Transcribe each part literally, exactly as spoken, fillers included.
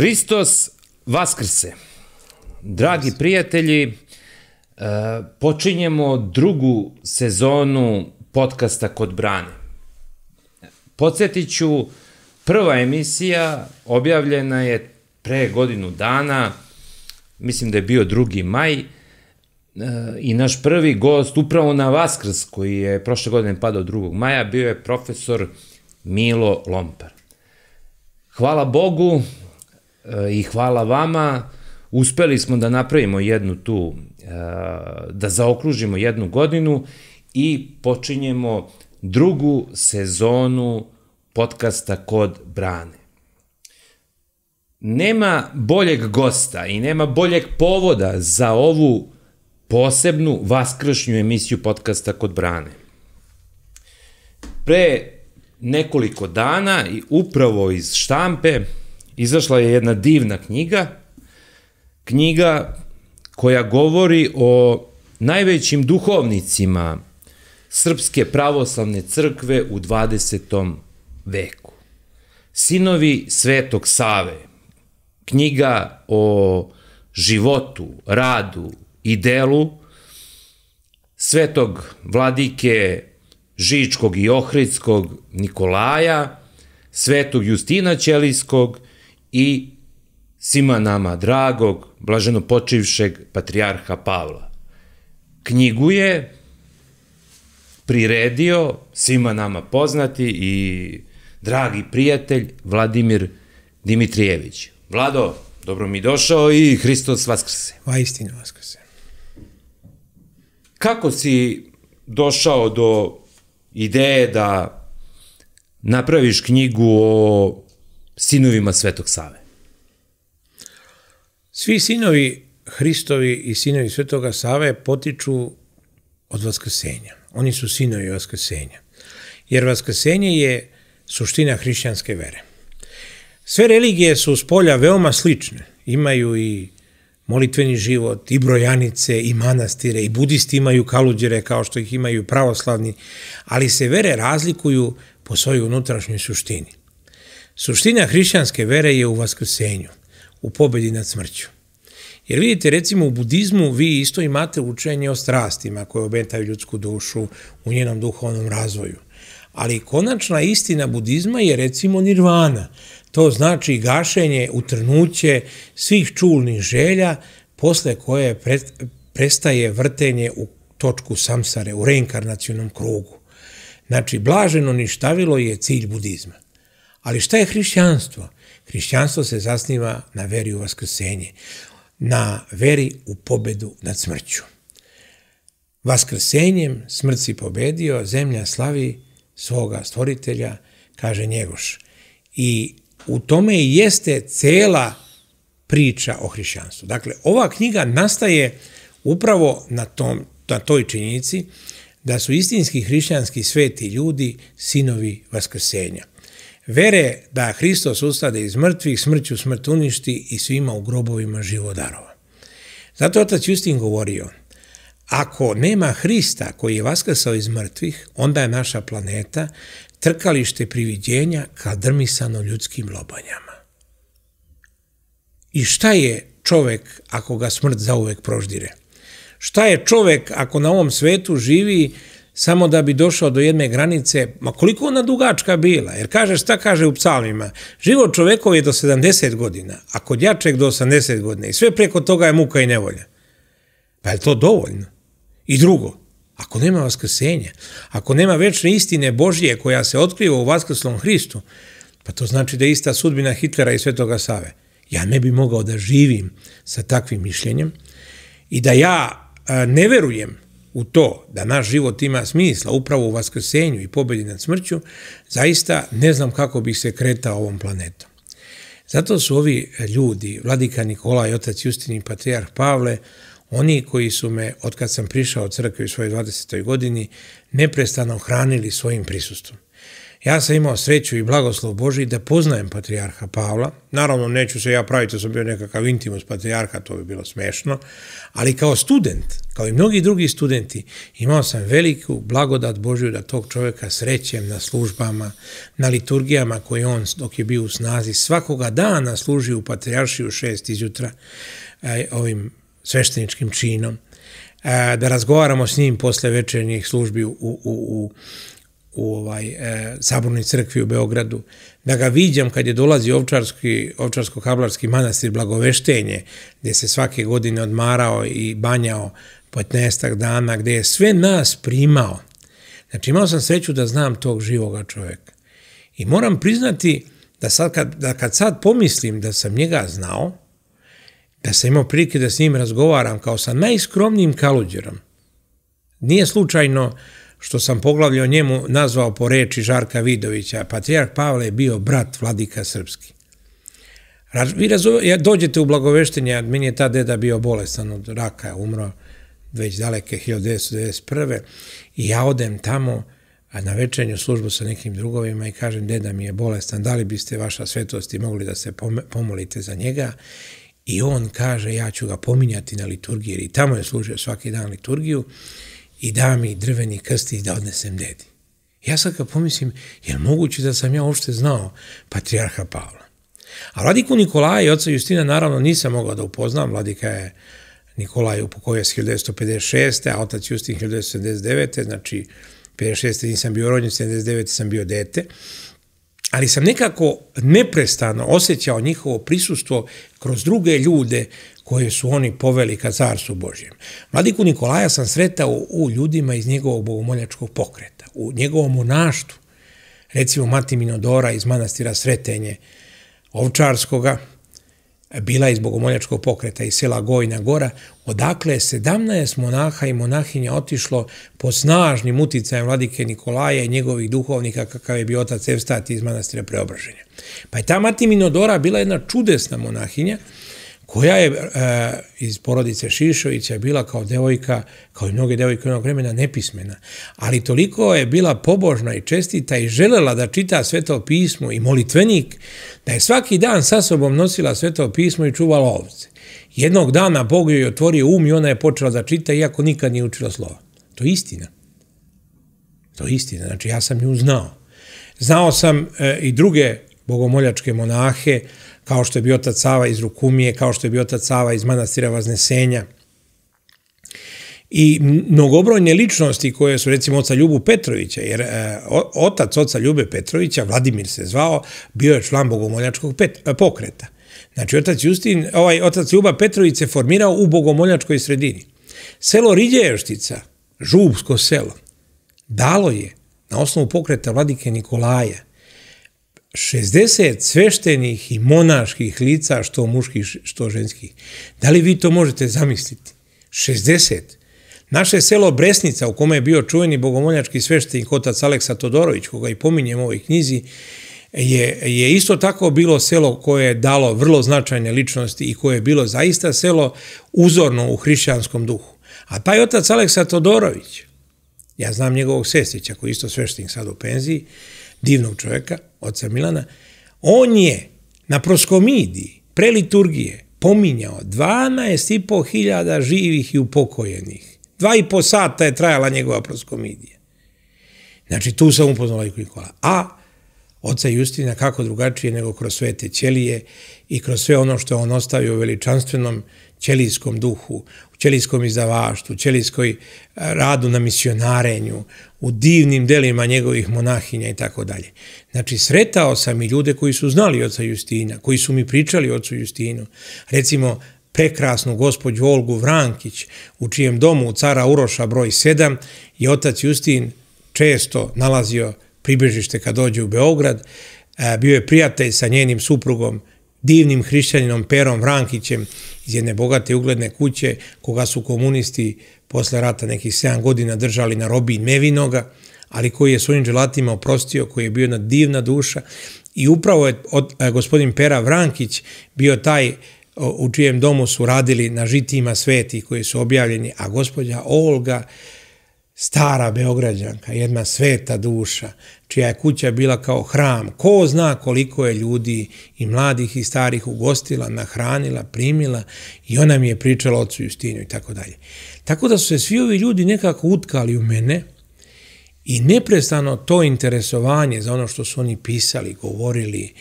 Hristos vaskrse. Dragi prijatelji, počinjemo drugu sezonu podcasta Kod brane. Podsjetit ću, prva emisija objavljena je pre godinu dana, mislim da je bio drugi maj, i naš prvi gost upravo na Vaskrs, koji je prošle godine padao drugog maja, bio je profesor Milo Lompar. Hvala Bogu i hvala vama, uspeli smo da napravimo jednu tu, da zaokružimo jednu godinu i počinjemo drugu sezonu podcasta Kod brane. Nema boljeg gosta i nema boljeg povoda za ovu posebnu vaskršnju emisiju podcasta Kod brane. Pre nekoliko dana, upravo iz štampe, izašla je jedna divna knjiga, knjiga koja govori o najvećim duhovnicima Srpske pravoslavne crkve u dvadesetom veku. Sinovi Svetog Save, knjiga o životu, radu i delu svetog vladike Žičkog i Ohridskog Nikolaja, svetog Justina Ćelijskog i svima nama dragog, blaženopočivšeg patrijarha Pavla. Knjigu je priredio svima nama poznati i dragi prijatelj Vladimir Dimitrijević. Vlado, dobro mi došao i Hristos vaskrse. Vaistinu vaskrse. Kako si došao do ideje da napraviš knjigu o sinovima Svetog Save? Svi sinovi Hristovi i sinovi Svetoga Save potiču od vaskrsenja. Oni su sinovi vaskrsenja. Jer vaskrsenje je suština hrišćanske vere. Sve religije su s polja veoma slične. Imaju i molitveni život, i brojanice, i manastire, i budisti imaju kaluđere kao što ih imaju pravoslavni, ali se vere razlikuju po svojoj unutrašnjoj suštini. Suština hrišćanske vere je u vaskrsenju, u pobedi nad smrću. Jer vidite, recimo u budizmu vi isto imate učenje o strastima koje obetaju ljudsku dušu u njenom duhovnom razvoju. Ali konačna istina budizma je recimo nirvana. To znači gašenje, utrnuće svih čulnih želja, posle koje prestaje vrtenje u točku samsare, u reinkarnacionom krugu. Znači, blaženo ništavilo je cilj budizma. Ali šta je hrišćanstvo? Hrišćanstvo se zasniva na veri u vaskrsenje, na veri u pobedu nad smrću. Vaskrsenjem smrt si pobedio, zemlja slavi svoga stvoritelja, kaže Njegoš. I u tome i jeste cela priča o hrišćanstvu. Dakle, ova knjiga nastaje upravo na, tom, na toj činjenici da su istinski hrišćanski sveti ljudi sinovi vaskrsenja. Vere da Hristos ustade iz mrtvih, smrću smrt uništi i svima u grobovima živodarova. Zato je otac Justin govorio, ako nema Hrista koji je vaskrsao iz mrtvih, onda je naša planeta trkalište priviđenja kadrmisano ljudskim lobanjama. I šta je čovek ako ga smrt zauvek proždire? Šta je čovek ako na ovom svetu živi samo da bi došao do jedne granice, ma koliko ona dugačka bila? Jer kaže, šta kaže u psalmima? Život čovekov je do sedamdeset godina, a kod jačeg do osamdeset godina i sve preko toga je muka i nevolja. Pa je to dovoljno? I drugo, ako nema vaskrsenja, ako nema večne istine Božje koja se otkriva u vaskrslom Hristu, pa to znači da je ista sudbina Hitlera i Svetoga Save. Ja ne bi mogao da živim sa takvim mišljenjem i da ja ne verujem u to da naš život ima smisla upravo u vaskrsenju i pobedi nad smrću, zaista ne znam kako bih se kretao ovom planetom. Zato su ovi ljudi, vladika Nikolaj, otac Justin i patrijarh Pavle, oni koji su me, od kad sam prišao od crkve u svojoj dvadesetoj godini, neprestano hranili svojim prisustvom. Ja sam imao sreću i blagoslov Božji da poznajem patrijarha Pavla. Naravno, neću se ja praviti da sam bio nekakav intimus patrijarha, to bi bilo smešno, ali kao student, kao i mnogi drugi studenti, imao sam veliku blagodat Božju da tog čovjeka srećem na službama, na liturgijama koje on, dok je bio u snazi, svakoga dana služi u patrijaršiju šest izjutra ovim svešteničkim činom, da razgovaramo s njim posle večernjih službi u, u, u u ovaj, e, Sabornoj crkvi u Beogradu, da ga viđam kad je dolazi Ovčarski, Ovčarsko-Kablarski manastir Blagoveštenje, gdje se svake godine odmarao i banjao petnaestak dana, gdje je sve nas primao. Znači, imao sam sreću da znam tog živoga čovjeka. I moram priznati da, sad kad, da kad sad pomislim da sam njega znao, da sam imao prilike da s njim razgovaram kao sa najskromnijim kaluđerom. Nije slučajno što sam poglavlje o njemu nazvao po reči Žarka Vidovića, patrijarh Pavle je bio brat vladika srpski. Vi razove, dođete u Blagoveštenje, meni je ta deda bio bolestan od raka, umro već daleke hiljadu devetsto devedeset prve i ja odem tamo na večernju službu sa nekim drugovima i kažem, deda mi je bolestan, da li biste vaša svetosti mogli da se pomolite za njega? I on kaže, ja ću ga pominjati na liturgiji, jer i tamo je služio svaki dan liturgiju, i da mi drveni krstić da odnesem dedi. Ja sad kad pomislim, je li moguće da sam ja uopšte znao patrijarha Pavla? A vladiku Nikolaja i oca Justina naravno nisam mogao da upoznam, vladika je Nikolaj upokojio se hiljadu devetsto pedeset šeste, a otac Justin hiljadu devetsto sedamdeset devete, znači pedeset šeste nisam bio rođen, sedamdeset devete sam bio dete, ali sam nekako neprestano osjećao njihovo prisustvo kroz druge ljude koje su oni poveli ka carstvu Božjem. Vladiku Nikolaja sam sretao u ljudima iz njegovog bogomoljačkog pokreta, u njegovom monaštvu, recimo mati Minodora iz manastira Sretenje Ovčarskoga, bila iz bogomoljačkog pokreta iz sela Gojna Gora, odakle je sedamnaest monaha i monahinja otišlo pod snažnim uticajem vladike Nikolaja i njegovih duhovnika, kakav je bio otac Evstati iz manastira Preobraženja. Pa je ta mati Minodora bila jedna čudesna monahinja, koja je e, iz porodice Šišovića bila kao devojka, kao i mnoge devojke onog vremena, nepismena. Ali toliko je bila pobožna i čestita i želela da čita Sveto pismo i molitvenik, da je svaki dan sa sobom nosila Sveto pismo i čuvala ovce. Jednog dana Bog joj otvorio um i ona je počela da čita, iako nikad nije učila slova. To je istina. To je istina. Znači, ja sam ju znao. Znao sam e, i druge bogomoljačke monahe, kao što je bio otac Sava iz Rukumije, kao što je bio otac Sava iz manastira Vaznesenja. I mnogobrojne ličnosti koje su, recimo, oca Ljubu Petrovića, jer e, otac oca Ljube Petrovića, Vladimir se zvao, bio je član bogomoljačkog pet, pokreta. Znači, otac, Justin, ovaj, otac Ljuba Petrović se formirao u bogomoljačkoj sredini. Selo Riđeještica, Žubsko selo, dalo je, na osnovu pokreta vladike Nikolaja, šezdeset sveštenih i monaških lica, što muških, što ženskih. Da li vi to možete zamisliti? šezdeset. Naše selo Bresnica, u kome je bio čuveni bogomoljački sveštenik otac Aleksa Todorović, koga i pominjem u ovoj knjizi, je, je isto tako bilo selo koje je dalo vrlo značajne ličnosti i koje je bilo zaista selo uzorno u hrišćanskom duhu. A taj otac Aleksa Todorović, ja znam njegovog sestrića, koji je isto sveštenik sad u penziji, divnog čovjeka, oca Milana, on je na proskomidiji pre liturgije pominjao dvanaest i po hiljada živih i upokojenih. Dva i po sata je trajala njegova proskomidija. Znači, tu sam upoznala i Nikola. A oca Justina kako drugačije nego kroz sve te ćelije i kroz sve ono što on ostavio u veličanstvenom ćelijskom duhu, u ćelijskom izdavaštu, u ćelijskoj radu na misionarenju, u divnim delima njegovih monahinja i tako dalje. Znači, sretao sam i ljude koji su znali oca Justina, koji su mi pričali ocu Justinu. Recimo, prekrasnu gospođu Olgu Vrankić, u čijem domu u Cara Uroša broj sedam je otac Justin često nalazio pribežište kad dođe u Beograd. Bio je prijatelj sa njenim suprugom, divnim hrišćaninom Perom Vrankićem iz jedne bogate ugledne kuće, koga su komunisti posle rata nekih sedam godina držali na robiji nevinoga, ali koji je svojim dželatima oprostio, koji je bio jedna divna duša. I upravo je od, a, gospodin Pera Vrankić bio taj o, u čijem domu su radili na žitijima svetih koji su objavljeni, a gospođa Olga stara Beograđanka, jedna sveta duša, čija je kuća bila kao hram. Ko zna koliko je ljudi i mladih i starih ugostila, nahranila, primila i ona mi je pričala ocu Justinju i tako dalje. Tako da su se svi ovi ljudi nekako utkali u mene i neprestano to interesovanje za ono što su oni pisali, govorili,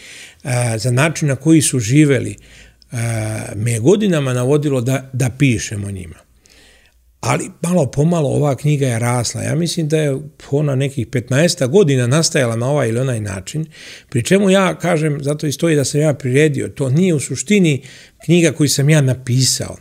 za način na koji su živeli, me je godinama navodilo da, da pišem o njima. Ali malo pomalo ova knjiga je rasla. Ja mislim da je ona nekih petnaest godina nastajala na ovaj ili onaj način, pri čemu ja kažem, zato i stoji da sam ja priredio, to nije u suštini knjiga koju sam ja napisao.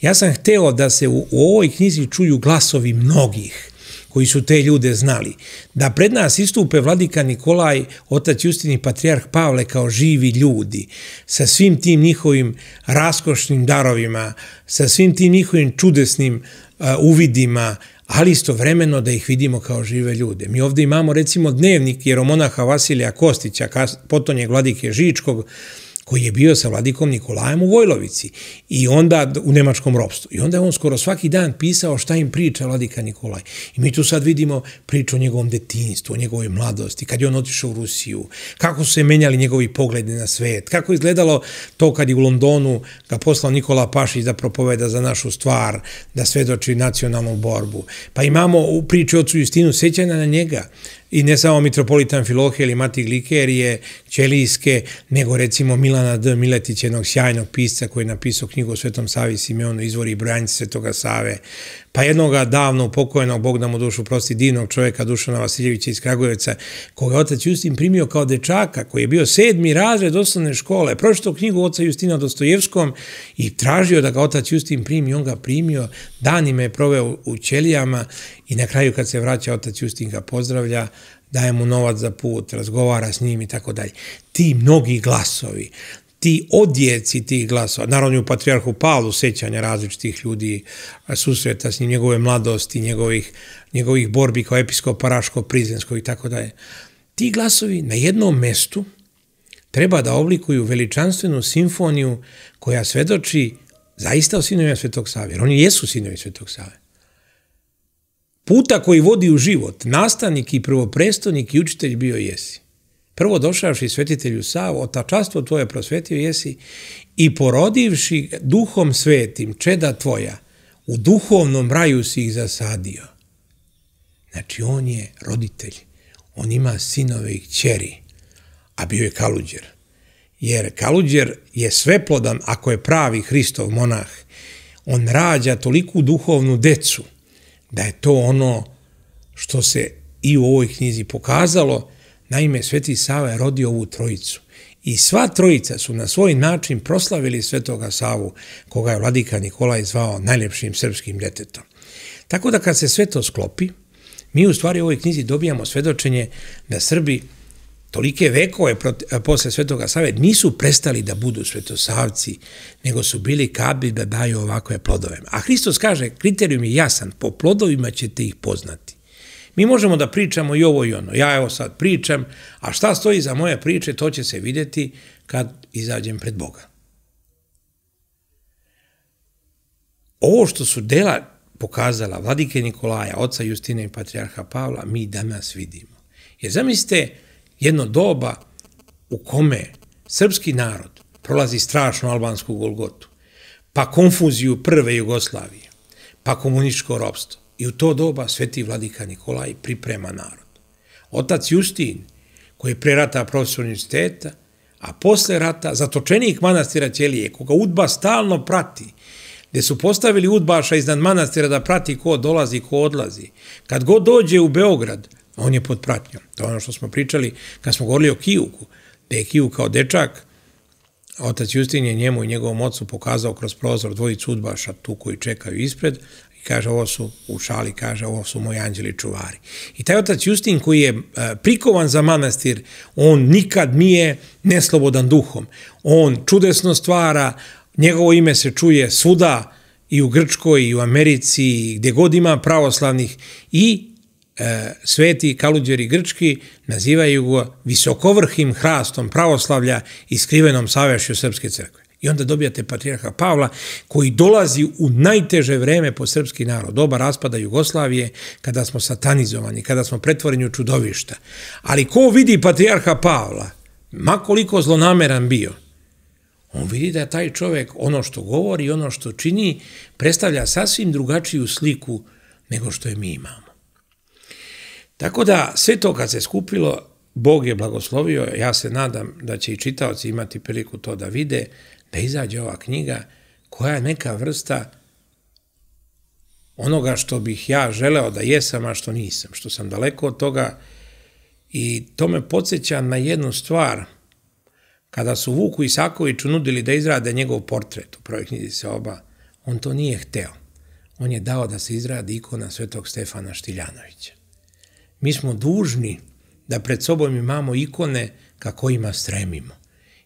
Ja sam hteo da se u, u ovoj knjizi čuju glasovi mnogih koji su te ljude znali. Da pred nas istupe vladika Nikolaj, otac Justin i patrijarh Pavle kao živi ljudi, sa svim tim njihovim raskošnim darovima, sa svim tim njihovim čudesnim uh, uvidima, ali istovremeno da ih vidimo kao žive ljude. Mi ovdje imamo recimo dnevnik jeromonaha Vasilija Kostića, potonjeg vladike Žičkog, koji je bio sa vladikom Nikolajem u Vojlovici i onda u nemačkom ropstvu. I onda je on skoro svaki dan pisao šta im priča vladika Nikolaj. I mi tu sad vidimo priču o njegovom detinjstvu, o njegovoj mladosti, kad je on otišao u Rusiju, kako su se menjali njegovi pogledi na svet, kako je izgledalo to kad je u Londonu ga poslao Nikola Pašić da propoveda za našu stvar, da svedoči nacionalnu borbu. Pa imamo u priči ocu Justinu sećanja na njega, i ne samo mitropolitan Filohije ili Mati Glikerije, Ćelijske, nego recimo Milana D. Miletić, jednog sjajnog pisca koji je napisao knjigu o Svetom Savi Simeonu, izvori i brojanci Svetoga Save, pa jednoga davno upokojenog, Bog da mu dušu prosti, divnog čovjeka Dušana Vasiljevića iz Kragujevca, koga je otac Justin primio kao dečaka, koji je bio sedmi razred osnovne škole, pročitao knjigu oca Justina o Dostojevskom i tražio da ga otac Justin primi, on ga primio, danima je proveo u Ćelijama i na kraju kad se vraća otac Justin ga pozdravlja, daje mu novac za put, razgovara s njim i tako dalje. Ti mnogi glasovi, ti odjeci tih glasova, naravno u patrijarhu Pavlu sećanja različitih ljudi, susreta s njim, njegove mladosti, njegovih, njegovih borbi kao episkop Paraško, Prizrensko i tako dalje. Ti glasovi na jednom mestu treba da oblikuju veličanstvenu simfoniju koja svedoči zaista o sinovima Svetog Save, jer oni jesu sinovi Svetog Save. Puta koji vodi u život, nastavnik i prvoprestonik i učitelj bio jesi. Prvo došavši svetitelju Savu, otačastvo tvoje prosvetio jesi i porodivši duhom svetim čeda tvoja, u duhovnom raju si ih zasadio. Znači on je roditelj, on ima sinove i kćeri, a bio je kaluđer. Jer kaluđer je sveplodan ako je pravi Hristov monah. On rađa toliku duhovnu decu da je to ono što se i u ovoj knjizi pokazalo. Naime, Sveti Sava je rodio ovu trojicu i sva trojica su na svoj način proslavili Svetoga Savu, koga je vladika Nikolaj zvao najljepšim srpskim djetetom. Tako da kad se sve to sklopi, mi u stvari u ovoj knjizi dobijamo svedočenje da Srbi tolike vekove posle Svetoga Save nisu prestali da budu svetosavci, nego su bili kadri da daju ovakve plodove. A Hristos kaže, kriterijum je jasan, po plodovima ćete ih poznati. Mi možemo da pričamo i ovo i ono. Ja evo sad pričam, a šta stoji za moje priče, to će se vidjeti kad izađem pred Boga. Ovo što su dela pokazala vladike Nikolaja, oca Justina i patrijarha Pavla, mi danas vidimo. Jer zamislite, jedno doba u kome srpski narod prolazi strašnu albansku golgotu, pa konfuziju prve Jugoslavije, pa komunističko ropstvo. I u to doba sveti vladika Nikolaj priprema narod. Otac Justin, koji je pre rata profesor univerziteta, a posle rata zatočenik manastira Ćelije, koga udba stalno prati, gdje su postavili udbaša iznad manastira da prati ko dolazi, ko odlazi. Kad god dođe u Beograd, on je pod pratnjom. To je ono što smo pričali kad smo govorili o Kijuku, da je Kijuk kao dečak, a otac Justin je njemu i njegovom ocu pokazao kroz prozor dvojicu udbaša tu koji čekaju ispred i kaže ovo su, u šali kaže ovo su moji anđeli čuvari. I taj otac Justin koji je prikovan za manastir, on nikad nije neslobodan duhom. On čudesno stvara, njegovo ime se čuje svuda i u Grčkoj i u Americi i gdje god ima pravoslavnih i sveti kaluđeri grčki nazivaju ga visokovrhim hrastom pravoslavlja i skrivenom savešću Srpske crkve. I onda dobijate patrijarha Pavla koji dolazi u najteže vreme po srpski narod, doba raspada Jugoslavije, kada smo satanizovani, kada smo pretvoreni u čudovišta. Ali ko vidi patrijarha Pavla, makoliko zlonameran bio, on vidi da taj čovjek ono što govori i ono što čini predstavlja sasvim drugačiju sliku nego što je mi imamo. Tako da sve to kad se skupilo, Bog je blagoslovio, ja se nadam da će i čitaoci imati priliku to da vide, da izađe ova knjiga koja je neka vrsta onoga što bih ja želeo da jesam, a što nisam, što sam daleko od toga. I to me podsjeća na jednu stvar, kada su Vuku Isakoviću nudili da izrade njegov portret u prvoj knjizi Seoba, on to nije hteo. On je dao da se izradi ikona Svetog Stefana Štiljanovića. Mi smo dužni da pred sobom imamo ikone ka kojima stremimo.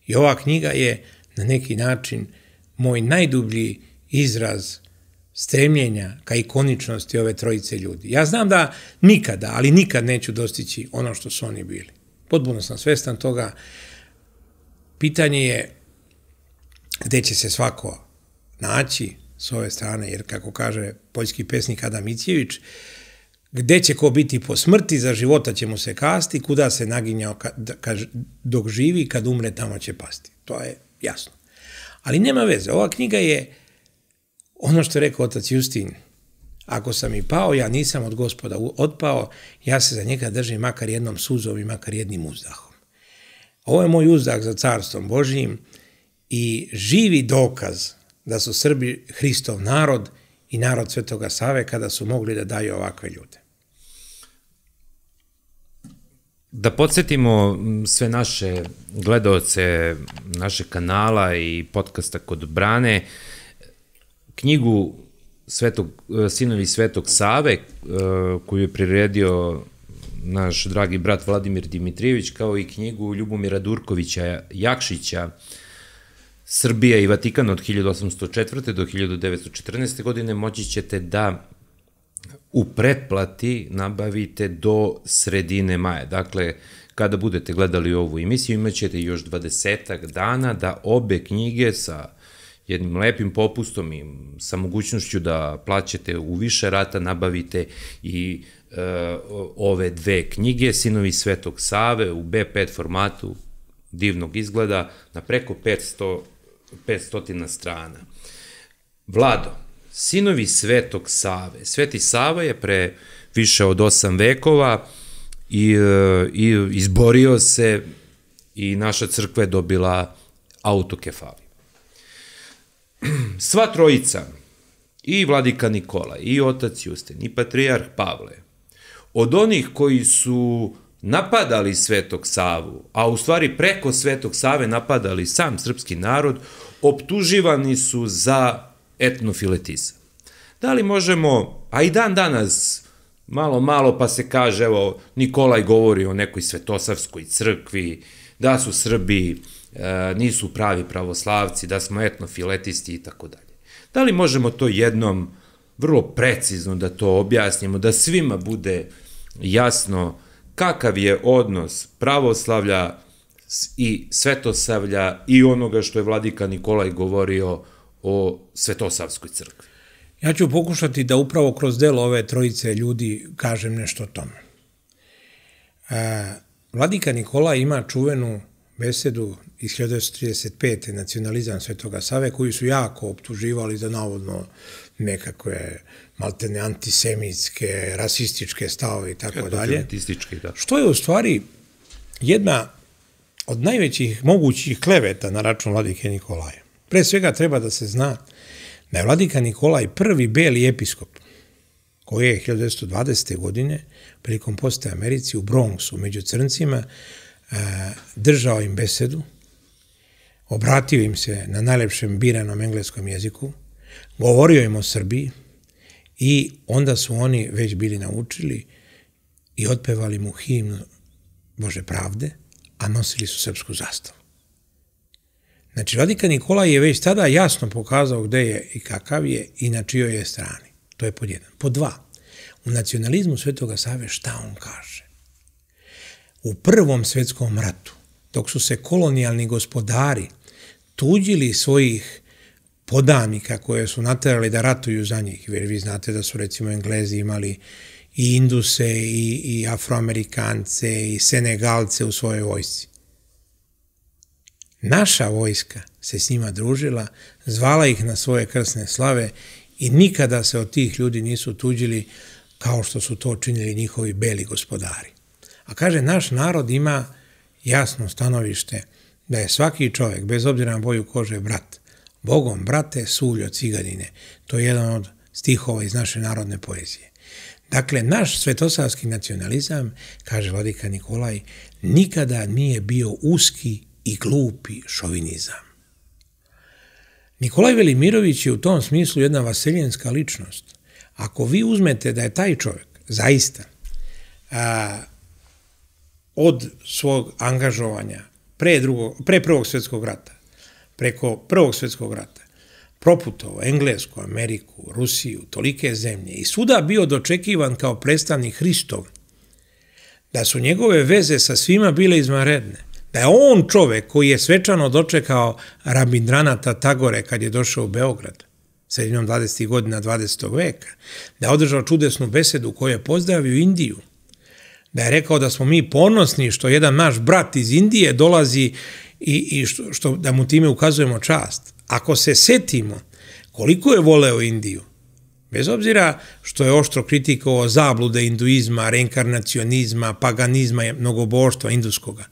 I ova knjiga je na neki način moj najdublji izraz stremljenja ka ikoničnosti ove trojice ljudi. Ja znam da nikada, ali nikad neću dostići ono što su oni bili. Potpuno sam svestan toga. Pitanje je gde će se svako naći s ove strane, jer kako kaže poljski pesnik Adam Mickiewicz, gde će ko biti po smrti, za života će mu se kasti, kuda se naginjao dok živi, kad umre tamo će pasti. To je jasno. Ali nema veze, ova knjiga je ono što je rekao otac Justin, ako sam i pao, ja nisam od Gospoda otpao, ja se za njega držim makar jednom suzom i makar jednim uzdahom. Ovo je moj uzdah za Carstvom Božijim i živi dokaz da su Srbi Hristov narod i narod Svetoga Save kada su mogli da daju ovakve ljude. Da podsjetimo sve naše gledaoce našeg kanala i podcasta Kod brane, knjigu Sinovi Svetog Save koju je priredio naš dragi brat Vladimir Dimitrijević, kao i knjigu Ljubomira Durkovića Jakšića Srbija i Vatikan od hiljadu osamsto četvrte do hiljadu devetsto četrnaeste godine moći ćete da u pretplati nabavite do sredine maja. Dakle, kada budete gledali ovu emisiju, imat ćete još dvadesetak dana da obe knjige sa jednim lepim popustom i sa mogućnošću da plaćate u više rata, nabavite i e, ove dve knjige, Sinovi Svetog Save u be pet formatu divnog izgleda na preko petsto strana. Vlado, Sinovi Svetog Save. Sveti Sava je pre više od osam vekova i, i izborio se i naša crkva je dobila autokefaliju. Sva trojica, i vladika Nikola, i otac Justin, i patrijarh Pavle, od onih koji su napadali Svetog Savu, a u stvari preko Svetog Save napadali sam srpski narod, optuživani su za etnofiletizam. Da li možemo, a i dan danas, malo malo pa se kaže, evo, Nikolaj govori o nekoj svetosavskoj crkvi, da su Srbi, nisu pravi pravoslavci, da smo etnofiletisti i tako dalje. Da li možemo to jednom vrlo precizno da to objasnimo, da svima bude jasno kakav je odnos pravoslavlja i svetosavlja i onoga što je vladika Nikolaj govorio o svetosavskoj crkvi? Ja ću pokušati da upravo kroz delo ove trojice ljudi kažem nešto o tome. Vladika Nikolaj ima čuvenu besedu iz hiljadu devetsto trideset pete Nacionalizam Svetoga Save, koju su jako optuživali za navodno nekakve maltene antisemitske, rasističke stave i tako dalje. Što je u stvari jedna od najvećih mogućih kleveta na račun vladike Nikolaja. Pre svega treba da se zna da je vladika Nikolaj prvi beli episkop koji je hiljadu devetsto dvadesete godine prilikom posete Americi u Bronxu među crncima držao im besedu, obratio im se na najlepšem biranom engleskom jeziku, govorio im o Srbiji i onda su oni već bili naučili i otpevali mu himnu Bože pravde, a nosili su srpsku zastavu. Znači, vladika Nikolaj je već tada jasno pokazao gde je i kakav je i na čijoj je strani. To je pod jedan. Pod dva, u Nacionalizmu Svetoga Save šta on kaže? U Prvom svjetskom ratu, dok su se kolonijalni gospodari tuđili svojih podanika koje su naterali da ratuju za njih. Jer vi znate da su recimo Englezi imali i Induse i, i Afroamerikance i Senegalce u svojoj vojsci. Naša vojska se s njima družila, zvala ih na svoje krsne slave i nikada se od tih ljudi nisu tuđili kao što su to činili njihovi beli gospodari. A kaže, naš narod ima jasno stanovište da je svaki čovjek, bez obzira na boju kože, brat. Bogom, brate, suljo ciganine. To je jedan od stihova iz naše narodne poezije. Dakle, naš svetosavski nacionalizam, kaže vladika Nikolaj, nikada nije bio uski i glupi šovinizam. Nikolaj Velimirović je u tom smislu jedna vaseljenska ličnost. Ako vi uzmete da je taj čovjek zaista a, od svog angažovanja pre, drugog, pre Prvog svjetskog rata, preko Prvog svjetskog rata, proputovao Englesku, Ameriku, Rusiju, tolike zemlje i svuda bio dočekivan kao predstavnik Hristov, da su njegove veze sa svima bile izvanredne, da je on čovjek koji je svečano dočekao Rabindranata Tagore kad je došao u Beograd sredinom dvadesetih godina dvadesetog veka, da je održao čudesnu besedu koju je pozdravio Indiju, da je rekao da smo mi ponosni što jedan naš brat iz Indije dolazi i, i što, što, da mu time ukazujemo čast. Ako se setimo koliko je voleo Indiju, bez obzira što je oštro kritikovao zablude hinduizma, reinkarnacionizma, paganizma, mnogoboštva induskoga,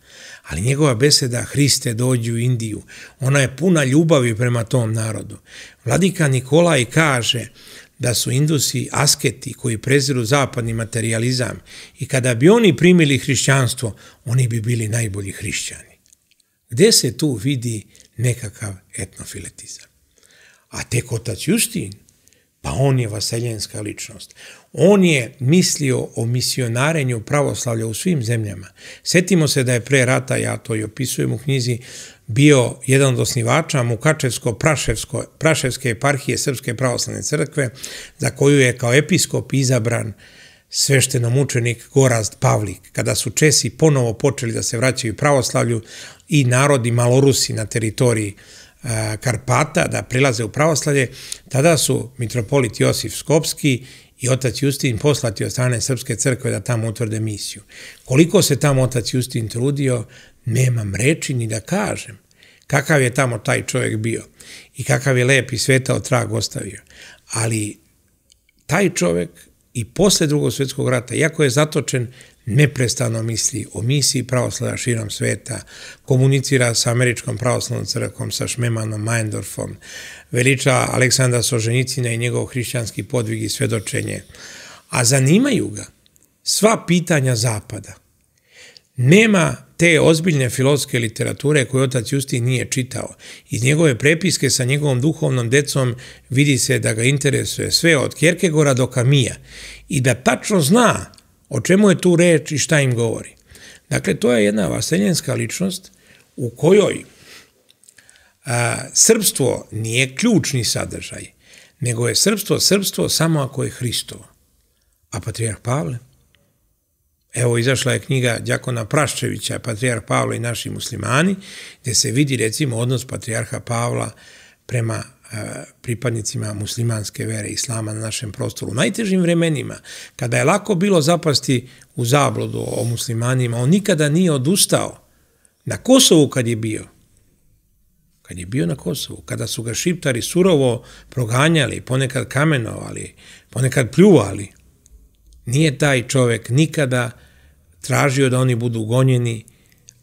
ali njegova beseda Hriste dođi u Indiju, ona je puna ljubavi prema tom narodu. Vladika Nikolaj kaže da su Indusi asketi koji preziru zapadni materializam i kada bi oni primili hrišćanstvo, oni bi bili najbolji hrišćani. Gdje se tu vidi nekakav etnofiletizam? A tek otac Justin, pa on je vaseljenska ličnost. On je mislio o misionarenju pravoslavlja u svim zemljama. Setimo se da je pre rata, ja to i opisujem u knjizi, bio jedan od osnivača Mukačevsko-Praševske eparhije Srpske pravoslavne crkve, za koju je kao episkop izabran sveštenomučenik Gorazd Pavlik. Kada su Česi ponovo počeli da se vraćaju pravoslavlju i narodi Malorusi na teritoriji Karpata da prilaze u pravoslavlje, tada su mitropolit Josif Skopski i otac Justin poslati od strane Srpske crkve da tamo utvrde misiju. Koliko se tamo otac Justin trudio, nemam reči ni da kažem kakav je tamo taj čovjek bio i kakav je lep i svetao trag ostavio. Ali taj čovjek i posle Drugog svjetskog rata, iako je zatočen, neprestano misli o misiji pravoslavlja širom sveta, komunicira sa Američkom pravoslavnom crkvom, sa Šmemanom Majendorfom, veliča Aleksandra Solženjicina i njegov hrišćanski podvig i svedočenje. A zanimaju ga sva pitanja Zapada. Nema te ozbiljne filozofske literature koje otac Justin nije čitao. Iz njegove prepiske sa njegovom duhovnom decom vidi se da ga interesuje sve od Kjerkegora do Kamija i da tačno zna o čemu je tu reč i šta im govori. Dakle, to je jedna vaseljenska ličnost u kojoj a, srpstvo nije ključni sadržaj, nego je srpstvo srpstvo samo ako je Hristovo. A patrijarh Pavle? Evo, izašla je knjiga đakona Praščevića, Patrijarh Pavle i naši muslimani, gdje se vidi, recimo, odnos patrijarha Pavla prema pripadnicima muslimanske vere i islama na našem prostoru. U najtežim vremenima, kada je lako bilo zapasti u zabludu o muslimanima, on nikada nije odustao. Na Kosovu kad je bio, kad je bio na Kosovu, kada su ga šiptari surovo proganjali, ponekad kamenovali, ponekad pljuvali, nije taj čovjek nikada tražio da oni budu gonjeni,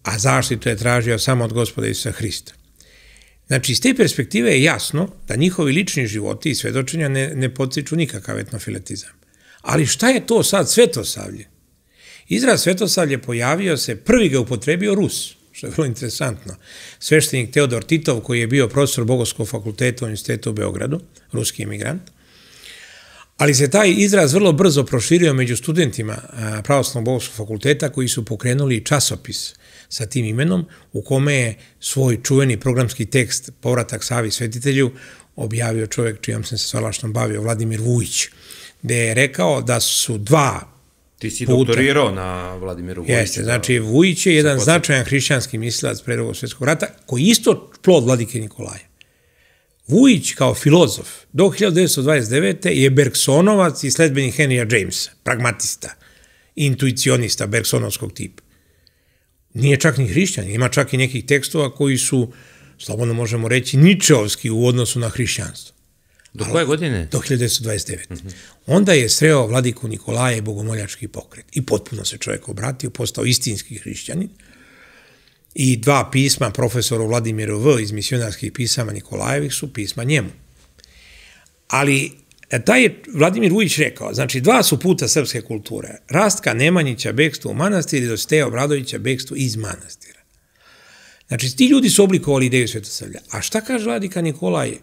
a zaštitu je tražio samo od Gospoda Isusa Hrista. Znači, iz te perspektive je jasno da njihovi lični životi i svedočenja ne, ne potiču nikakav etnofiletizam. Ali šta je to sad svetosavlje? Izraz svetosavlje pojavio se, prvi ga upotrebio Rus, što je vrlo interesantno. Sveštenik Teodor Titov, koji je bio profesor Bogoslovskog fakulteta Univerziteta u Beogradu, ruski emigrant, ali se taj izraz vrlo brzo proširio među studentima Pravoslavnog Bogoslovskog fakulteta koji su pokrenuli časopis sa tim imenom, u kome je svoj čuveni programski tekst Povratak Savi Svetitelju objavio čovjek čijom sam se svalaštom bavio, Vladimir Vujić, gdje je rekao da su dva Ti si puta. Doktorirao na Vladimiru Vujiću. Jeste, znači Vujić je jedan značajan hrišćanski mislilac pre Drugog svjetskog rata, koji je isto plod vladike Nikolaja. Vujić kao filozof do hiljadu devetsto dvadeset devete. je Bergsonovac i sledbenik Henrya Jamesa, pragmatista, intuicionista bergsonovskog tipa. Nije čak ni hrišćan, ima čak i nekih tekstova koji su, slobodno možemo reći, ničeovski u odnosu na hrišćanstvo. Do koje godine? Do hiljadu devetsto dvadeset devete. Mm-hmm. Onda je sreo vladiku Nikolaja i bogomoljački pokret. I potpuno se čovjek obratio, postao istinski hrišćanin. I dva pisma profesoru Vladimiru V. iz misionarskih pisama Nikolajevih su pisma njemu. Ali taj je Vladimir Vujić rekao, znači dva su puta srpske kulture. Rastka Nemanjića bekstvo u manastir i Dositeja Obradovića bekstvo iz manastira. Znači ti ljudi su oblikovali ideju svetosavlja. A šta kaže vladika Nikolaj?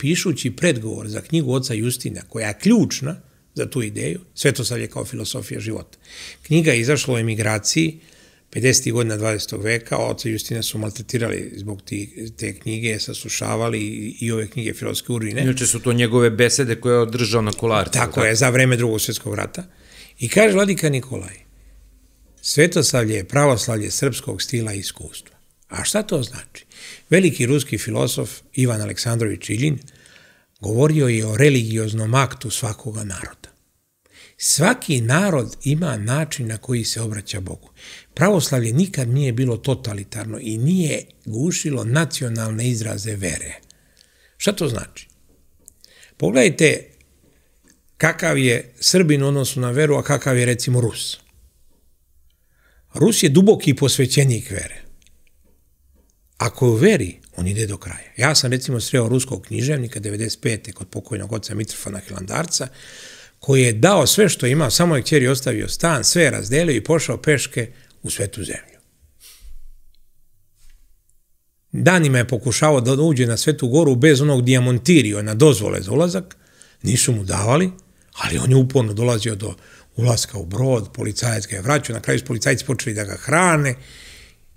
Pišući predgovor za knjigu oca Justina, koja je ključna za tu ideju, Svetosavlje kao filosofija života. Knjiga je izašla u emigraciji pedesetih godina dvadesetog veka, oca Justina su maltretirali zbog te knjige, sasušavali i ove knjige filozofske urvine. Inače su to njegove besede koje je održao na Kolarcu. Tako je, za vreme Drugog svjetskog rata. I kaže vladika Nikolaj, Svetosavlje je pravoslavlje srpskog stila i iskustva. A šta to znači? Veliki ruski filosof Ivan Aleksandrović Iljin govorio je o religioznom aktu svakoga naroda. Svaki narod ima način na koji se obraća Bogu. Pravoslavlje nikad nije bilo totalitarno i nije gušilo nacionalne izraze vere. Šta to znači? Pogledajte kakav je Srbin u odnosu na veru, a kakav je recimo Rus. Rus je duboki posvećenik vere. Ako je u veri, on ide do kraja. Ja sam recimo sreo ruskog književnika devedeset pete. kod pokojnog oca Mitrofana Hilandarca, koji je dao sve što imao, samo je kćeri ostavio stan, sve je razdelio i pošao peške u svetu zemlju. Danima je pokušavao da uđe na Svetu goru bez onog dijamontirija na dozvole za ulazak, nisu mu davali, ali on je uporno dolazio do ulaska u brod, policajac ga je vraćao, na kraju su policajci počeli da ga hrane,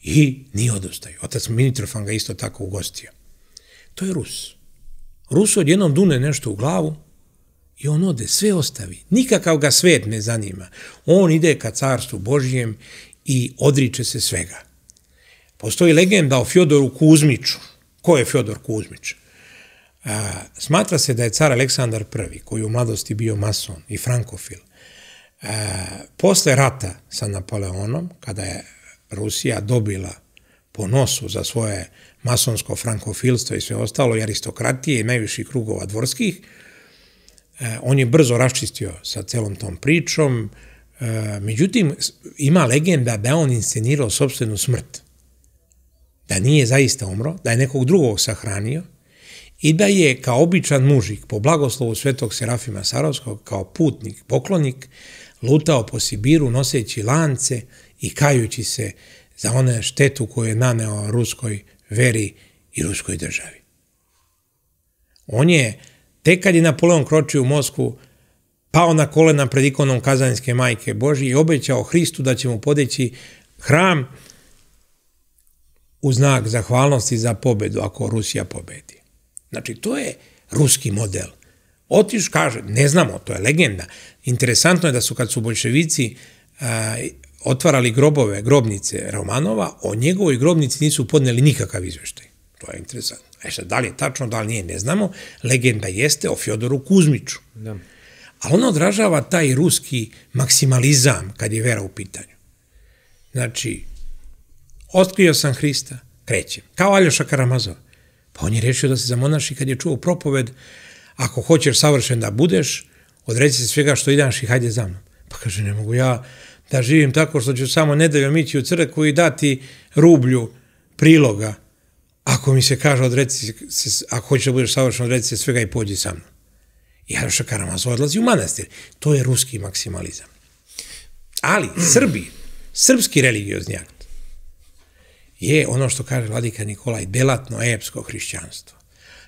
i nije odustaju. Otac Mitrofan ga isto tako ugostio. To je Rus. Rusu odjednom dune nešto u glavu i on ode, sve ostavi. Nikakav ga svet ne zanima. On ide ka carstvu Božijem i odriče se svega. Postoji legenda o Fjodoru Kuzmiću. Ko je Fjodor Kuzmić? A, smatra se da je car Aleksandar Prvi, koji je u mladosti bio mason i frankofil, a, posle rata sa Napoleonom, kada je Rusija dobila po nosu za svoje masonsko frankofilstvo i sve ostalo, i aristokratije i najviših krugova dvorskih, e, on je brzo raščistio sa celom tom pričom, e, međutim, ima legenda da je on inscenirao sopstvenu smrt, da nije zaista umro, da je nekog drugog sahranio i da je kao običan mužik, po blagoslovu svetog Serafima Sarovskog, kao putnik, poklonik, lutao po Sibiru noseći lance i kajući se za onu štetu koju je naneo ruskoj veri i ruskoj državi. On je, tek kad je Napoleon kročio u Moskvu, pao na kolena pred ikonom Kazanjske majke Božije i obećao Hristu da će mu podići hram u znak zahvalnosti za pobedu, ako Rusija pobedi. Znači, to je ruski model. Otiš, kaže, ne znamo, to je legenda. Interesantno je da su, kad su bolševici a, otvarali grobove, grobnice Romanova, o njegovoj grobnici nisu podneli nikakav izveštaj. To je interesantno. E šta, da li je tačno, da li nije, ne znamo. Legenda jeste o Fjodoru Kuzmiću. Da. Ali ona odražava taj ruski maksimalizam kad je vera u pitanju. Znači, otkrio sam Hrista, krećem. Kao Aljoša Karamazov. Pa on je rešio da se zamonaši kad je čuo propoved, ako hoćeš savršen da budeš, odreci se svega što ideš i hajde za mnom. Pa kaže, ne mogu ja da živim tako što ću samo nedeljom ići u crkvu i dati rublju priloga. Ako mi se kaže, odreci se, ako hoćeš da budeš savršen, odreci se svega i pođi sa mnom. I Aljoša Karamazov odlazi u manastir. To je ruski maksimalizam. Ali Srbi, srpski religiozni akt, je ono što kaže vladika Nikolaj, delatno epsko hrišćanstvo.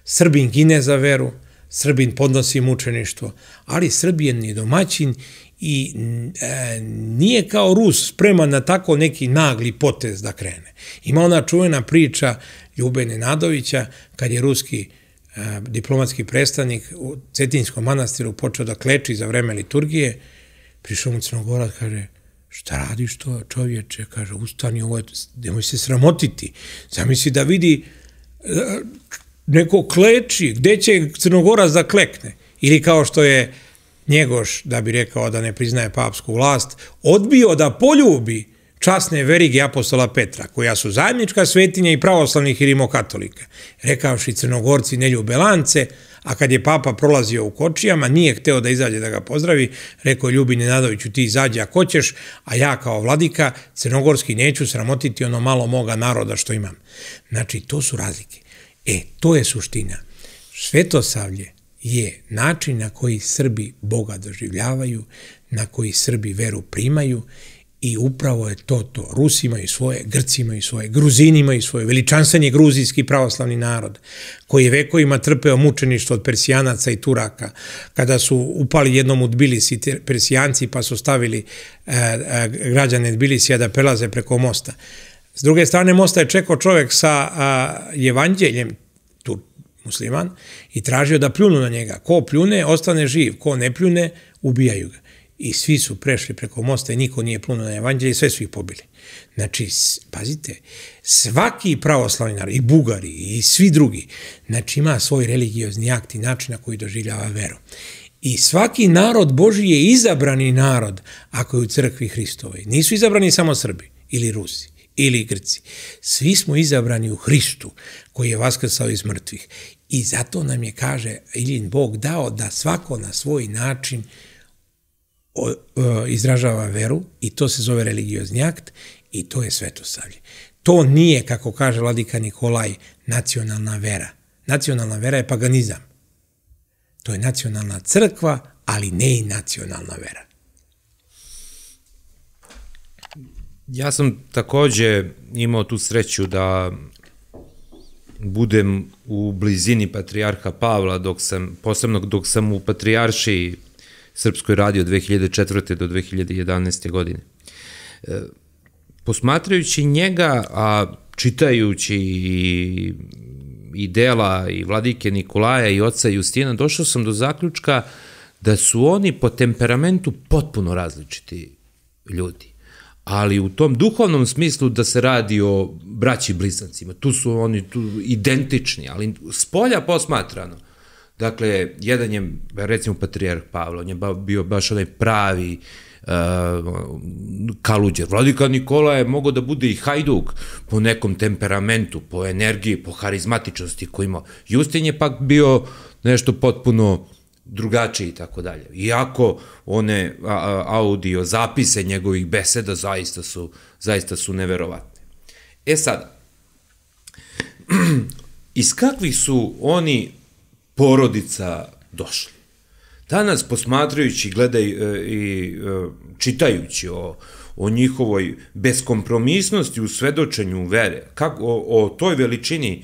Srbin gine za veru, Srbin podnosi mučeništvo, ali Srbijen je domaćin i e, nije kao Rus spreman na tako neki nagli potez da krene. Ima ona čuvena priča Ljube Nenadovića kad je ruski e, diplomatski predstavnik u Cetinjskom manastiru počeo da kleči za vreme liturgije, Prišao mu Crnogorac, kaže, šta radiš to čovječe, kaže, ustani, ovo je, nemoj se sramotiti. Zamisli da vidi neko kleči, gdje će Crnogorac da klekne. Ili kao što je Njegoš, da bi rekao da ne priznaje papsku vlast, odbio da poljubi časne verige apostola Petra, koja su zajednička svetinja i pravoslavnih i rimokatolika. Rekavši Crnogorci ne ljube lance, a kad je papa prolazio u kočijama, nije hteo da izađe da ga pozdravi, rekao Ljubi Nenadoviću, ti izađe ako ćeš, a ja kao vladika crnogorski neću sramotiti ono malo moga naroda što imam. Znači, to su razlike. E, to je suština. Svetosavlje je način na koji Srbi Boga doživljavaju, na koji Srbi veru primaju i upravo je to to. Rusi imaju svoje, Grci imaju svoje, Gruzini imaju svoje, veličanstven je gruzijski pravoslavni narod koji je vekovima trpeo mučeništvo od Persijanaca i Turaka. Kada su upali jednom u Tbilisi Persijanci pa su stavili e, e, građane Tbilisija da prelaze preko mosta. S druge strane mosta je čekao čovjek sa a, evanđeljem, musliman, i tražio da pljunu na njega. Ko pljune, ostane živ. Ko ne pljune, ubijaju ga. I svi su prešli preko mosta i niko nije pljunuo na evanđelje i sve su ih pobili. Znači, pazite, svaki pravoslavni narod, i Bugari, i svi drugi, znači ima svoj religiozni akt i način na koji doživljava veru. I svaki narod Božji je izabrani narod ako je u crkvi Hristovoj. Nisu izabrani samo Srbi ili Rusi ili Grci. Svi smo izabrani u Hristu koji je vaskrsao iz mrtvih. I zato nam je, kaže Iljin Bog, dao da svako na svoj način izražava veru i to se zove religiozni akt i to je svetosavlje. To nije, kako kaže vladika Nikolaj, nacionalna vera. Nacionalna vera je paganizam. To je nacionalna crkva, ali ne i nacionalna vera. Ja sam također imao tu sreću da budem u blizini patrijarha Pavla, dok sam, posebno dok sam u patrijaršiji Srpskoj radio od dve hiljade četvrte. do dve hiljade jedanaeste. godine. Posmatrajući njega, a čitajući i, i dela i vladike Nikolaja i oca Justina, došao sam do zaključka da su oni po temperamentu potpuno različiti ljudi. Ali u tom duhovnom smislu da se radi o braći bliznancima, tu su oni tu identični, ali s polja posmatrano. Dakle, jedan je, recimo, patrijarh Pavlo, on je bio baš onaj pravi uh, kaluđer. Vladika Nikola je mogao da bude i hajduk po nekom temperamentu, po energiji, po harizmatičnosti koju imao. Justin je pak bio nešto potpuno drugačiji i tako dalje. Iako one audio zapise njegovih beseda zaista su, zaista su neverovatne. E sada, iz kakvih su oni porodica došli? Danas, posmatrajući, gledaj i čitajući o, o njihovoj beskompromisnosti u svedočenju vere, kako, o, o toj veličini,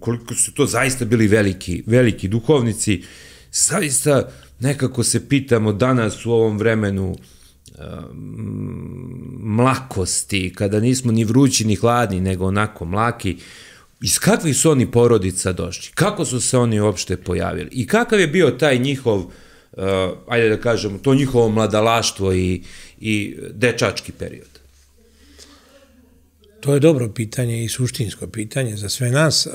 koliko su to zaista bili veliki, veliki duhovnici, zaista nekako se pitamo danas u ovom vremenu mlakosti, kada nismo ni vrući ni hladni, nego onako mlaki, iz kakvih su oni porodica došli, kako su se oni uopšte pojavili i kakav je bio taj njihov, ajde da kažemo, to njihovo mladalaštvo i, i dečački period? To je dobro pitanje i suštinsko pitanje za sve nas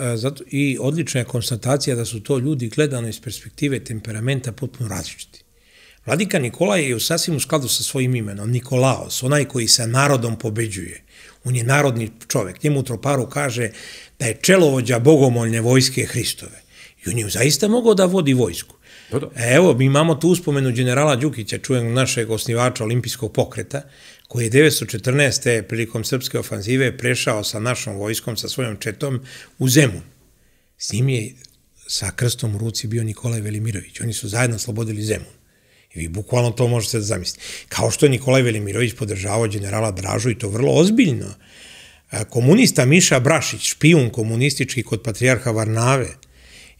i odlična je konstatacija da su to ljudi gledano iz perspektive temperamenta potpuno različiti. Vladika Nikolaj je sasvim u skladu sa svojim imenom, Nikolaos, onaj koji sa narodom pobeđuje. On je narodni čovjek. Njemu u Troparu kaže da je čelovođa bogomoljne vojske Hristove. I on je zaista mogao da vodi vojsku. Evo, mi imamo tu uspomenu generala Đukića, čujem našeg osnivača olimpijskog pokreta, koji je devetsto četrnaeste. prilikom srpske ofanzive prešao sa našom vojskom, sa svojom četom, u Zemun. S njim je sa krstom u ruci bio Nikolaj Velimirović. Oni su zajedno slobodili Zemun. I vi bukvalno to možete da zamislite. Kao što je Nikolaj Velimirović podržavao generala Dražu, i to vrlo ozbiljno, komunista Miša Brašić, špijun komunistički kod patrijarha Varnave,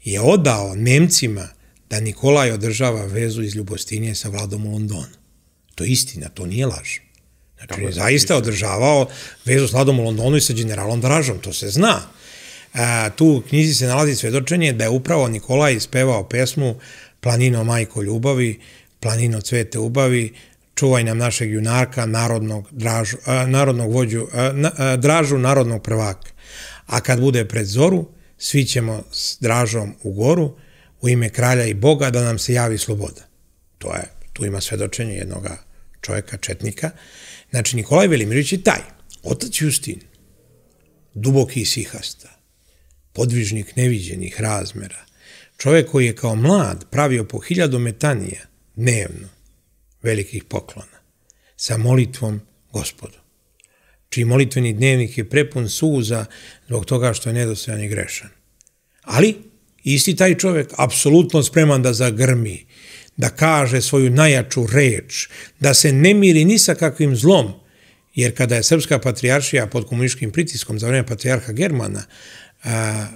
je odao Nemcima da Nikolaj održava vezu iz Ljubostinje sa vladom u Londonu. To je istina, to nije laž. Znači, on je zaista održavao vezu s vladom u Londonu i sa generalom Dražom, to se zna. A, tu u knjizi se nalazi svedočenje da je upravo Nikolaj ispevao pesmu Planino majko ljubavi, planino cvete ubavi, čuvaj nam našeg junarka, narodnog, dražu, a, narodnog vođu, a, a, dražu narodnog prvaka. A kad bude pred zoru, svi ćemo s Dražom u goru u ime kralja i Boga da nam se javi sloboda. To je, tu ima svedočenje jednog čovjeka, četnika. Znači, Nikolaj Velimirović je taj, otac Justin, duboki i sihasta, podvižnik neviđenih razmera, čovjek koji je kao mlad pravio po hiljadu metanija dnevno, velikih poklona, sa molitvom Gospodu, čiji molitveni dnevnik je prepun suza zbog toga što je nedostojan i grešan. Ali isti taj čovjek apsolutno spreman da zagrmi, da kaže svoju najjaču reč, da se ne miri ni sa kakvim zlom, jer kada je srpska patrijaršija pod komunističkim pritiskom za vrijeme patrijarha Germana a,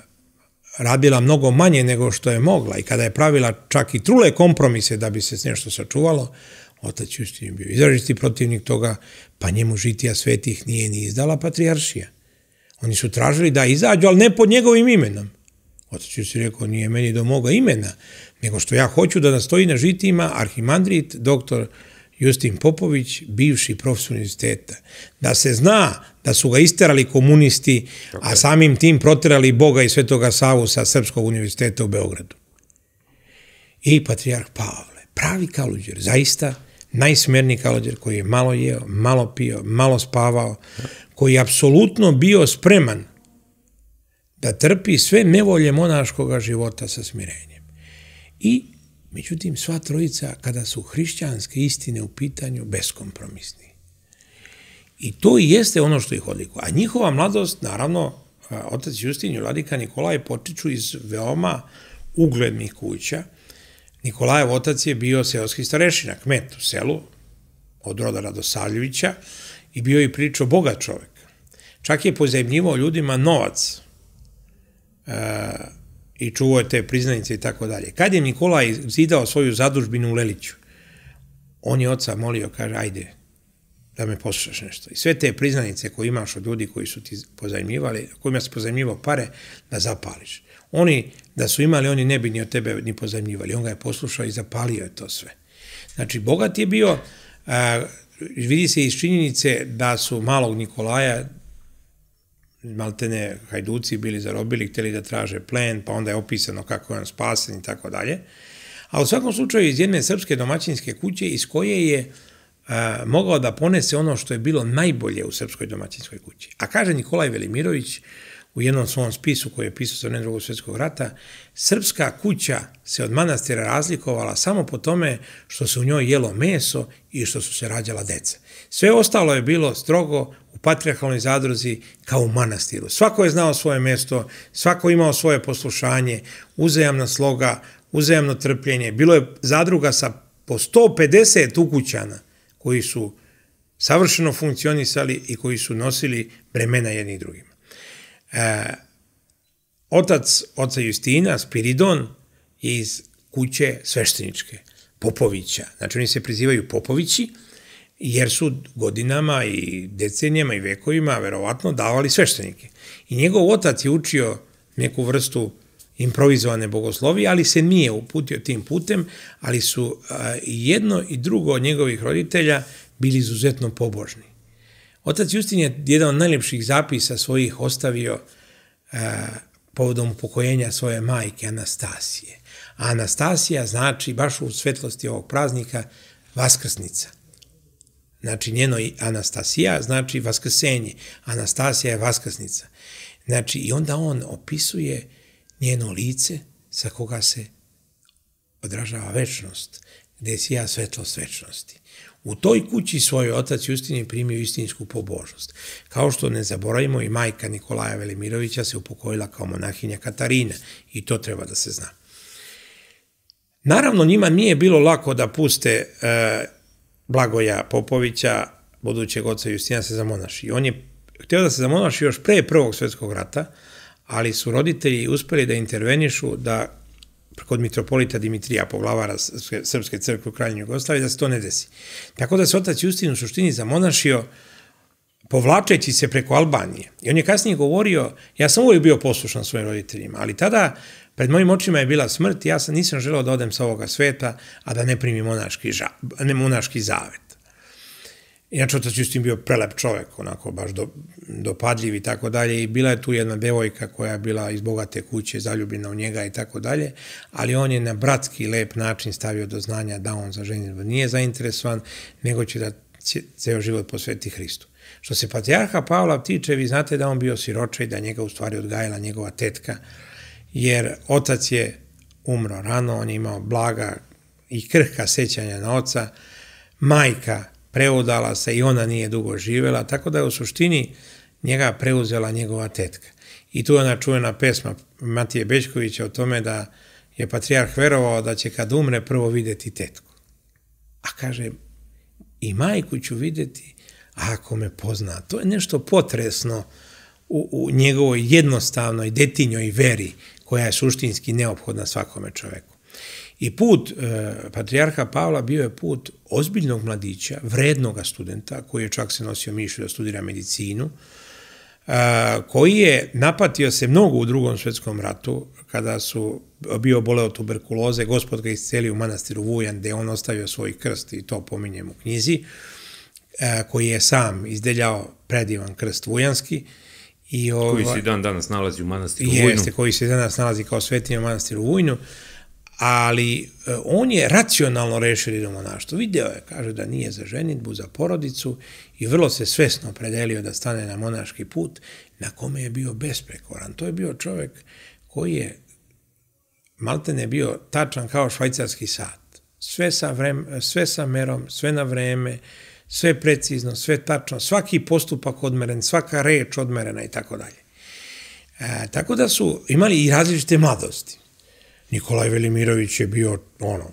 radila mnogo manje nego što je mogla i kada je pravila čak i trule kompromise da bi se nešto sačuvalo, otac Justin je bio izraziti protivnik toga, pa njemu žitija svetih nije ni izdala patrijaršija. Oni su tražili da izađu, ali ne pod njegovim imenom. Otac Justin je rekao, nije meni do moga imena, nego što ja hoću da nastoji na žitijima arhimandrit doktor Justin Popović, bivši profesor univerziteta. Da se zna da su ga isterali komunisti, okay, a samim tim proterali Boga i Svetoga Savu sa Srpskog univerziteta u Beogradu. I patrijarh Pavle, pravi kaluđer, zaista najsmjerniji kaluđer koji je malo jeo, malo pio, malo spavao, koji je apsolutno bio spreman da trpi sve nevolje monaškoga života sa smirenjem. I, međutim, sva trojica, kada su hrišćanske istine u pitanju, beskompromisni. I to i jeste ono što ih odlikuje. A njihova mladost, naravno, otac Justin i vladika Nikolaj potiču iz veoma uglednih kuća. Nikolajev otac je bio seoski starešina, kmet u selu, od Rodara do Savljevića, i bio i pričao bogat čovjek. Čak je pozajmljivao ljudima novac e, i čuvao je te priznanice i tako dalje. Kad je Nikolaj zidao svoju zadužbinu u Leliću, on je oca molio, kaže, ajde, da me poslušaš nešto. I sve te priznanice koje imaš od ljudi koji su ti pozajmljivali, kojima si pozajmljivao pare, da zapališ. Oni, da su imali, oni ne bi ni od tebe ni pozajmljivali. On ga je poslušao i zapalio je to sve. Znači, bogat je bio, a, vidi se iz činjenice da su malog Nikolaja, maltene hajduci bili zarobili, htjeli da traže plen, pa onda je opisano kako je on spasen i tako dalje. A u svakom slučaju iz jedne srpske domaćinske kuće iz koje je a, mogao da ponese ono što je bilo najbolje u srpskoj domaćinskoj kući. A kaže Nikolaj Velimirović, u jednom svom spisu koji je pisao za vreme Drugog svjetskog rata, srpska kuća se od manastira razlikovala samo po tome što se u njoj jelo meso i što su se rađala deca. Sve ostalo je bilo strogo u patrijarhalnoj zadruzi kao u manastiru. Svako je znao svoje mesto, svako imao svoje poslušanje, uzajamna sloga, uzajamno trpljenje. Bilo je zadruga sa po sto pedeset ukućana koji su savršeno funkcionisali i koji su nosili bremena jednih drugima. E, otac oca Justina, Spiridon, je iz kuće svešteničke, Popovića. Znači, oni se prizivaju Popovići jer su godinama i decenijama i vekovima verovatno davali sveštenike. I njegov otac je učio neku vrstu improvizovane bogoslovije, ali se nije uputio tim putem, ali su i jedno i drugo od njegovih roditelja bili izuzetno pobožni. Otac Justin je jedan od najljepših zapisa svojih ostavio e, povodom upokojenja svoje majke Anastasije. A Anastasija znači, baš u svetlosti ovog praznika, vaskrsnica. Znači, njeno Anastasija znači vaskrsenje. Anastasija je vaskrsnica. Znači, i onda on opisuje njeno lice sa koga se odražava večnost, gdje sija svetlost večnosti. U toj kući svoj otac Justin je primio istinsku pobožnost. Kao što ne zaboravimo, i majka Nikolaja Velimirovića se upokojila kao monahinja Katarina, i to treba da se zna. Naravno, njima nije bilo lako da puste e, Blagoja Popovića, budućeg oca Justina, se zamonaši. On je htio da se zamonaši još pre Prvog svjetskog rata, ali su roditelji uspeli da intervenišu da kod mitropolita Dimitrija, poglavara Srpske crkve u Kraljevini Jugoslavije, da se to ne desi. Tako da se otac Justin u suštini zamonašio povlačeći se preko Albanije. I on je kasnije govorio, ja sam uvijek bio poslušan svojim roditeljima, ali tada pred mojim očima je bila smrt i ja sam nisam želeo da odem sa ovoga sveta, a da ne primim monaški, ža, ne monaški zavet. Inače, otac Justin bio prelep čovjek, onako baš do, dopadljiv i tako dalje. I bila je tu jedna devojka koja je bila iz bogate kuće, zaljubljena u njega i tako dalje, ali on je na bratski lep način stavio do znanja da on za ženidbu nije zainteresovan, nego će da ceo život posveti Hristu. Što se patrijarha Pavla tiče, vi znate da on bio siroče i da njega u stvari odgajala njegova tetka, jer otac je umro rano, on je imao blaga i krhka sjećanja na oca, majka preudala se i ona nije dugo živela, tako da je u suštini njega preuzela njegova tetka. I tu je ona čuvena pesma Matije Bećkovića o tome da je patrijarh verovao da će kad umre prvo vidjeti tetku. A kaže, i majku ću vidjeti ako me pozna. To je nešto potresno u, u njegovoj jednostavnoj detinjoj veri koja je suštinski neophodna svakome čoveku. I put e, patrijarha Pavla bio je put ozbiljnog mladića, vrednog studenta, koji je čak se nosio mišlju da studira medicinu, e, koji je napatio se mnogo u Drugom svjetskom ratu, kada su bio boleo tuberkuloze, Gospod ga iscelio u manastiru Vujan, gdje on ostavio svoj krst, i to pominjem u knjizi, e, koji je sam izdeljao predivan krst vujanski, i ova, koji se dan danas nalazi u manastiru Vujnu. Jeste, koji se danas nalazi kao svetinja u manastiru Vujnu, ali on je racionalno rešio monaštvo. Video je, kaže, da nije za ženitbu, za porodicu, i vrlo se svesno opredelio da stane na monaški put, na kome je bio besprekoran. To je bio čovjek koji je maltene bio tačan kao švajcarski sat. Sve sa, vreme, sve sa merom, sve na vreme, sve precizno, sve tačno, svaki postupak odmeren, svaka reč odmerena i tako dalje. Tako da su imali i različite mladosti. Nikolaj Velimirović je bio ono,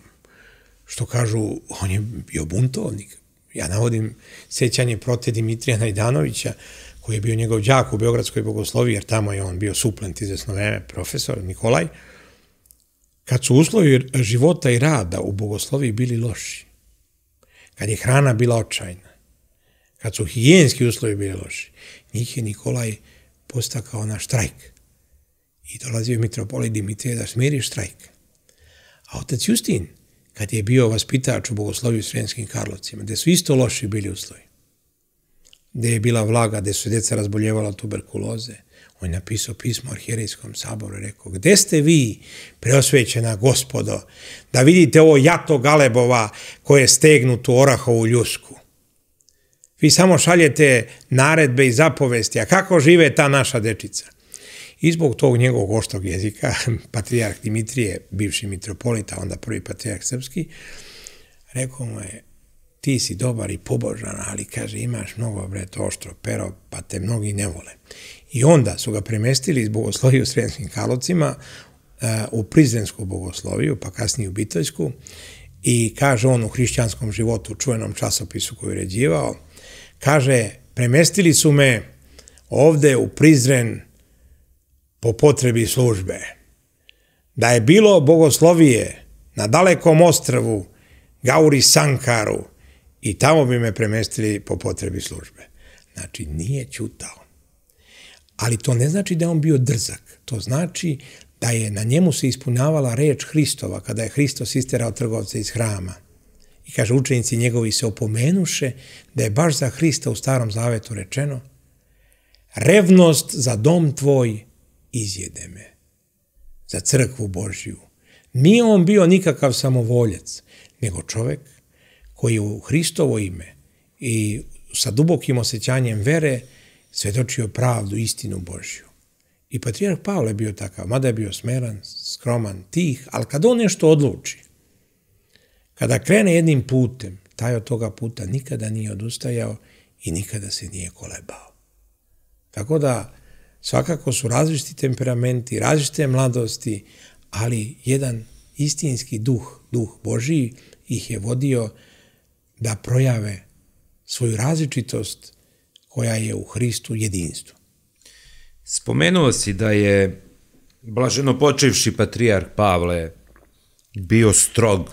što kažu, on je bio buntovnik. Ja navodim sjećanje prote Dimitrija Najdanovića, koji je bio njegov đak u Beogradskoj bogoslovi, jer tamo je on bio suplent izvesno vreme, profesor Nikolaj. Kad su uslovi života i rada u bogoslovi bili loši, kad je hrana bila očajna, kad su higijenski uslovi bili loši, njih je Nikolaj postakao na štrajk. I dolazio mitropolit Dimitrije da smiri štrajk. A otac Justin, kad je bio vaspitač u bogosloviju Srijemskim Karlovcima, gdje su isto loši bili uslovi, gdje je bila vlaga, gdje su djeca razboljevala tuberkuloze, on je napisao pismo arhijerejskom saboru i rekao, gdje ste vi, preosvećena gospodo, da vidite ovo jato galebova koje stegnu tu orahovu ljusku? Vi samo šaljete naredbe i zapovesti, a kako žive ta naša dečica? I zbog tog njegovog oštrog jezika, patrijarh Dimitrije, bivši mitropolita, onda prvi patrijarh srpski, rekao mu je, ti si dobar i pobožan, ali, kaže, imaš mnogo, bre, to oštro pero, pa te mnogi ne vole. I onda su ga premestili iz bogoslovije u Srijemskim Karlovcima u Prizrensku bogosloviju, pa kasnije u Bitoljsku, i kaže on u Hrišćanskom životu, u čuvenom časopisu koju je uređivao, kaže, premestili su me ovde u Prizren po potrebi službe. Da je bilo bogoslovije na dalekom ostrvu Gauri Sankaru, i tamo bi me premestili po potrebi službe. Znači, nije ćutao. Ali to ne znači da je on bio drzak. To znači da je na njemu se ispunjavala reč Hristova, kada je Hristos isterao trgovce iz hrama. I kaže, učenici njegovi se opomenuše da je baš za Hrista u Starom Zavetu rečeno, revnost za dom tvoj izjede me, za crkvu Božju. Nije on bio nikakav samovoljac, nego čovjek koji u Hristovo ime i sa dubokim osjećanjem vere svedočio pravdu, istinu Božju. I patrijarh Pavle je bio takav, mada je bio smeran, skroman, tih, ali kada on nešto odluči, kada krene jednim putem, taj od toga puta nikada nije odustajao i nikada se nije kolebao. Tako da, svakako su različiti temperamenti, različite mladosti, ali jedan istinski duh, duh Božiji, ih je vodio da projave svoju različitost koja je u Hristu jedinstvo. Spomenuo si da je blaženopočivši patrijarh Pavle bio strog,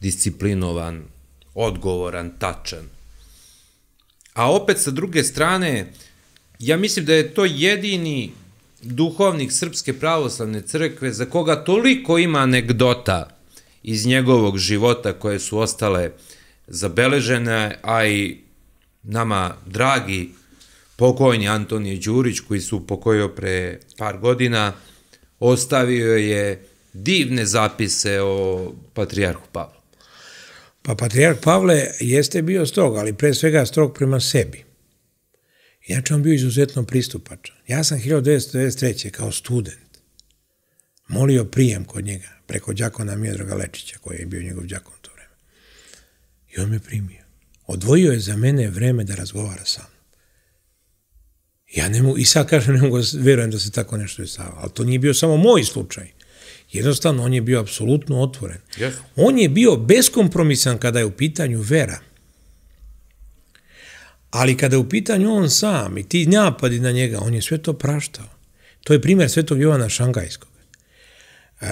disciplinovan, odgovoran, tačan. A opet sa druge strane, ja mislim da je to jedini duhovnik Srpske pravoslavne crkve za koga toliko ima anegdota iz njegovog života koje su ostale zabeležene, a i nama dragi pokojni Antonije Đurić, koji se upokojio pre par godina, ostavio je divne zapise o patrijarhu Pavlu. Pa patrijarh Pavle jeste bio strog, ali pre svega strog prema sebi. Inače, on bio izuzetno pristupačan. Ja sam hiljadu devetsto devedeset treće kao student molio prijem kod njega preko đakona Miodraga Lečića, koji je bio njegov đakon to vreme. I on me primio. Odvojio je za mene vreme da razgovara sa mnom. Ja ne mogu, i sad kažem, ne mogu, vjerujem da se tako nešto dešava, ali to nije bio samo moj slučaj. Jednostavno, on je bio apsolutno otvoren. Yes. On je bio beskompromisan kada je u pitanju vera. Ali kada je u pitanju on sam i ti napadi na njega, on je sve to praštao. To je primjer Svetog Jovana Šangajskog. E,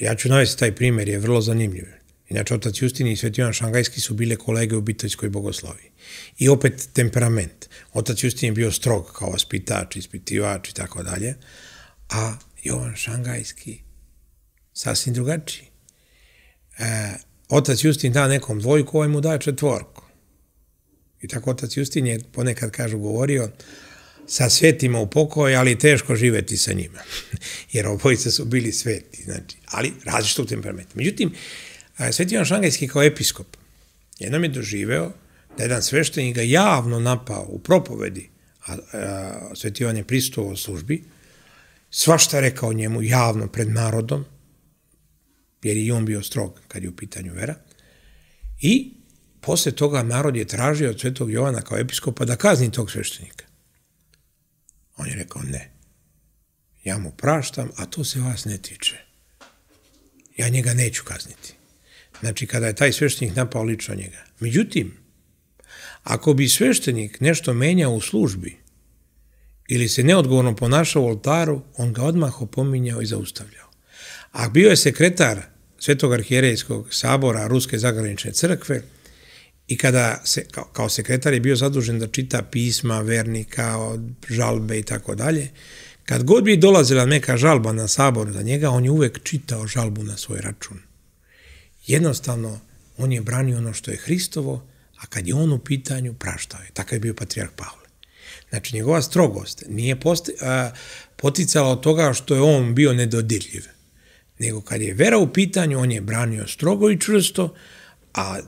ja ću navesti taj primjer, je vrlo zanimljiv. Inače, otac Justin i Sveti Jovan Šangajski su bile kolege u obiteljskoj bogosloviji. I opet temperament. Otac Justin je bio strog kao vaspitač, ispitivač i tako dalje, a Jovan Šangajski sasvim drugačiji. E, otac Justin da nekom dvojku, ovaj mu daje četvorku. I tako otac Justin je ponekad, kažu, govorio sa svetima u pokoju, ali teško živeti sa njima. Jer obojice su bili sveti, znači, ali različito u temperamentu. Međutim, Sveti Jovan Šangajski kao episkop jednom je doživeo da jedan sveštenik ga javno napao u propovedi, a, a Sveti Jovan je prisustvovao službi, svašta rekao njemu javno pred narodom, jer je i on bio strog kad je u pitanju vera, i posle toga narod je tražio od Svetog Jovana kao episkopa da kazni tog sveštenika. On je rekao ne. Ja mu praštam, a to se vas ne tiče. Ja njega neću kazniti. Znači, kada je taj sveštenik napao lično njega. Međutim, ako bi sveštenik nešto menjao u službi ili se neodgovorno ponašao u oltaru, on ga odmah opominjao i zaustavljao. A bio je sekretar Svetog arhijerejskog sabora Ruske zagranične crkve i kada se, kao, kao sekretar je bio zadužen da čita pisma vernika, žalbe i tako dalje, kad god bi dolazila neka žalba na sabor za njega, on je uvek čitao žalbu na svoj račun. Jednostavno, on je branio ono što je Hristovo, a kad je on u pitanju, praštao je. Takav je bio patrijarh Pavle. Znači, njegova strogost nije posti, a, poticala od toga što je on bio nedodirljiv, nego kad je vera u pitanju, on je branio strogo i čvrsto, a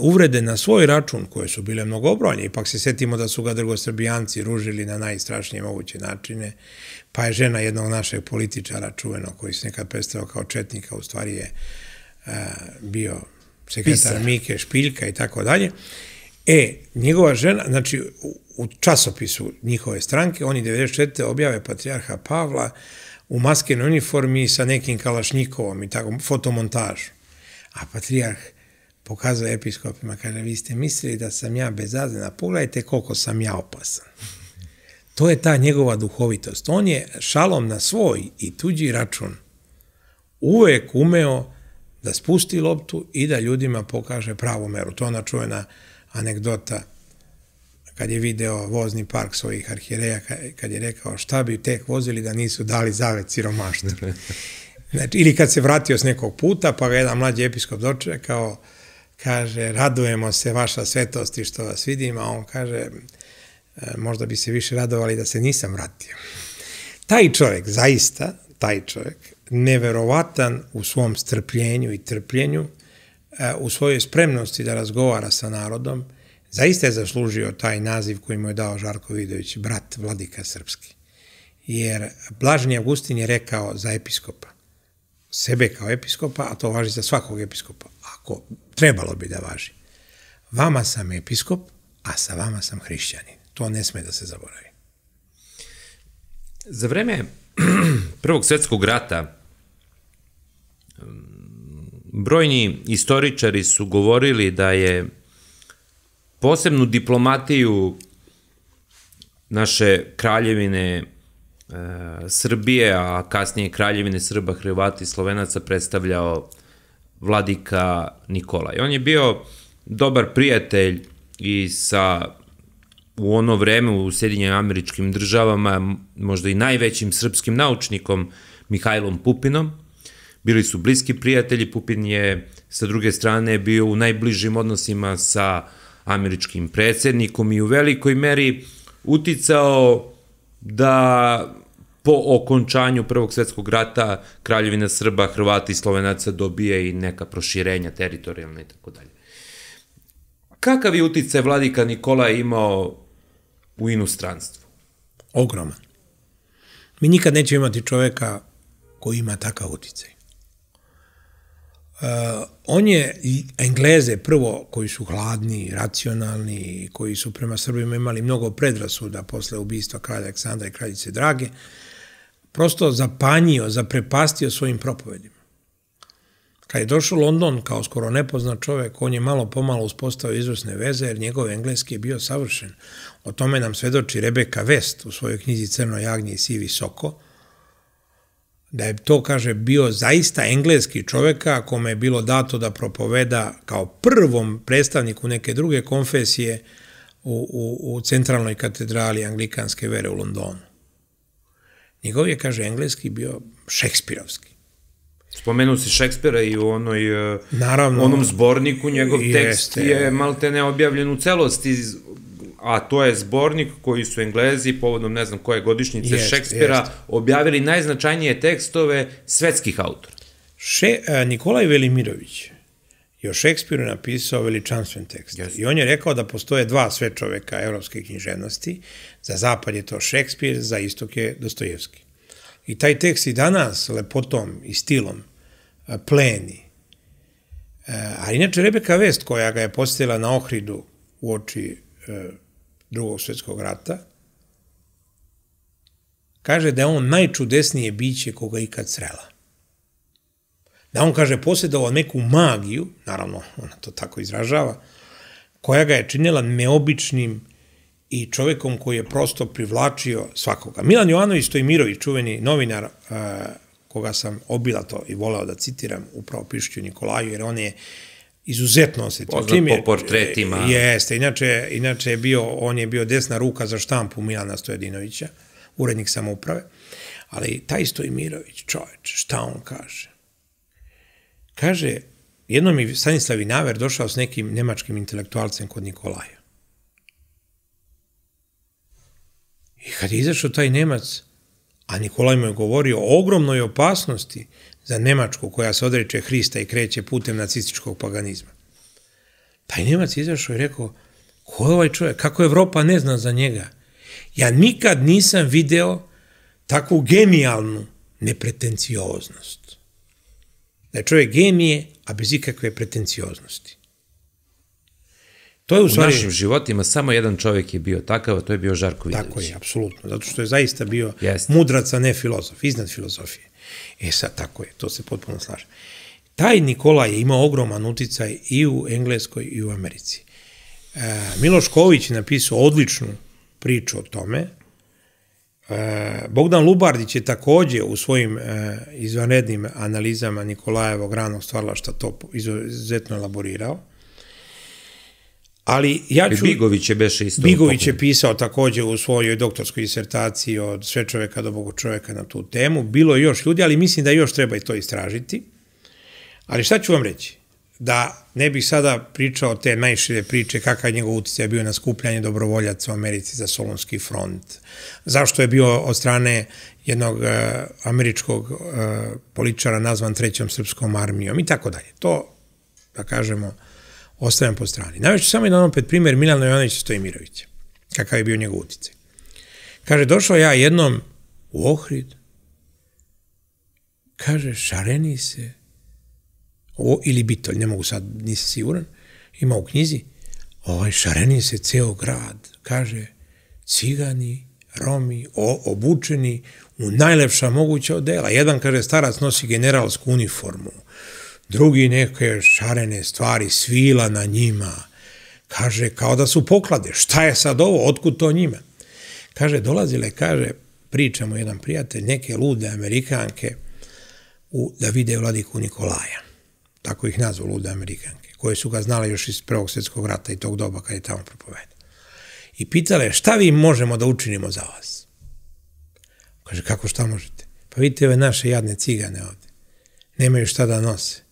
uvrede na svoj račun, koje su bile mnogobrojne, ipak se setimo da su ga drugosrbijanci ružili na najstrašnije moguće načine, pa je žena jednog našeg političara čuvenog, koji se nekad predstavao kao četnika, u stvari je a, bio sekretar Pisa. Mike Špiljka i tako dalje. E, njegova žena, znači u časopisu njihove stranke, oni devedeset četvrte objave patrijarha Pavla u maskenoj uniformi sa nekim kalašnjikovom i tako, fotomontažu. A patrijarh pokazuje episkopima, kaže, vi ste mislili da sam ja bezazlena, pogledajte koliko sam ja opasan. To je ta njegova duhovitost. On je šalom na svoj i tuđi račun uvek umeo da spusti loptu i da ljudima pokaže pravu meru. To je ona čuvena anegdota kad je video vozni park svojih arhijereja, kad je rekao šta bi tek vozili da nisu dali zavet siromaštvu. Znači, ili kad se vratio s nekog puta, pa ga jedan mlađi episkop dočekao, kaže, radujemo se vaša svetosti što vas vidim, a on kaže, možda bi se više radovali da se nisam vratio. Taj čovjek, zaista, taj čovjek, neverovatan u svom strpljenju i trpljenju, u svojoj spremnosti da razgovara sa narodom, zaista je zaslužio taj naziv koji mu je dao Žarko Vidović, brat vladika srpski. Jer Blaženi Avgustin je rekao za episkopa, sebe kao episkopa, a to važi za svakog episkopa, ako trebalo bi da važi. Vama sam episkop, a sa vama sam hrišćanin. To ne sme da se zaboravi. Za vreme Prvog svjetskog rata brojni istoričari su govorili da je posebnu diplomatiju naše kraljevine e, Srbije, a kasnije kraljevine Srba, Hrvata i Slovenaca predstavljao vladika Nikolaj. On je bio dobar prijatelj i sa u ono vreme u Sjedinjenim Američkim Državama možda i najvećim srpskim naučnikom Mihajlom Pupinom. Bili su bliski prijatelji. Pupin je sa druge strane bio u najbližim odnosima sa američkim predsjednikom i u velikoj meri uticao da po okončanju Prvog svjetskog rata Kraljevina Srba, Hrvata i Slovenaca dobije i neka proširenja teritorijalna i tako dalje. Kakav je uticaj vladika Nikola imao u inostranstvu? Ogroman. Mi nikad nećemo imati čoveka koji ima takav uticaj. Uh, on je Engleze prvo koji su hladni, racionalni, koji su prema Srbima imali mnogo predrasuda posle ubistva kralja Aleksandra i kraljice Drage, prosto zapanjio, zaprepastio svojim propovedima. Kad je došao London kao skoro nepoznat čovjek, on je malo pomalo uspostavio izvrsne veze jer njegov engleski je bio savršen. O tome nam svedoči Rebeka West u svojoj knjizi Crno jagnje i sivi soko, da je to, kaže, bio zaista engleski čovjeka kome je bilo dato da propoveda kao prvom predstavniku neke druge konfesije u, u, u centralnoj katedrali anglikanske vere u Londonu. Njegov je, kaže, engleski bio šekspirovski. Spomenuo si Šekspira i u onoj, naravno, onom zborniku njegov tekst jeste, je malte ne objavljen u celosti, a to je zbornik koji su Englezi povodom ne znam koje godišnjice jest, Šekspira jest. objavili najznačajnije tekstove svetskih autora. Še, Nikolaj Velimirović je o Šekspiru napisao veličanstven tekst. Jest. I on je rekao da postoje dva svečoveka evropske književnosti. Za zapad je to Šekspir, za istok je Dostojevski. I taj tekst i danas lepotom i stilom pleni. Ali inače Rebeka West, koja ga je postavila na Ohridu u oči Drugog svjetskog rata, kaže da je on najčudesnije biće koga ikad srela. Da on, kaže, posjedovao neku magiju, naravno ona to tako izražava, koja ga je činila neobičnim i čovjekom koji je prosto privlačio svakoga. Milan Jovanović Stojmirović, čuveni novinar koga sam obilato i voleo da citiram, upravo pišući Nikolaju, jer on je izuzetno osjetio. Poznat po portretima. Jeste, inače, inače je bio, on je bio desna ruka za štampu Milana Stojadinovića, urednik samouprave, ali taj Stojmirović, čovječ, šta on kaže? Kaže, jednom je Stanislav Vinaver došao s nekim nemačkim intelektualcem kod Nikolaja. I kad je izašao taj Nemac, a Nikolaj mu je govorio o ogromnoj opasnosti za Nemačku koja se odreče Hrista i kreće putem nacističkog paganizma. Taj Nemac izašao i rekao, ko je ovaj čovjek, kako Evropa ne zna za njega? Ja nikad nisam video takvu genijalnu nepretencioznost. Da je čovjek genije, a bez ikakve pretencioznosti. To je u, u stvari... našim životima samo jedan čovjek je bio takav, a to je bio Žarko Vidović. Tako je, apsolutno, zato što je zaista bio Jest. mudrac, a ne filozof, iznad filozofije. E sad, tako je, to se potpuno slaže. Taj Nikola je imao ogroman uticaj i u Engleskoj i u Americi. E, Miloš Ković je napisao odličnu priču o tome. E, Bogdan Lubardić je također u svojim e, izvanrednim analizama Nikolajevog ranog stvaralaštva to izuzetno elaborirao. Ali ja ću... Bigović je beše isto. Bigović je pisao također u svojoj doktorskoj disertaciji od sve čoveka do bogo čoveka na tu temu. Bilo je još ljudi, ali mislim da još treba i to istražiti. Ali šta ću vam reći? Da ne bih sada pričao te najšire priče kakav je njegov utjecaj bio na skupljanje dobrovoljaca u Americi za Solunski front. Zašto je bio od strane jednog uh, američkog uh, političara nazvan Trećom srpskom armijom i tako dalje. To, da kažemo, ostavljam po strani. Navešću samo jedan opet primjer Milana Jovanovića Stojmirovića, kakav je bio njegov uticaj. Kaže, došao ja jednom u Ohrid, kaže, šareni se, o, ili Bitolj, ne mogu sad, nisam siguran, ima u knjizi, ovaj, šareni se ceo grad, kaže, cigani, Romi, o, obučeni u najlepša moguća odela. Jedan, kaže, starac nosi generalsku uniformu, drugi neke šarene stvari, svila na njima, kaže, kao da su poklade, šta je sad ovo, otkud to njima? Kaže, dolazile, kaže, priča mu jedan prijatelj, neke lude Amerikanke u, da vide vladiku Nikolaja, tako ih nazvu lude Amerikanke, koje su ga znale još iz Prvog svjetskog rata i tog doba kad je tamo propovedan. I pitale, šta vi možemo da učinimo za vas? Kaže, kako šta možete? Pa vidite ove naše jadne cigane ovdje, nemaju šta da nose.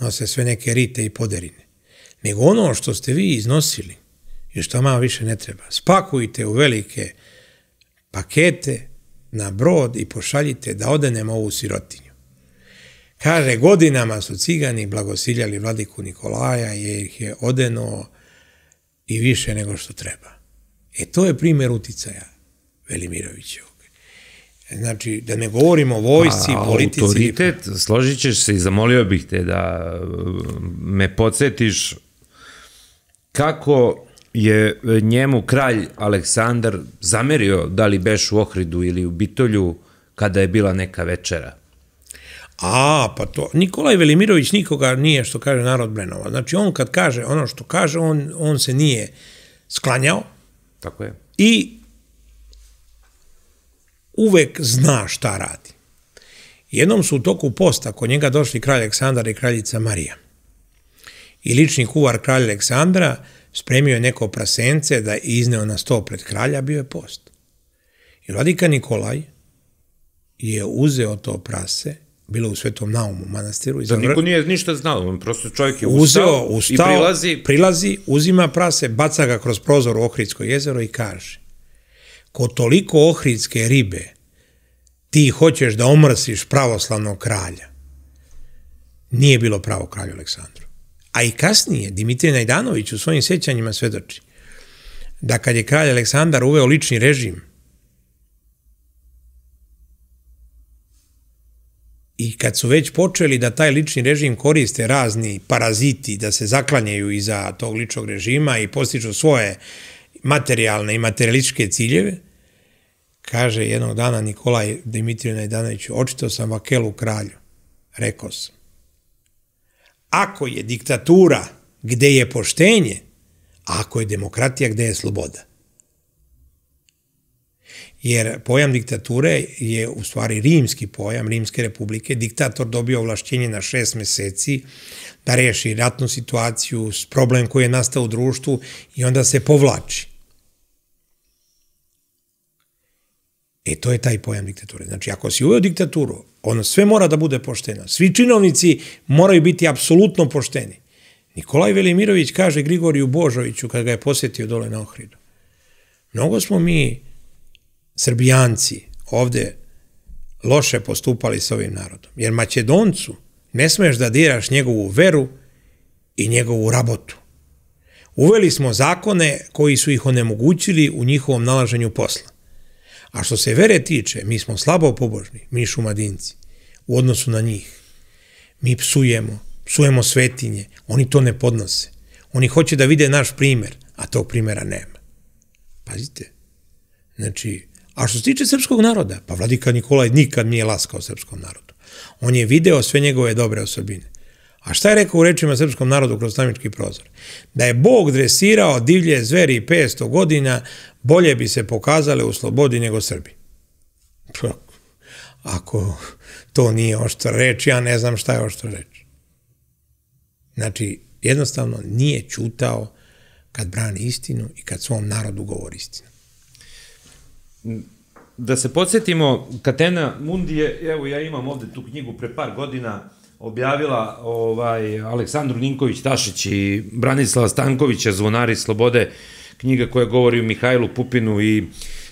Nose sve neke rite i poderine. Nego ono što ste vi iznosili i što vam više ne treba. Spakujte u velike pakete na brod i pošaljite da odenemo ovu sirotinju. Kaže, godinama su cigani blagosiljali vladiku Nikolaja jer ih je odenuo i više nego što treba. E to je primjer uticaja Velimirovićevog. Znači, da ne govorimo o vojsci, a, politici... Autoritet, složit ćeš se i zamolio bih te da me podsjetiš kako je njemu kralj Aleksandar zamerio da li beš u Ohridu ili u Bitolju kada je bila neka večera. A, pa to... Nikolaj Velimirović nikoga nije, što kaže narod, brenovao. Znači, on kad kaže ono što kaže, on, on se nije sklanjao. Tako je. I uvek zna šta radi. Jednom su u toku posta kod njega došli kralj Aleksandar i kraljica Marija. I lični kuvar kralja Aleksandra spremio je neko prasence da je izneo na sto pred kralja, bio je post. I vladika Nikolaj je uzeo to prase, bilo u Svetom Naumu manastiru. Da niko nije ništa znao, prosto čovjek je ustao i prilazi. Prilazi, uzima prase, baca ga kroz prozor u Ohridsko jezero i kaže: ko toliko ohridske ribe ti hoćeš da omrsiš pravoslavnog kralja. Nije bilo pravo kralju Aleksandru. A i kasnije Dimitrije Najdanović u svojim sjećanjima svedoči da kad je kralj Aleksandar uveo lični režim i kad su već počeli da taj lični režim koriste razni paraziti da se zaklanjaju iza tog ličnog režima i postižu svoje materijalne i materialističke ciljeve, kaže jednog dana Nikolaj Dimitriju Najdanoviću: očito sam Vakelu kralju, rekao sam, ako je diktatura gde je poštenje, ako je demokratija gde je sloboda. Jer pojam diktature je u stvari rimski pojam, rimske republike. Diktator dobio ovlašćenje na šest meseci da reši ratnu situaciju, problem koji je nastao u društvu i onda se povlači. E to je taj pojam diktature. Znači, ako si uveo diktaturu, ono sve mora da bude pošteno. Svi činovnici moraju biti apsolutno pošteni. Nikolaj Velimirović kaže Grigoriju Božoviću kad ga je posjetio dole na Ohridu: mnogo smo mi Srbijanci ovdje loše postupali s ovim narodom. Jer Makedoncu ne smeš da diraš njegovu veru i njegovu rabotu. Uveli smo zakone koji su ih onemogućili u njihovom nalaženju posla. A što se vere tiče, mi smo slabo pobožni, mi Šumadinci, u odnosu na njih. Mi psujemo, psujemo svetinje, oni to ne podnose. Oni hoće da vide naš primjer, a tog primjera nema. Pazite, znači... A što se tiče srpskog naroda, pa vladika Nikolaj nikad nije laskao srpskom narodu. On je video sve njegove dobre osobine. A šta je rekao u rečima srpskom narodu kroz Tamički prozor? Da je Bog dresirao divlje zveri petsto godina, bolje bi se pokazale u slobodi nego Srbi. Ako to nije oštra reč, ja ne znam šta je oštra reč. Znači, jednostavno nije ćutao kad brani istinu i kad svom narodu govori istinu. Da se podsjetimo, Katena Mundije, evo ja imam ovdje tu knjigu, pre par godina objavila ovaj, Aleksandru Ninković-Tašić i Branislava Stankovića, Zvonari slobode, knjiga koja govori o Mihajlu Pupinu i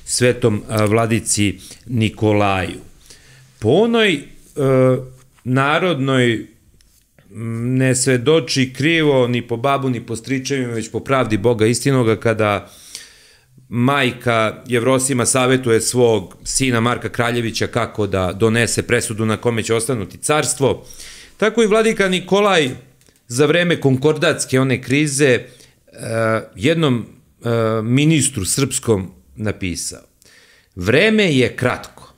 svetom vladici Nikolaju. Po onoj e, narodnoj ne svedoči krivo ni po babu ni po stričevima, već po pravdi Boga istinoga, kada majka Jevrosima savjetuje svog sina Marka Kraljevića kako da donese presudu na kome će ostanuti carstvo. Tako i vladika Nikolaj za vreme konkordatske one krize jednom ministru srpskom napisao: vreme je kratko.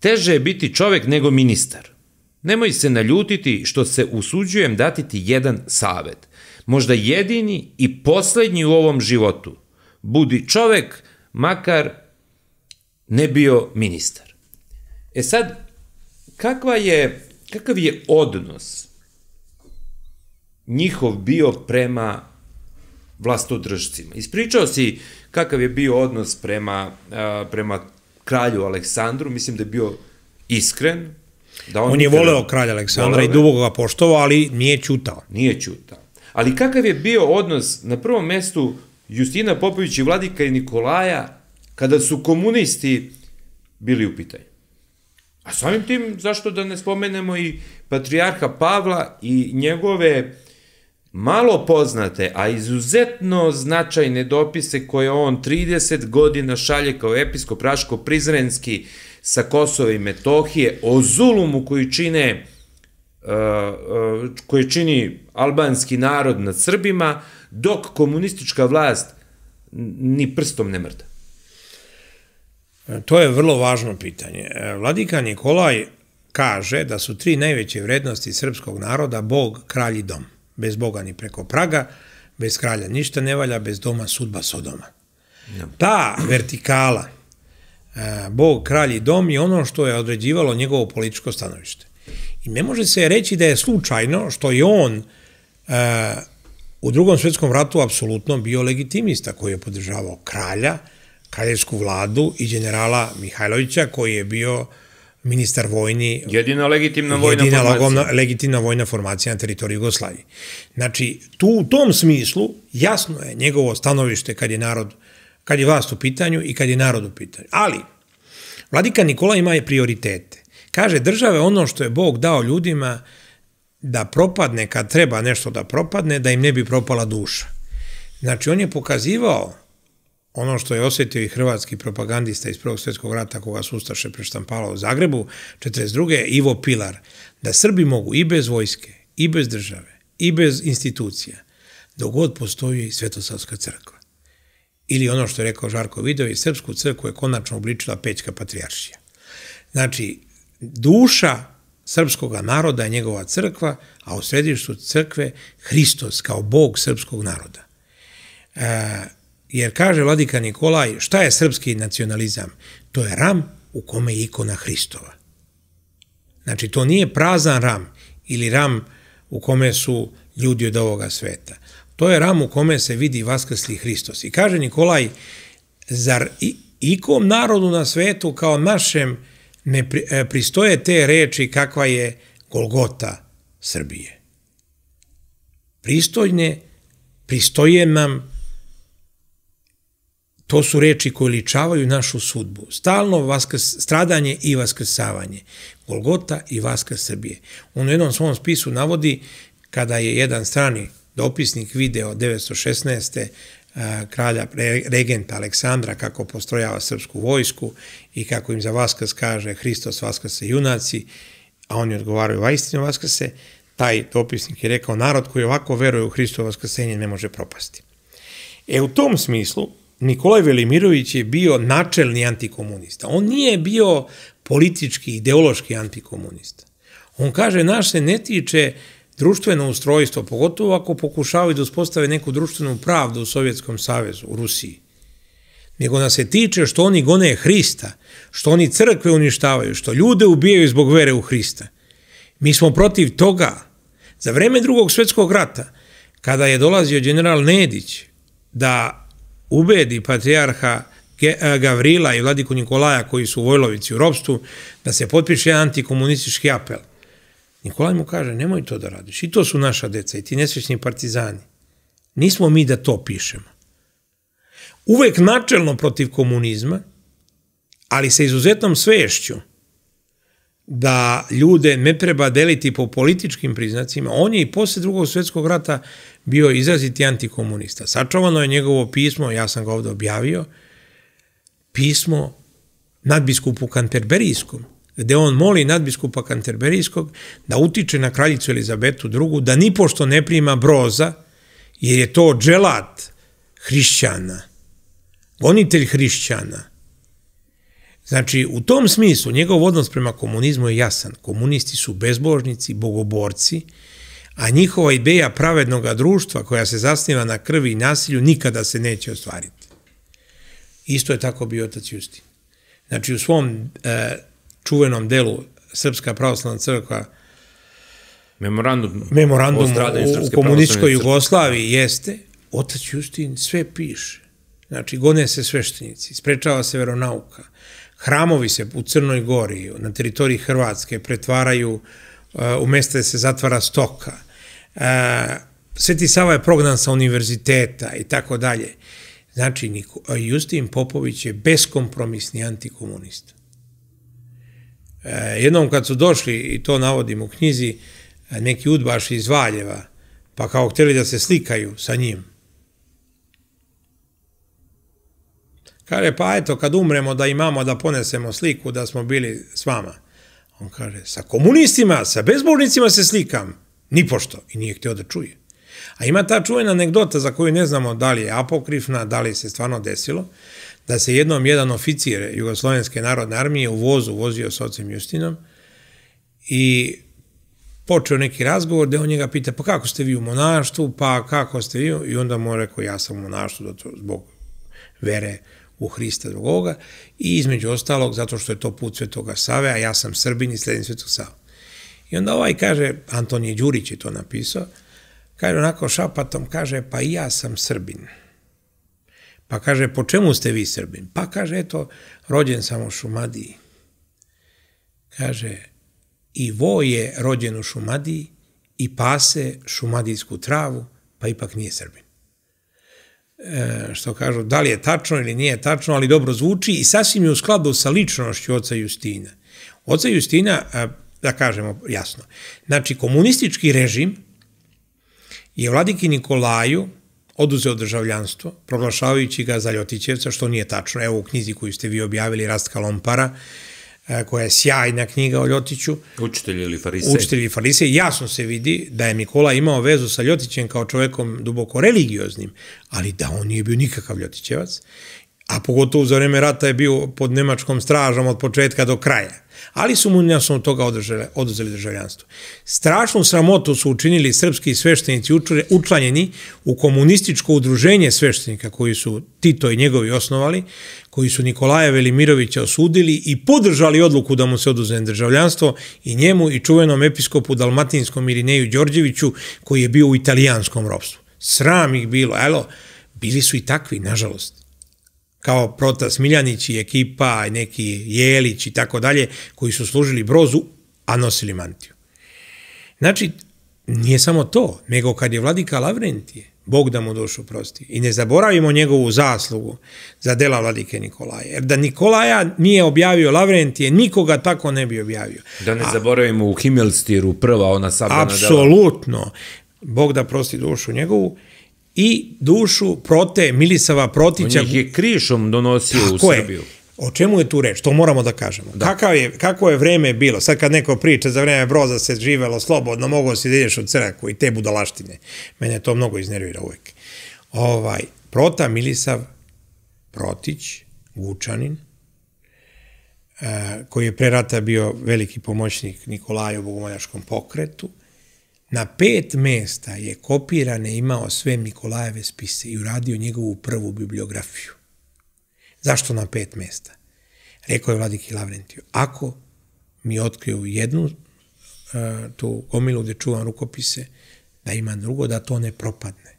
Teže je biti čovjek nego ministar. Nemoj se naljutiti što se usuđujem dati ti jedan savjet. Možda jedini i posljednji u ovom životu. Budi čovek, makar ne bio ministar. E sad, kakva je, kakav je odnos njihov bio prema vlastodržcima? Ispričao si kakav je bio odnos prema, prema kralju Aleksandru, mislim da je bio iskren. Da on, on je voleo kralja Aleksandra i dubogo ga poštovao, ali nije ćutao. Nije ćutao. Ali kakav je bio odnos na prvom mestu Justina Popović i Vladika i Nikolaja kada su komunisti bili u pitanju. A samim tim, zašto da ne spomenemo i patrijarha Pavla i njegove malo poznate, a izuzetno značajne dopise koje on trideset godina šalje kao episkop Raško-Prizrenski sa Kosova i Metohije o zulumu koji čine koji čini albanski narod nad Srbima, dok komunistička vlast ni prstom ne mrda. To je vrlo važno pitanje. Vladika Nikolaj kaže da su tri najveće vrednosti srpskog naroda Bog, kralj i dom. Bez Boga ni preko praga, bez kralja ništa ne valja, bez doma sudba Sodoma. Ta vertikala Bog, kralj i dom je ono što je određivalo njegovo političko stanovište. I ne može se reći da je slučajno što je on u Drugom svjetskom ratu apsolutno bio legitimista koji je podržavao kralja, kraljevsku vladu i generala Mihajlovića koji je bio ministar vojni, jedina legitimna vojna formacija na teritoriju Jugoslavije. Znači, u tom smislu jasno je njegovo stanovište kad je vlast u pitanju i kad je narod u pitanju. Ali, Vladika Nikolaj ima je prioritete. Kaže, države ono što je Bog dao ljudima da propadne kad treba nešto da propadne, da im ne bi propala duša. Znači, on je pokazivao ono što je osjetio i hrvatski propagandista iz Prvog svjetskog rata koga su ustaše preštampala u Zagrebu, četrdeset druge Ivo Pilar, da Srbi mogu i bez vojske, i bez države, i bez institucija, dok god postoji Svetosavska crkva. Ili ono što je rekao Žarko Vidović, Srpsku crkvu je konačno obličila Pećka patrijaršija. Znači, duša srpskog naroda je njegova crkva, a u središtu crkve Hristos kao Bog srpskog naroda. Jer kaže Vladika Nikolaj, šta je srpski nacionalizam? To je ram u kome je ikona Hristova. Znači, to nije prazan ram ili ram u kome su ljudi od ovoga sveta. To je ram u kome se vidi vaskrsli Hristos. I kaže Nikolaj, zar ikom narodu na svetu kao našem ne pristoje te reči kakva je Golgota Srbije. Pristojne, pristoje nam, to su reči koje ličavaju našu sudbu. Stalno stradanje i vaskrsavanje. Golgota i vaskrs Srbije. On u jednom svom spisu navodi kada je jedan strani dopisnik video devetsto šesnaeste kralja regenta Aleksandra kako postrojava srpsku vojsku i kako im za vaskrs kaže Hristos vaskrse junaci, a oni odgovaraju vaistinu vaskrse, taj dopisnik je rekao narod koji ovako veruje u Hristovo vaskrsenje ne može propasti. E u tom smislu Nikolaj Velimirović je bio načelni antikomunista. On nije bio politički, ideološki antikomunista. On kaže, naš se ne tiče društveno ustrojstvo, pogotovo ako pokušavaju da uspostave neku društvenu pravdu u Sovjetskom savezu, u Rusiji. Nego nas se tiče što oni gone Hrista, što oni crkve uništavaju, što ljude ubijaju zbog vere u Hrista. Mi smo protiv toga. Za vreme Drugog svjetskog rata, kada je dolazio general Nedić da ubedi patrijarha Gavrila i Vladiku Nikolaja koji su u Vojlovici u ropstvu, da se potpiše antikomunistički apel. Nikolaj mu kaže, nemoj to da radiš, i to su naša deca, i ti nesrećni partizani. Nismo mi da to pišemo. Uvek načelno protiv komunizma, ali sa izuzetnom svešću da ljude ne treba deliti po političkim priznacima. On je i posle Drugog svjetskog rata bio izraziti antikomunista. Sačuvano je njegovo pismo, ja sam ga ovdje objavio, pismo nadbiskupu Kanterberijskom, gde on moli nadbiskupa Kanterberijskog da utiče na kraljicu Elizabetu drugu, da nipošto ne prima Broza, jer je to dželat hrišćana, gonitelj hrišćana. Znači, u tom smislu, njegov odnos prema komunizmu je jasan. Komunisti su bezbožnici, bogoborci, a njihova ideja pravednog društva koja se zasniva na krvi i nasilju nikada se neće ostvariti. Isto je tako bio otac Justin. Znači, u svom čuvenom delu Srpska pravoslavna crkva, memorandum u komunističkoj Jugoslaviji, jeste, otac Justin sve piše. Znači, gone se sveštenici, sprečava se veronauka, hramovi se u Crnoj Gori, na teritoriji Hrvatske, pretvaraju u mesta gde se zatvara stoka. Sveti Sava je prognan sa univerziteta i tako dalje. Znači, Justin Popović je beskompromisni antikomunista. Jednom kad su došli, i to navodim u knjizi, neki udbaši iz Valjeva, pa kao hteli da se slikaju sa njim. Kaže, pa eto, kad umremo da imamo da ponesemo sliku da smo bili s vama. On kaže, sa komunistima, sa bezbožnicima se slikam. Nipošto. I nije htio da čuje. A ima ta čuvena anegdota za koju ne znamo da li je apokrifna, da li se stvarno desilo, da se jednom jedan oficir Jugoslovenske narodne armije u vozu vozio s ocem Justinom i počeo neki razgovor gde on njega pita, pa kako ste vi u monaštvu, pa kako ste vi, i onda mu rekao, ja sam u monaštvu zbog vere u Hrista, zbog ovoga, i između ostalog, zato što je to put Svetoga Save, a ja sam Srbin i sledim Svetog Savu. I onda ovaj kaže, Antonije Đurić je to napisao, kaže onako šapatom, kaže, pa i ja sam Srbin. Pa kaže, po čemu ste vi Srbin? Pa kaže, eto, rođen sam u Šumadiji. Kaže, i Vo je rođen u Šumadiji i pase šumadijsku travu, pa ipak nije Srbin. E, što kažu, da li je tačno ili nije tačno, ali dobro zvuči i sasvim je u skladu sa ličnošću oca Justina. Oca Justina, da kažemo jasno, znači komunistički režim je vladiki Nikolaju oduzeo državljanstvo, proglašavajući ga za Ljotićevca, što nije tačno. Evo u knjizi koju ste vi objavili, Rastka Lompara, koja je sjajna knjiga o Ljotiću. Učitelj ili farisej. Učitelj ili farisej. Jasno se vidi da je Nikola imao vezu sa Ljotićem kao čovjekom duboko religioznim, ali da on nije bio nikakav Ljotićevac, a pogotovo za vreme rata je bio pod nemačkom stražom od početka do kraja. Ali su mu jasno od toga oduzeli državljanstvo. Strašnu sramotu su učinili srpski sveštenici učlanjeni u komunističko udruženje sveštenika koji su Tito i njegovi osnovali, koji su Nikolaja Velimirovića osudili i podržali odluku da mu se oduzme državljanstvo i njemu i čuvenom episkopu dalmatinskom Irineju Đorđeviću koji je bio u italijanskom ropstvu. Sram ih bilo, elo, bili su i takvi, nažalost, kao Protas Miljanić i ekipa, neki Jelić i tako dalje, koji su služili Brozu, a nosili mantiju. Znači, nije samo to, nego kad je vladika Lavrentije, Bog da mu dušu prosti, i ne zaboravimo njegovu zaslugu za dela vladike Nikolaja, jer da Nikolaja nije objavio Lavrentije, nikoga tako ne bi objavio. Da ne a, zaboravimo u Himelstiru prva ona sabrana dela. Apsolutno, Bog da prosti dušu njegovu, i dušu Prote Milisava Protića. On ih je krišom donosio u Srbiju. O čemu je tu reč? To moramo da kažemo. Kako je vreme bilo? Sad kad neko priča za vreme Broza se živelo slobodno, mogo si da ideš u crkvu i te budalaštine. Mene to mnogo iznervira uvijek. Prota Milisav Protić, Vučanin, koji je pre rata bio veliki pomoćnik Nikolaja u bogomoljačkom pokretu, na pet mesta je kopirane imao sve Nikolajeve spise i uradio njegovu prvu bibliografiju. Zašto na pet mesta? Rekao je vladiki Lavrentiju, ako mi otkriju jednu tu gomilu gde čuvam rukopise, da ima drugo, da to ne propadne.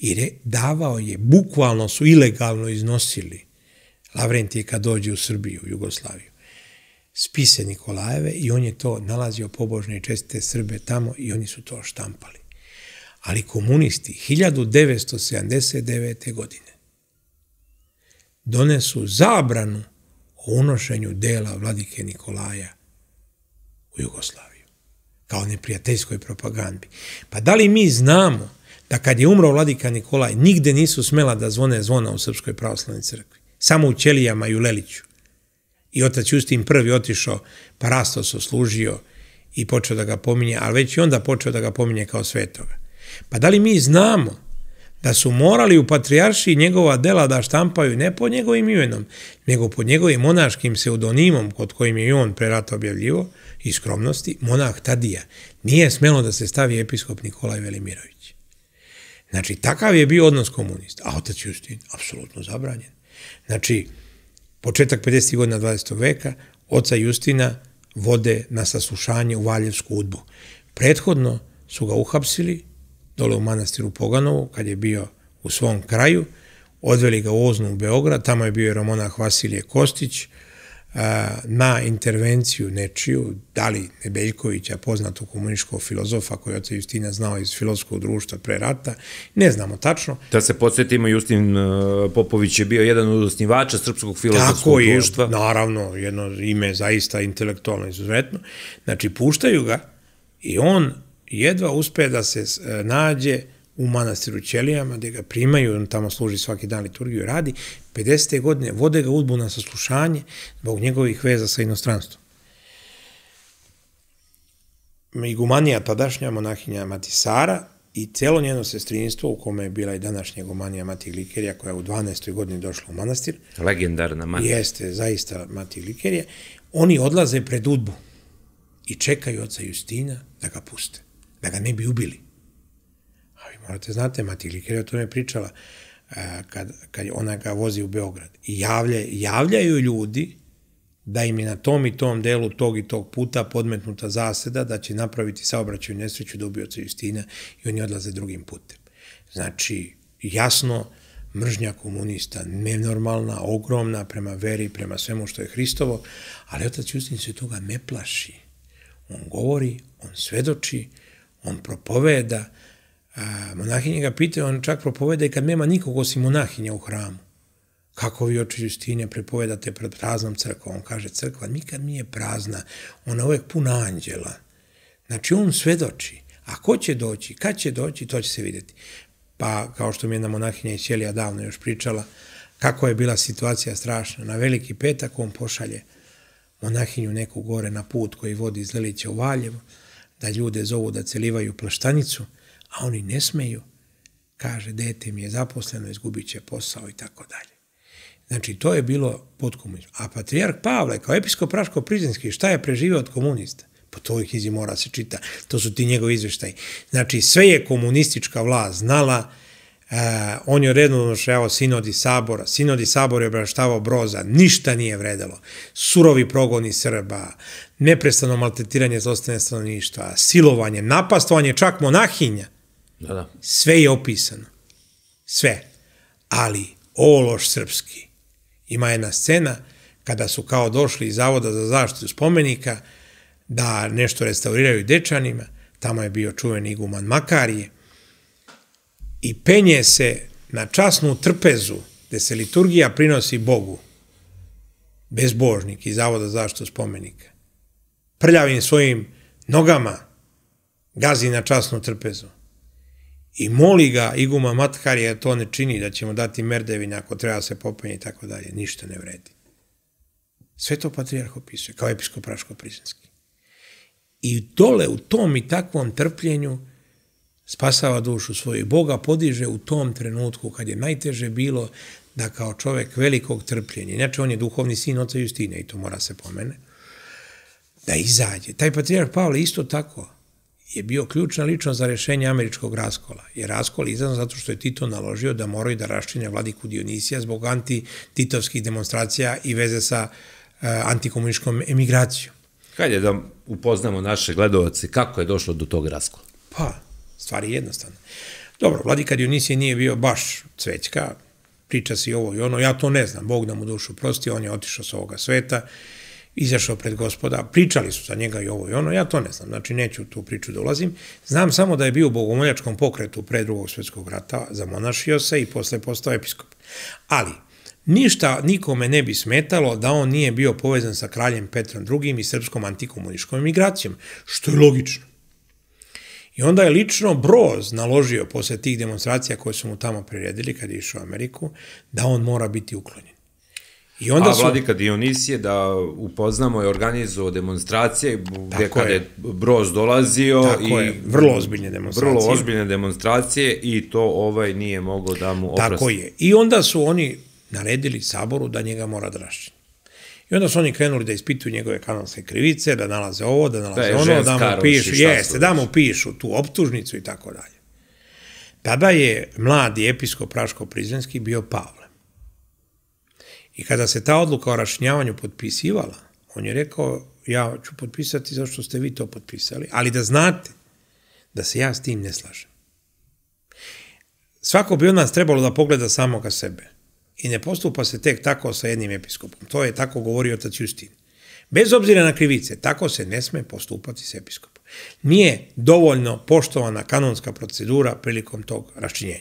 I davao je, bukvalno su ilegalno iznosili Lavrentije kad dođe u Srbiju, u Jugoslaviju, spise Nikolajeve i on je to nalazio pobožne i čestite Srbe tamo i oni su to štampali. Ali komunisti hiljadu devetsto sedamdeset devete. godine donesu zabranu o unošenju dela vladike Nikolaja u Jugoslaviju, kao neprijateljskoj propagandi. Pa da li mi znamo da kad je umro vladika Nikolaj, nigde nisu smela da zvone zvona u Srpskoj pravoslavnoj crkvi, samo u Ćelijama i u Leliću. I otac Justin prvi otišao, pa Rastos oslužio i počeo da ga pominje, ali već i onda počeo da ga pominje kao svetoga. Pa da li mi znamo da su morali u Patrijaršiji njegova dela da štampaju ne pod njegovim imenom, nego pod njegovim monaškim pseudonimom, kod kojim je on pre rata objavljivo, i skromnosti, monah Tadija. Nije smelo da se stavi episkop Nikolaj Velimirović. Znači, takav je bio odnos komunista, a otac Justin, apsolutno zabranjen. Znači, početak pedesetih godina dvadesetog veka, oca Justina vode na saslušanje u Valjevsku udbu. Prethodno su ga uhapsili dole u manastiru Poganovu, kad je bio u svom kraju, odveli ga u Oznu u Beograd, tamo je bio jeromonah Vasilije Kostić, na intervenciju nečiju, da li Nebeljkovića, poznatog komunističkog filozofa koji je otac Justina znao iz filozofskog društva pre rata, ne znamo tačno. Da se podsjetimo, Justin Popović je bio jedan od osnivača srpskog filozofskog društva. Tako je, naravno, jedno ime zaista intelektualno izuzetno. Znači, puštaju ga i on jedva uspe da se nađe u manastiru Ćelijama, gde ga primaju, on tamo služi svaki dan liturgiju i radi. pedesete godine vode ga Udbu na saslušanje zbog njegovih veza sa inostranstvom. Igumanija tadašnja, monahinja Matisara i celo njeno sestrinstvo, u kome je bila i današnja igumanija Mati Glikerija, koja je u dvanaestoj godini došla u manastir. Legendarna Mati. Jeste, zaista Mati Glikerija. Oni odlaze pred Udbu i čekaju oca Justina da ga puste, da ga ne bi ubili. Morate znate, Mati Glikerija o tome pričala kad, kad ona ga vozi u Beograd. I javlja, javljaju ljudi da im je na tom i tom delu tog i tog puta podmetnuta zaseda da će napraviti saobraćajnu nesreću da ubiju oca Justina i oni odlaze drugim putem. Znači, jasno, mržnja komunista, nenormalna, ogromna prema veri, prema svemu što je Hristovo, ali otac Justin se toga ne plaši. On govori, on svedoči, on propoveda. Monahinje ga pitaju, on čak propoveda i kad nema nikog osim monahinja u hramu. Kako vi, oče Justinje, prepovedate pred praznom crkvom? On kaže, crkva nikad nije prazna, ona uvek puna anđela. Znači, on svedoči. A ko će doći, kad će doći, to će se vidjeti. Pa, kao što mi jedna monahinja iz Ćelija davno još pričala, kako je bila situacija strašna. Na Veliki petak on pošalje monahinju neku gore na put koji vodi iz Lelića u Valjevo, da ljude zovu da celivaju plaštanicu, a oni ne smeju, kaže, dete mi je zaposleno, izgubit će posao i tako dalje. Znači, to je bilo pod komunizmom. A patrijarh Pavle, kao episkop Praško-Prizrenski, šta je preživio od komunista? Po toj knjizi mora se čita, to su ti njegovi izveštaji. Znači, sve je komunistička vlast znala, e, on je redno donošao sinodi sabora, sinodi sabor je obraštavao Broza, ništa nije vredalo. Surovi progoni Srba, neprestano maltretiranje zlostavljanje stanovništva, silovanje, napastovanje, čak monahinja. Da, da. Sve je opisano. Sve. Ali ološ srpski. Ima jedna scena kada su kao došli iz Zavoda za zaštitu spomenika da nešto restauriraju Dečanima. Tamo je bio čuveni iguman Makarije. I penje se na časnu trpezu gde se liturgija prinosi Bogu. Bezbožnik iz Zavoda za zaštitu spomenika. Prljavim svojim nogama gazi na časnu trpezu. I moli ga iguman Matkarija, to ne čini, da ćemo dati merdevina ako treba se popenje i tako dalje. Ništa ne vredi. Sve to patrijarh opisuje, kao episkop Praško-Prizrenski. I dole u tom i takvom trpljenju spasava dušu svoju. Boga podiže u tom trenutku kad je najteže bilo da kao čovjek velikog trpljenja, inače on je duhovni sin oca Justina i to mora se pomene, da izađe. Taj patrijarh Pavle isto tako je bio ključna ličnost za rješenje američkog raskola. Je raskol izazvan zato što je Tito naložio da moraju da raščine vladiku Dionisija zbog anti-titovskih demonstracija i veze sa uh, antikomunističkom emigracijom. Hajde da upoznamo naše gledaoce kako je došlo do tog raskola. Pa, stvar je jednostavna. Dobro, vladika Dionisije nije bio baš cvećka, priča se i ovo i ono, ja to ne znam, Bog da mu dušu prosti, on je otišao s ovoga sveta, izašao pred Gospoda, pričali su za njega i ovo i ono, ja to ne znam, znači neću u tu priču da ulazim. Znam samo da je bio u bogomoljačkom pokretu pre Drugog svjetskog rata, zamonašio se i posle postao episkop. Ali, ništa nikome ne bi smetalo da on nije bio povezan sa kraljem Petrom drugim i srpskom antikomunističkom emigracijom, što je logično. I onda je lično Broz naložio posle tih demonstracija koje su mu tamo priredili kad je išao u Ameriku, da on mora biti uklonjen. I onda a su... vladika Dionisije, da upoznamo, je organizovao demonstracije gdje kada je Broz dolazio. Tako i je, vrlo ozbiljne demonstracije. Vrlo ozbiljne demonstracije i to ovaj nije mogao da mu oprosti. Tako je. I onda su oni naredili saboru da njega mora drašiti. I onda su oni krenuli da ispituju njegove kanonske krivice, da nalaze ovo, da nalaze da ono, da mu pišu, jeste, da mu pišu tu optužnicu i tako dalje. Tada je mladi episkop Praško-Prizrenski bio Pavle. I kada se ta odluka o raščinjavanju potpisivala, on je rekao, ja ću potpisati zašto ste vi to potpisali, ali da znate da se ja s tim ne slažem. Svako bi od nas trebalo da pogleda samo ka sebe. i ne postupa se tek tako sa jednim episkopom. To je tako govorio otac Justin. Bez obzira na krivice, tako se ne sme postupati s episkopom. Nije dovoljno poštovana kanonska procedura prilikom tog raščinjenja.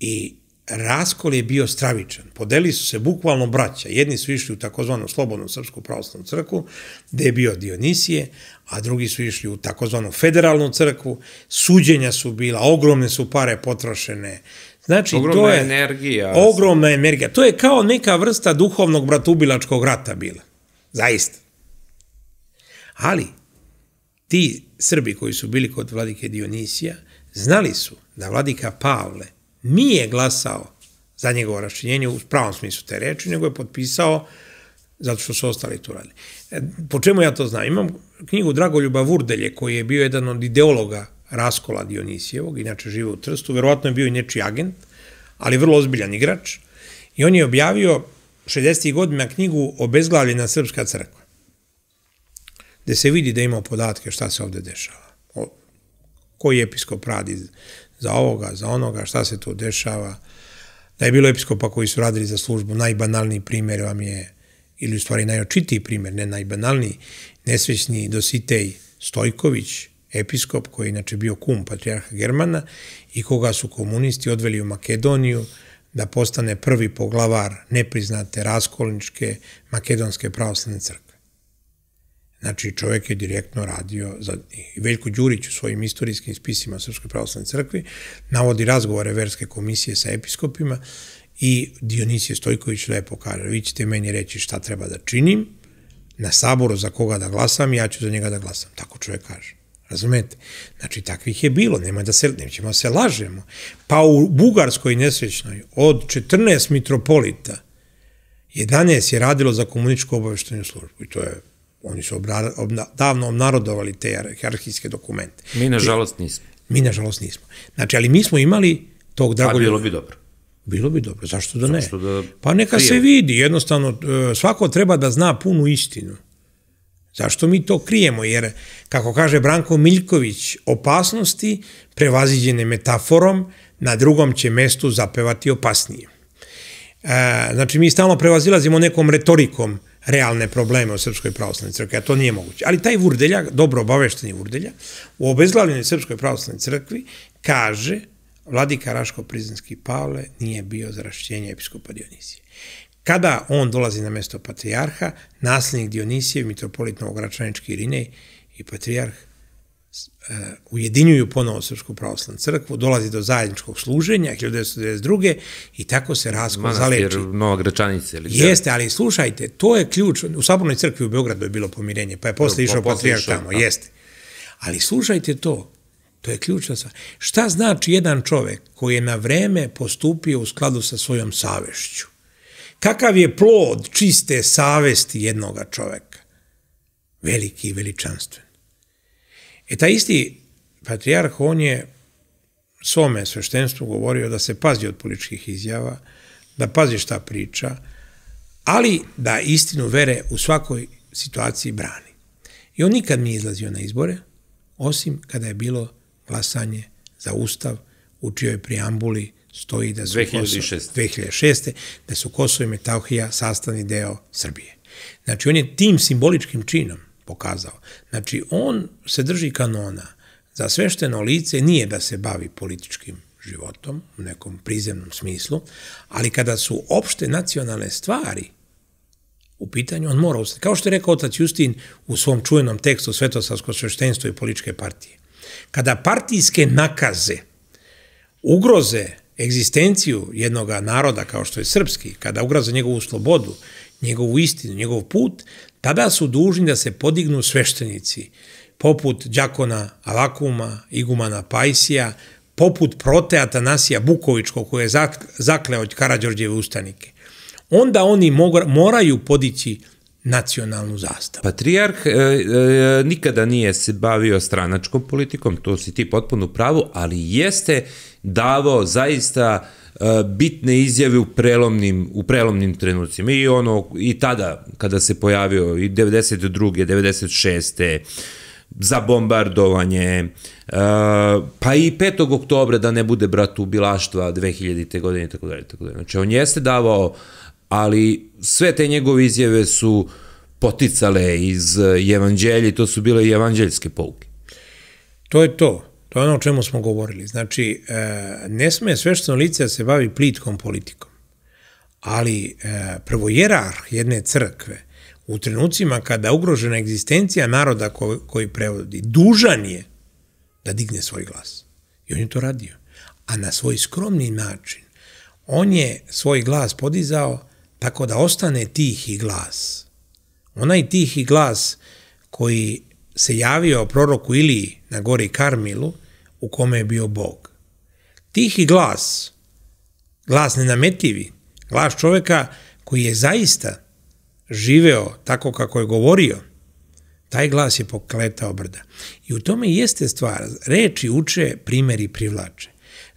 I raskol je bio stravičan. Podeli su se bukvalno braća. Jedni su išli u takozvanu slobodnu srpsku pravoslavnu crkvu, gde je bio Dionisije, a drugi su išli u takozvanu federalnu crkvu. Suđenja su bila, ogromne su pare potrošene. Znači, ogromna to je energija. Ogromna energija. To je kao neka vrsta duhovnog bratubilačkog rata bila. Zaista. Ali, ti Srbi koji su bili kod vladike Dionisija, znali su da vladika Pavle nije glasao za njegovo raščinjenje u pravom smislu te reči, nego je potpisao zato što su ostali tu radili. Po čemu ja to znam? Imam knjigu Dragoljuba Vurdelje, koji je bio jedan od ideologa raskola Dionisijevog, inače žive u Trstu, verovatno je bio i nečiji agent, ali vrlo ozbiljan igrač, i on je objavio šezdesetih godina knjigu Obezglavljena srpska crkva, gde se vidi da je imao podatke šta se ovde dešava, koji episkop radi za ovoga, za onoga, šta se tu dešava, da je bilo episkopa koji su radili za službu. Najbanalniji primjer vam je, ili u stvari najočitiji primjer, ne najbanalniji, nesvećni Dositej Stojković, episkop koji je inače bio kum patrijarha Germana i koga su komunisti odveli u Makedoniju da postane prvi poglavar nepriznate raskolničke makedonske pravoslavne crkve. Znači, čovjek je direktno radio, Veljko Đurić u svojim istorijskim spisima Srpskoj pravoslavnoj crkvi navodi razgovore verske komisije sa episkopima i Dionisije Stojković lepo kaže: vi ćete meni reći šta treba da činim, na saboru za koga da glasam, ja ću za njega da glasam. Tako čovjek kaže. Razumete? Znači, takvih je bilo, nema da se, nećemo da se lažemo. Pa u Bugarskoj nesrećnoj, od četrnaest mitropolita, jedanaest je radilo za komunističku obaveštajnu službu. I to je, oni su obra, obna, davno obnarodovali te arhivske dokumente. Mi, nažalost, nismo. Mi, nažalost, nismo. Znači, ali mi smo imali tog Dragoljuba. Ali bilo bi dobro. Bilo bi dobro, zašto da ne? Zašto da... Pa neka se vidi, jednostavno, svako treba da zna punu istinu. Zašto mi to krijemo? Jer, kako kaže Branko Miljković, opasnosti prevaziđene metaforom na drugom će mestu zapevati opasnije. E, znači, mi stalno prevazilazimo nekom retorikom realne probleme u Srpskoj pravoslavnoj crkvi, a to nije moguće. Ali taj Vurdelja, dobro obavešteni Vurdelja, u Obezglavljenoj Srpskoj pravoslavnoj crkvi kaže: vladika Raško-Prizrenski Pavle nije bio za raščinjenje episkopa Dionisije. Kada on dolazi na mjesto patrijarha, nasljednik Dionisijev, mitropolit Novogračanički Irinej i patrijarh uh, ujedinjuju ponovo Srpsku pravoslavnu crkvu, dolazi do zajedničkog služenja hiljadu devetsto devedeset druge i tako se raskol zaleči. Manastir Novogračanice. Jeste, ali slušajte, to je ključ. U Sabornoj crkvi u Beogradu je bilo pomirenje, pa je posle išao patrijarh tamo. Jeste. Ali slušajte to, to je ključna stvar. Šta znači jedan čovjek koji je na vreme postupio u skladu sa svojom savešću? Kakav je plod čiste savesti jednoga čoveka? Veliki i veličanstven. E taj isti patrijarh, on je svome sveštenstvu govorio da se pazi od političkih izjava, da pazi šta priča, ali da istinu vere u svakoj situaciji brani. I on nikad nije izlazio na izbore, osim kada je bilo glasanje za Ustav, u čijoj preambuli stoji da su dve hiljade šeste. da su Kosovo i Metohija sastavni deo Srbije. Znači, on je tim simboličkim činom pokazao. Znači, on se drži kanona. Za svešteno lice nije da se bavi političkim životom, u nekom prizemnom smislu, ali kada su opšte nacionalne stvari u pitanju, on mora ustati. Kao što je rekao otac Justin u svom čuvenom tekstu Svetosavsko sveštenstvo i političke partije. Kada partijske nakaze ugroze egzistenciju jednog naroda kao što je srpski, kada ugroze njegovu slobodu, njegovu istinu, njegov put, tada su dužni da se podignu sveštenici, poput đakona Avakuma, igumana Pajsija, poput prote Atanasija Bukovičkog, koji je zakleo Karađorđeve ustanike. Onda oni moraju podići nacionalnu zastavu. Patrijarh e, e, nikada nije se bavio stranačkom politikom, to si ti potpuno u pravu, ali jeste davao zaista e, bitne izjave u prelomnim, u prelomnim trenucima. I ono, i tada kada se pojavio i devedeset druge, devedeset šeste, za bombardovanje, pa i petog oktobra da ne bude bratu ubilaštva dve hiljadite godine, tako dalje, tako dalje. Znači, on jeste davao, ali sve te njegove izjave su poticale iz evanđelja i to su bile i evanđeljske pouke. To je to. To je ono o čemu smo govorili. Znači, ne sme svešteno lice da se bavi plitkom politikom, ali prvojerarh jedne crkve u trenucima kada je ugrožena egzistencija naroda ko, koji prevodi, dužan je da digne svoj glas. I on je to radio. A na svoj skromni način on je svoj glas podizao tako da ostane tihi glas. Onaj tihi glas koji se javio proroku Iliji na gori Karmilu, u kome je bio Bog. Tihi glas, glas nenametljivi, glas čoveka koji je zaista živeo tako kako je govorio, taj glas je pokletao brda. I u tome jeste stvar, reči uče, primjeri privlače.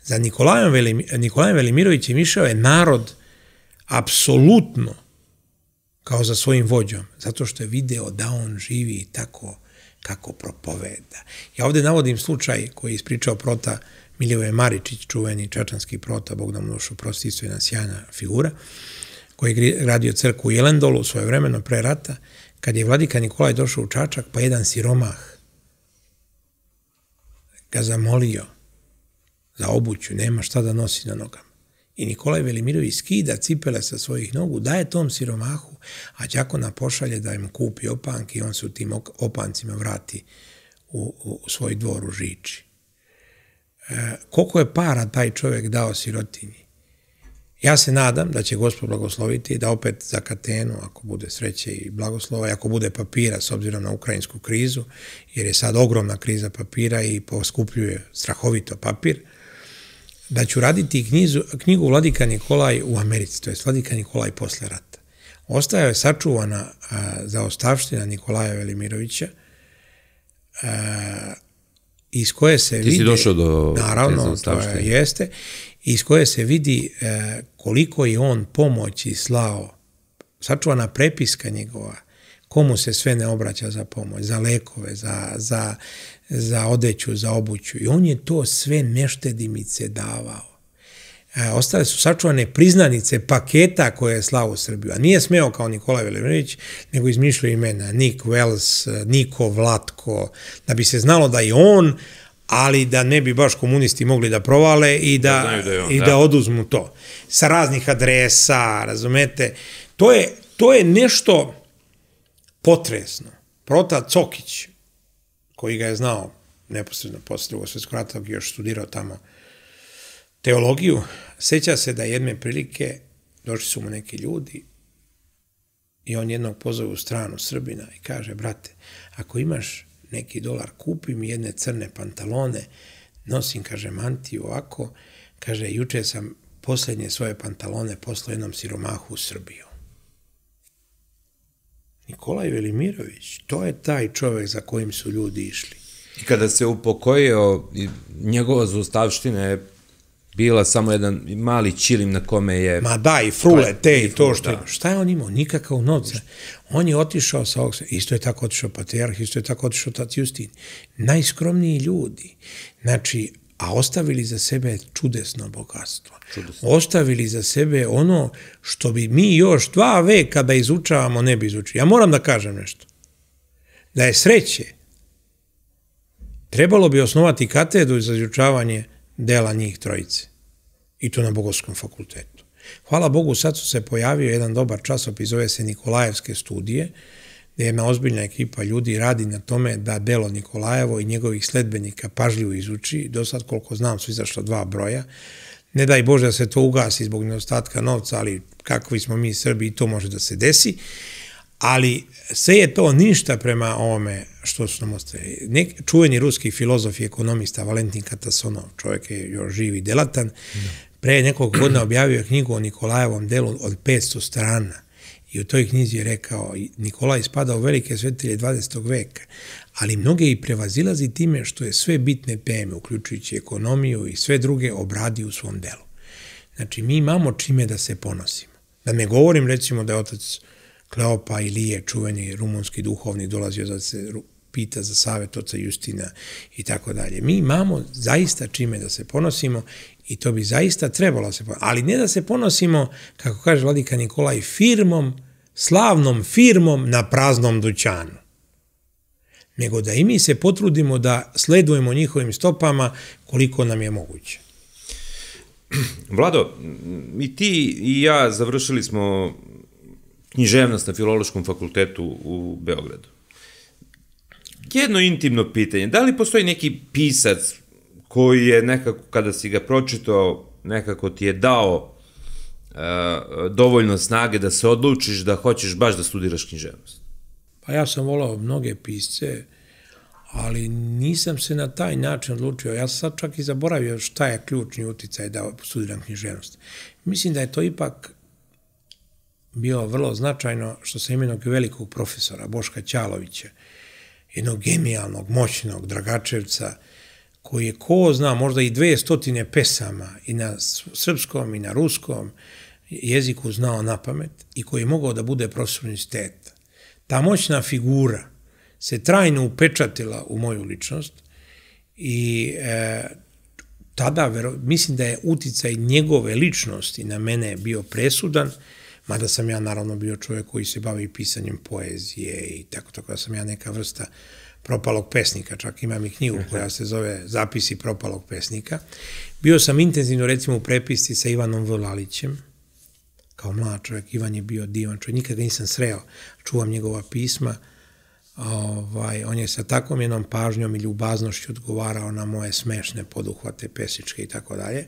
Za Nikolajem Velimirovićem išao je narod apsolutno kao za svojim vođom, zato što je video da on živi tako kako propoveda. Ja ovdje navodim slučaj koji je ispričao prota Milivoje Maričić, čuveni čačanski prota, Bog da mu dušu prosti, jedna sjajna figura, koji je gradio crkvu u Jelendolu svojevremeno pre rata. Kad je vladika Nikolaj došao u Čačak, pa jedan siromah ga zamolio za obuću, nema šta da nosi na nogama. I Nikolaj Velimirović skida cipele sa svojih nogu, daje tom siromahu, a đakona pošalje da im kupi opanke i on se u tim opancima vrati u, u svoj dvor u Žiči. E, koliko je para taj čovjek dao sirotinji? Ja se nadam da će Gospod blagosloviti, da opet za Katenu, ako bude sreće i blagoslova, ako bude papira s obzirom na ukrajinsku krizu, jer je sad ogromna kriza papira i poskupljuje strahovito papir, da ću raditi knjizu, knjigu Vladika Nikolaj u Americi, to je Vladika Nikolaj posle rata. Ostaje je sačuvana a, zaostavština Nikolaja Velimirovića, a, iz koje se vidi... Ti si došao do... Naravno, to je, jeste... iz koje se vidi e, koliko je on pomoći slao, sačuvana prepiska njegova, komu se sve ne obraća za pomoć, za lekove, za, za, za odeću, za obuću. I on je to sve neštedimice davao. E, ostale su sačuvane priznanice paketa koje je slao u Srbiju. A nije smeo kao Nikolaj Velimirović, nego izmišljao imena Nik Wells, Niko Vlatko, da bi se znalo da je on, ali da ne bi baš komunisti mogli da provale i da, da, da, on, i da, da oduzmu to. Sa raznih adresa, razumete? To je, to je nešto potresno. Prota Cokić, koji ga je znao neposredno posle Drugog svjetskog rata, koji je još studirao tamo teologiju, seća se da jedne prilike došli su mu neki ljudi i on jednog pozove u stranu Srbina i kaže, brate, ako imaš neki dolar, kupim jedne crne pantalone, nosim, kaže, mantiju ovako, kaže, juče sam posljednje svoje pantalone poslao jednom siromahu u Srbiju. Nikolaj Velimirović, to je taj čovjek za kojim su ljudi išli. I kada se upokojio, njegova zaustavština je bila samo jedan mali čilim na kome je... Ma da, i frule, te i to što... Šta je on imao? Nikakav novca. On je otišao sa ovog... Isto je tako otišao patrijarh, isto je tako otišao tac Justin. Najskromniji ljudi. Znači, a ostavili za sebe čudesno bogatstvo. Čudesno. Ostavili za sebe ono što bi mi još dva veka da izučavamo, ne bi izučili. Ja moram da kažem nešto. Da je sreće. Trebalo bi osnovati katedru za izučavanje dela njih trojice. I to na Bogoslovskom fakultetu. Hvala Bogu, sad su se pojavio jedan dobar časopis, zove se Nikolajevske studije, gdje jedna ozbiljna ekipa ljudi radi na tome da delo Nikolajevo i njegovih sledbenika pažljivo izuči. Do sad, koliko znam, su izašla dva broja. Ne daj Bože da se to ugasi zbog nedostatka novca, ali kakvi smo mi Srbi i to može da se desi. Ali sve je to ništa prema ovome što su nam ostavili. Čuveni ruski filozof i ekonomista Valentin Katasonov, čovjek je još živ i delatan, pre nekog godina objavio je knjigu o Nikolajevom delu od petsto strana. I u toj knjizi je rekao, Nikolaj spada u velike svetitelje dvadesetog veka, ali mnoge i prevazilazi time što je sve bitne teme, uključujući ekonomiju i sve druge, obradio u svom delu. Znači, mi imamo čime da se ponosimo. Da ne govorim, recimo, da je otac Kleopa Ilije, čuveni rumunski duhovnik, dolazio da se pita za savjet oca Justina i tako dalje. Mi imamo zaista čime da se ponosimo i to bi zaista trebalo se ponosimo. Ali ne da se ponosimo, kako kaže vladika Nikolaj, firmom, slavnom firmom na praznom dućanu, nego da i mi se potrudimo da sledujemo njihovim stopama koliko nam je moguće. Vlado, i ti i ja završili smo književnost na Filološkom fakultetu u Beogradu. Jedno intimno pitanje, da li postoji neki pisac koji je nekako, kada si ga pročitao, nekako ti je dao dovoljno snage da se odlučiš da hoćeš baš da studiraš književnost? Pa ja sam volao mnoge pisce, ali nisam se na taj način odlučio. Ja sam sad čak i zaboravio šta je ključni uticaj da studiram književnost. Mislim da je to ipak bilo vrlo značajno što sam imenog velikog profesora, Boška Ćalovića, jednog genijalnog, moćnog Dragačevca, koji je, ko zna, možda i dve stotine pesama i na srpskom i na ruskom jeziku znao na pamet i koji je mogao da bude profesor univerziteta. Ta moćna figura se trajno upečatila u moju ličnost i e, tada vero, mislim da je uticaj njegove ličnosti na mene bio presudan, mada sam ja naravno bio čovjek koji se bavi pisanjem poezije i tako, tako da sam ja neka vrsta propalog pesnika, čak imam i knjigu koja se zove Zapisi propalog pesnika. Bio sam intenzivno recimo u prepisci sa Ivanom Vlalićem, kao mlad čovjek. Ivan je bio divan čovjek, nikad ga nisam sreo, čuvam njegova pisma. Ovaj, on je sa takvom jednom pažnjom i ljubaznošću odgovarao na moje smešne poduhvate pesničke i tako dalje.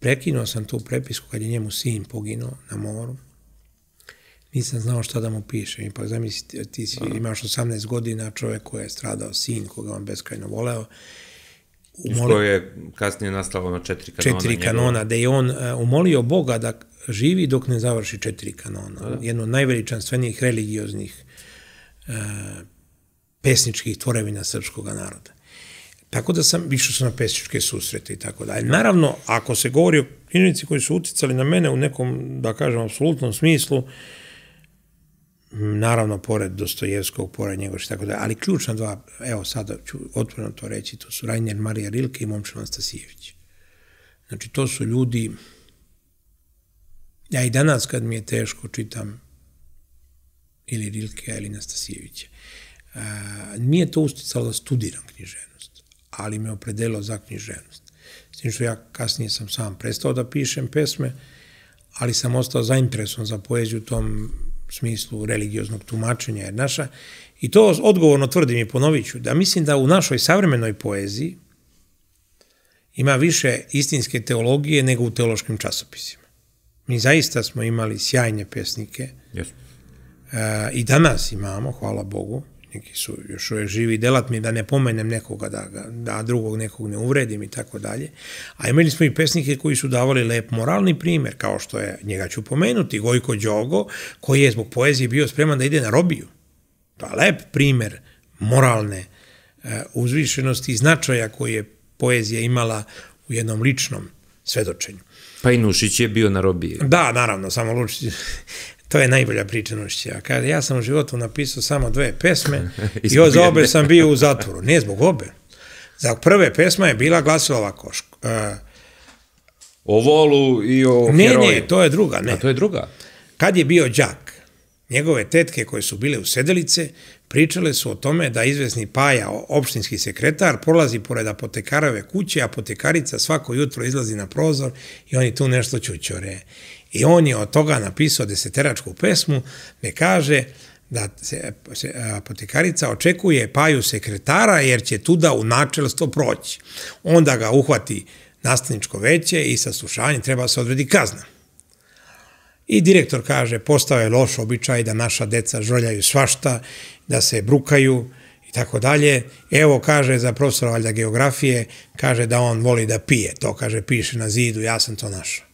Prekinuo sam tu prepisku kad je njemu sin poginuo na moru. Nisam znao šta da mu pišem. Ipak, zamisli, ti si, imaš osamnaest godina, čovjek koji je stradao, sin koga on beskrajno voleo. Što je kasnije nastalo na četiri kanona. Četiri kanona, da je on umolio Boga da živi dok ne završi četiri kanona. Jedno od najveličanstvenijih religioznih pesničkih tvorevina srpskog naroda. Tako da sam, išao sam na pesničke susrete i tako dalje. Naravno, ako se govori o književnici koji su uticali na mene u nekom, da kažem, apsolutnom smislu, naravno, pored Dostojevskog, pored Njegoša i tako dalje, ali ključna dva, evo sada ću otvoreno to reći, to su Rajner Marija Rilke i Momčilo Anastasijević. Znači, to su ljudi, ja i danas kad mi je teško čitam ili Rilke ili Anastasijevića. Nije to usticalo da studiram književnost, ali me opredelilo za književnost. S tim što ja kasnije sam sam prestao da pišem pesme, ali sam ostao zainteresovan za poeziju u tom smislu religioznog tumačenja, jer naša, i to odgovorno tvrdim i ponovit ću, da mislim da u našoj savremenoj poeziji ima više istinske teologije nego u teološkim časopisima. Mi zaista smo imali sjajne pesnike, yes. e, i danas imamo, hvala Bogu, neki su još uvijek živi, delatni, da ne pomenem nekoga, da, da drugog nekog ne uvredim i tako dalje. A imali smo i pesnike koji su davali lep moralni primjer, kao što je, njega ću pomenuti, Gojko Đogo, koji je zbog poezije bio spreman da ide na robiju. To je lep primjer moralne e, uzvišenosti i značaja koji je poezija imala u jednom ličnom svedočenju. Pa i Nušić je bio na robiji. Da, naravno, samo Lučić. To je najbolja priča Nušića. Kaže, ja sam u životu napisao samo dve pesme i od za obe sam bio u zatvoru. Ne zbog obe. Za prve pesma je bila glasila ovako. Uh, o volu i o ne, heroju. Ne, ne, to je druga. Ne. A to je druga? Kad je bio đak, njegove tetke koje su bile u Sedelice pričale su o tome da izvesni Paja, opštinski sekretar, prolazi pored apotekarove kuće, apotekarica svako jutro izlazi na prozor i oni tu nešto čučore. I on je od toga napisao deseteračku pesmu gdje kaže da se, se, apotekarica očekuje Paju sekretara jer će tuda u načelstvo proći. Onda ga uhvati nastavničko veće i sa slušanjem treba se odredi kazna. I direktor kaže, postao je loš običaj da naša deca žrljaju svašta, da se brukaju i tako dalje. Evo, kaže, za profesora valjda geografije, kaže da on voli da pije. To, kaže, piše na zidu, ja sam to našao.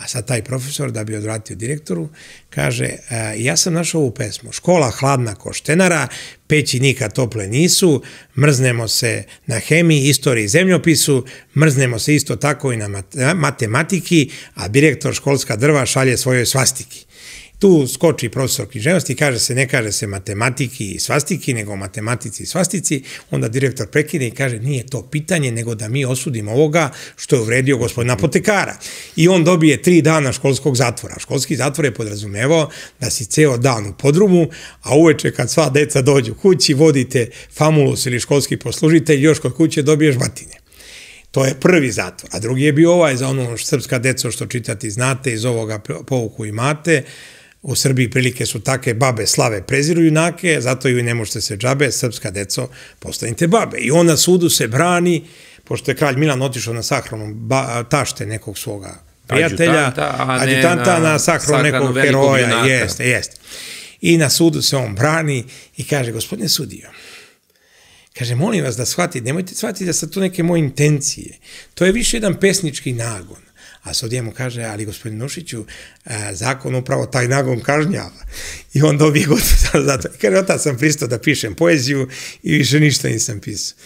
A sad taj profesor, da bi odvratio direktoru, kaže, ja sam našao ovu pesmu, škola hladna ko štenara, peći nikad tople nisu, mrznemo se na hemiji, istoriji i zemljopisu, mrznemo se isto tako i na matematiki, a direktor školska drva šalje svojoj svastiki. Tu skoči profesor književnosti i kaže se, ne kaže se matematiki i svastiki, nego matematici i svastici. Onda direktor prekide i kaže, nije to pitanje, nego da mi osudimo ovoga što je uvredio gospodina apotekara. I on dobije tri dana školskog zatvora. Školski zatvor je podrazumevao da si ceo dan u podrumu, a uveče kad sva deca dođu kući, vodite famulus ili školski poslužitelj, još kod kuće dobiješ batine. To je prvi zatvor. A drugi je bio ovaj za ono srpska deco što čitati znate, iz ovoga pouku imate. U Srbiji prilike su take, babe slave preziru junake, zato ju ne možete se džabe, srpska deco, postanite babe. I on na sudu se brani, pošto je kralj Milan otišao na sahranu tašte nekog svoga prijatelja, adjutanta na sahranu nekog heroja, jeste, jeste. I na sudu se on brani i kaže, gospodine sudio, kaže, molim vas da shvatite, nemojte shvatiti da su to neke moje intencije, to je više jedan pesnički nagon. A sudija mu kaže, ali gospodin Nušiću, zakon upravo taj nagon kažnjava. I on dobije gotovo zato. I kaže, otac sam pristao da pišem poeziju i više ništa nisam pisao.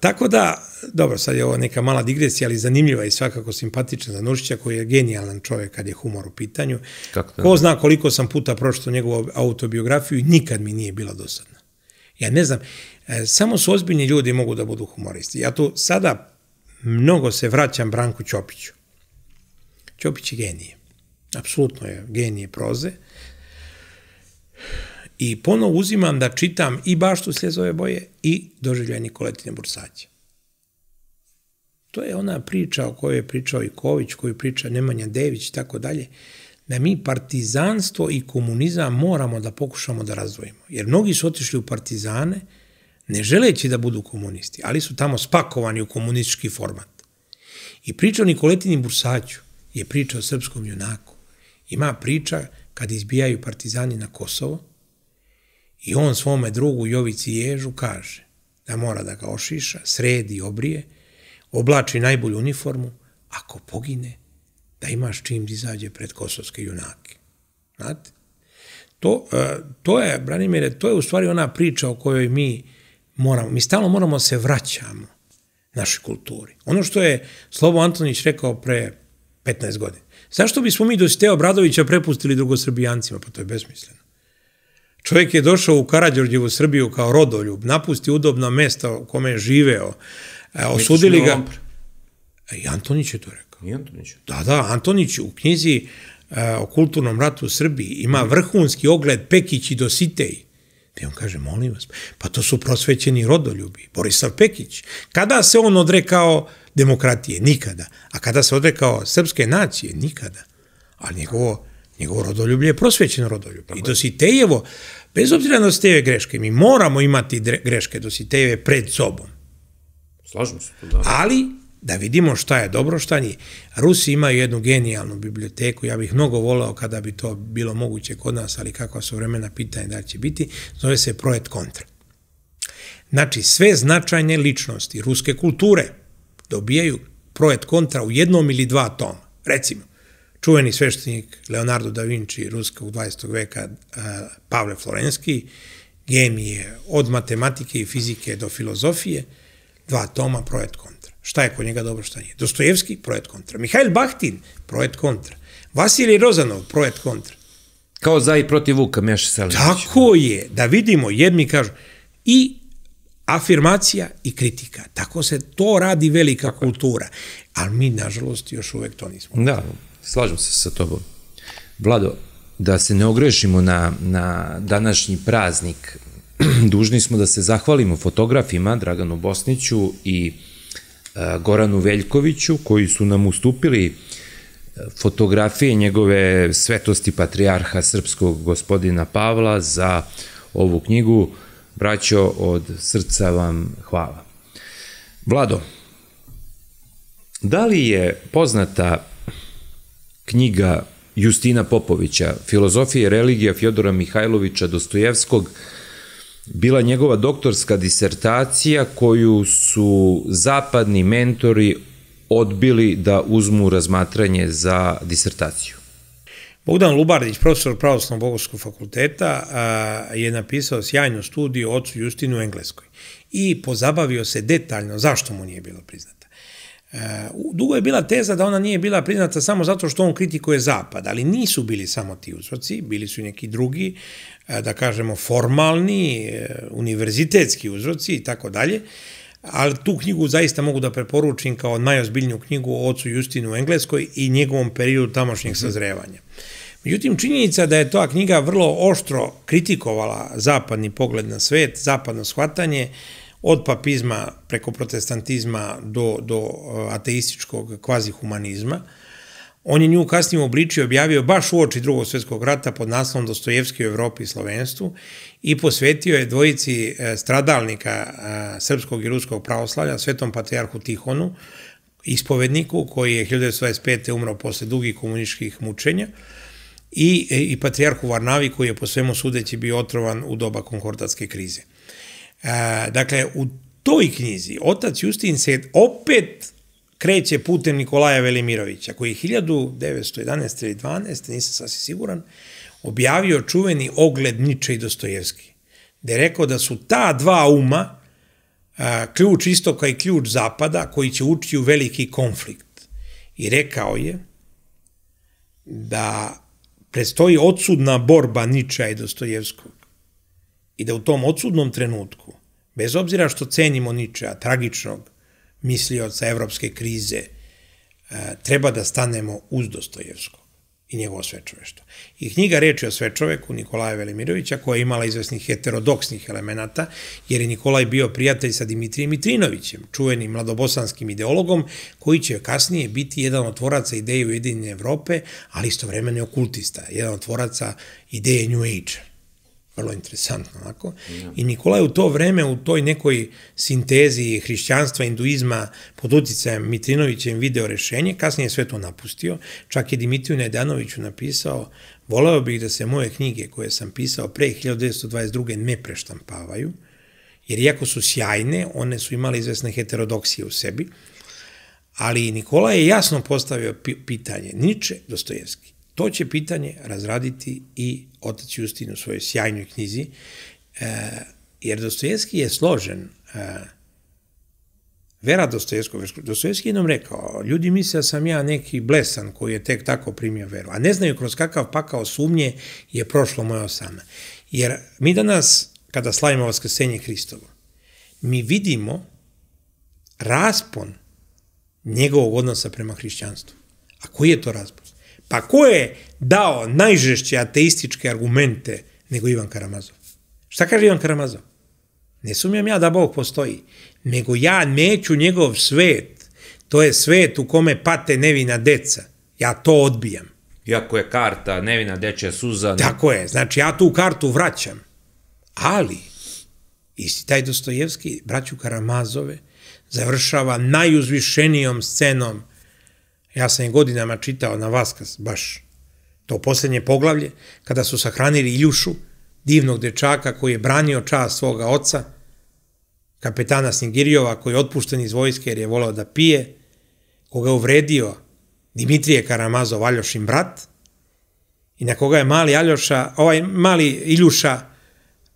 Tako da, dobro, sad je ovo neka mala digresija, ali zanimljiva i svakako simpatična za Nušića, koji je genijalan čovjek kad je humor u pitanju. Ko zna koliko sam puta pročitao njegovu autobiografiju i nikad mi nije bila dosadna. Ja ne znam, samo su ozbiljni ljudi mogu da budu humoristi. Ja tu sada mnogo se vraćam Branku Ćopiću. Ćopić je genije. Apsolutno je genije proze. I ponovo uzimam da čitam i Baštu sljezove boje i Doživljaj Nikoletine Bursaća. To je ona priča o kojoj je pričao i Ković, koju priča Nemanja Dević i tako dalje, da mi partizanstvo i komunizam moramo da pokušamo da razdvojimo. Jer mnogi su otišli u partizane, ne želeći da budu komunisti, ali su tamo spakovani u komunistički format. I priča o Nikoletini Bursaću je priča o srpskom junaku. Ima priča kad izbijaju partizani na Kosovo i on svome drugu Jovici Ježu kaže da mora da ga ošiša, sredi, obrije, oblači najbolju uniformu, ako pogine, da imaš čim izađe pred kosovske junake. Znate? To, to je, Branimire, to je u stvari ona priča o kojoj mi moramo, mi stalno moramo se vraćamo našoj kulturi. Ono što je Slobo Antonić rekao pre petnaest godina. Zašto bismo mi Dositeja Obradovića prepustili drugosrbijancima? Pa to je besmisleno. Čovjek je došao u Karađorđevu Srbiju kao rodoljub, napusti udobno mesto u kome je živeo, osudili ga. I Antonić je to rekao. I Antonić. Da, da, Antonić u knjizi o kulturnom ratu u Srbiji ima vrhunski ogled Pekić i Dositej. I on kaže, molim vas, pa to su prosvećeni rodoljubi. Borislav Pekić, kada se on odrekao demokratije? Nikada. A kada se odrekao srpske nacije? Nikada. Ali njegovo, njegovo rodoljublje je prosvećeno rodoljublje. I Dositejevo, bez obzira na Dositejeve greške, mi moramo imati greške Dositejeve pred sobom. Slažem se. Ali da vidimo šta je dobro, šta nije. Rusi imaju jednu genijalnu biblioteku, ja bih mnogo volao kada bi to bilo moguće kod nas, ali kakva su vremena pitanja da će biti, zove se Projekt Kontra. Znači, sve značajne ličnosti ruske kulture dobijaju Projekt Kontra u jednom ili dva toma. Recimo, čuveni sveštenik Leonardo da Vinci, ruskog dvadesetog veka, Pavle Florenski, genije od matematike i fizike do filozofije, dva toma Projekt Kontra. Šta je kod njega dobro, šta nije. Dostojevski, Projekt Kontra. Mihajl Bahtin, Projekt Kontra. Vasilij Rozanov, Projekt Kontra. Kao za i protiv Vuka Meše Selimovića. Tako je, da vidimo, jedni kažu, i afirmacija i kritika. Tako se to radi velika kultura. Ali mi, nažalost, još uvek to nismo. Da, slažem se sa tobom. Vlado, da se ne ogrešimo na današnji praznik, dužni smo da se zahvalimo fotografima Draganu Bosniću i Goranu Veljkoviću, koji su nam ustupili fotografije njegove svetosti patrijarha srpskog gospodina Pavla za ovu knjigu. Braćo, od srca vam hvala. Vlado, da li je poznata knjiga Justina Popovića, Filozofija i religija Fjodora Mihajlovića Dostojevskog, bila njegova doktorska disertacija koju su zapadni mentori odbili da uzmu razmatranje za disertaciju? Bogdan Lubardić, profesor Pravoslavnog bogoslovnog fakulteta, je napisao sjajnu studiju o ocu Justinu u Engleskoj i pozabavio se detaljno zašto mu nije bilo priznata. Dugo je bila teza da ona nije bila priznata samo zato što on kritikuje Zapad, ali nisu bili samo ti uzroci, bili su i neki drugi, da kažemo formalni, univerzitetski uzroci i tako dalje, ali tu knjigu zaista mogu da preporučim kao najozbiljniju knjigu o ocu Justinu u Engleskoj i njegovom periodu tamošnjeg sazrevanja. Međutim, činjenica da je ta knjiga vrlo oštro kritikovala zapadni pogled na svet, zapadno shvatanje, od papizma preko protestantizma do, do ateističkog kvazihumanizma. On je nju kasnije obličio i objavio baš u oči Drugog svjetskog rata pod naslovom Dostojevski u Evropi i slovenstvu i posvetio je dvojici stradalnika srpskog i ruskog pravoslavlja, svetom patrijarhu Tihonu, ispovedniku koji je hiljadu devetsto dvadeset pete. umro posle dugih komunističkih mučenja, i, i patrijarhu Varnavi koji je po svemu sudeći bio otrovan u doba konkordatske krize. Dakle, u toj knjizi otac Justin se opet kreće putem Nikolaja Velimirovića, koji je hiljadu devetsto jedanaeste. ili dvanaeste. nisam sasvim siguran, objavio čuveni ogled Niče i Dostojevski, gde je rekao da su ta dva uma, ključ istoka i ključ zapada, koji će ući u veliki konflikt. I rekao je da predstoji odsudna borba Ničea i Dostojevskog, i da u tom odsudnom trenutku, bez obzira što cenimo Ničea, tragičnog mislioca evropske krize, treba da stanemo uz Dostojevskog i njegovo svečoveštvo. I knjiga Reči o svečoveku Nikolaja Velimirovića, koja je imala izvesnih heterodoksnih elemenata, jer je Nikolaj bio prijatelj sa Dimitrijem Mitrinovićem, čuvenim mladobosanskim ideologom, koji će kasnije biti jedan od tvoraca ideje Ujedinjene Evrope, ali istovremeno je okultista, jedan od tvoraca ideje New Age-a. Vrlo interesantno, onako. I Nikolaj u to vreme, u toj nekoj sintezi hrišćanstva, hinduizma, pod uticajem Mitrinovićem video rešenje, kasnije je sve to napustio. Čak je Dimitriju Nedanoviću napisao: voleo bih da se moje knjige koje sam pisao pre hiljadu devetsto dvadeset druge. ne preštampavaju, jer iako su sjajne, one su imale izvesne heterodoksije u sebi, ali Nikolaj je jasno postavio pitanje Niče, Dostojevski. To će pitanje razraditi i otac Justin u svojoj sjajnoj knjizi, jer Dostojevski je složen. Vera Dostojevskog, Dostojevski je nam rekao: ljudi misle da sam ja neki blesan koji je tek tako primio veru, a ne znaju kroz kakav pakao sumnje je prošlo moje osama. Jer mi danas, kada slavimo Vaskrsenje Hristovo, mi vidimo raspon njegovog odnosa prema hrišćanstvu. A koji je to raspon? Pa ko je dao najžešće ateističke argumente nego Ivan Karamazov? Šta kaže Ivan Karamazov? Ne sumnjam ja da Bog postoji, nego ja neću njegov svet. To je svet u kome pate nevina deca. Ja to odbijam. Iako je karta nevina dečja suza. Tako je, znači ja tu kartu vraćam. Ali isti taj Dostojevski, braću Karamazove, završava najuzvišenijom scenom. Ja sam je godinama čitao na Vaskrs, baš to posljednje poglavlje, kada su sahranili Iljušu, divnog dečaka koji je branio čast svoga oca, kapetana Snigirjova koji je otpušten iz vojske jer je volao da pije, koga je uvredio Dimitrije Karamazov, Aljošin brat, i na koga je mali, Aljoša, ovaj, mali Iljuša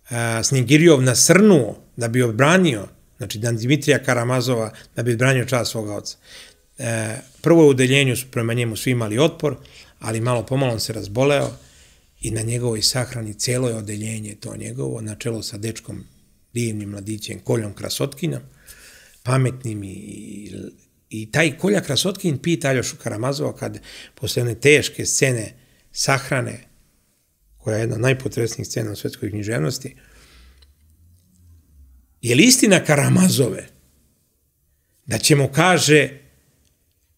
a, Snigirjov nasrnuo da bi odbranio, znači na Dimitrija Karamazova, da bi odbranio čast svoga oca. Prvo je u deljenju su prema njemu svi imali otpor, ali malo pomalo on se razboleo i na njegovoj sahrani celo je odeljenje to njegovo, na čelu sa dečkom, divnim mladićem, Koljom Krasotkinom, pametnim, i, i taj Kolja Krasotkin pita Aljošu Karamazova, kad posle one teške scene sahrane, koja je jedna od najpotresnijih scena u svetskoj književnosti, je li istina Karamazove da ćemo, kaže,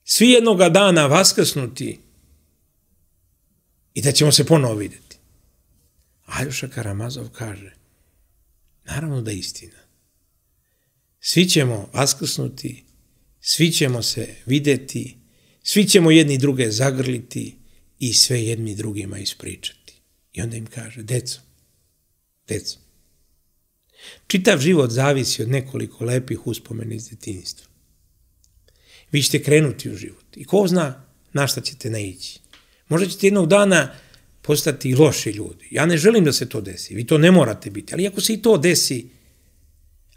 svi jednoga dana vaskrsnuti i da ćemo se ponovo vidjeti? Aljoša Karamazov kaže: naravno da je istina. Svi ćemo vaskrsnuti, svi ćemo se vidjeti, svi ćemo jedni druge zagrliti i sve jedni drugima ispričati. I onda im kaže: deco, deco, čitav život zavisi od nekoliko lepih uspomena iz djetinjstva. Vi ćete krenuti u život. I ko zna na šta ćete naići. Možda ćete jednog dana postati loši ljudi. Ja ne želim da se to desi. Vi to ne morate biti. Ali ako se i to desi,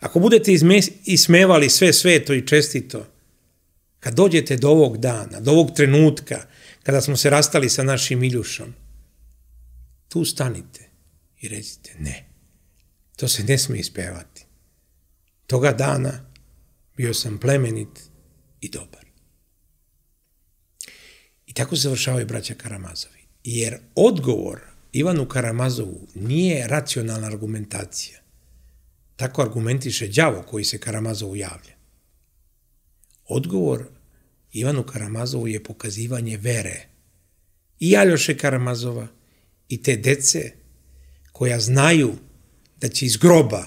ako budete ismevali sve sveto i čestito, Kad dođete do ovog dana, do ovog trenutka, kada smo se rastali sa našim Iljušom, tu stanite i recite ne. To se ne smije ispevati. Toga dana bio sam plemenit i dobar. I tako završavaju braća Karamazovi. Jer odgovor Ivanu Karamazovu nije racionalna argumentacija. Tako argumentiše đavo koji se Karamazovu javlja. Odgovor Ivanu Karamazovu je pokazivanje vere i Aljoše Karamazova i te dece koja znaju da će iz groba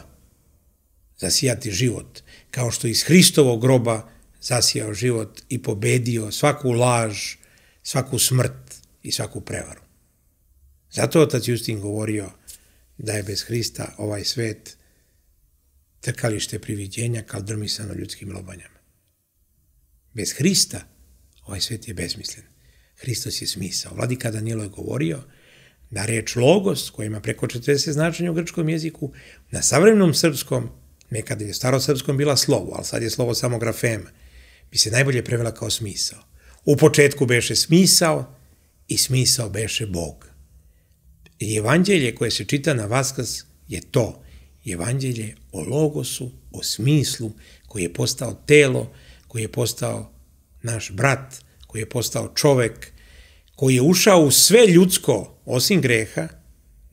zasijati život, kao što iz Hristovog groba zasijao život i pobedio svaku laž, svaku smrt i svaku prevaru. Zato otac Justin govorio da je bez Hrista ovaj svet trkalište priviđenja kaldrmisano ljudskim lobanjama. Bez Hrista ovaj svet je bezmislen. Hristos je smisao. Vladika Danilo je govorio da reč logos, koja ima preko četrdeset značenja u grčkom jeziku, na savremenom srpskom, nekada je starosrpskom bila slovo, ali sad je slovo samo grafema, bi se najbolje prevela kao smisao. U početku beše smisao i smisao beše Bog. I evanđelje koje se čita na Vaskrs je to, evanđelje o logosu, o smislu koji je postao telo, koji je postao naš brat, koji je postao čovek, koji je ušao u sve ljudsko, osim greha,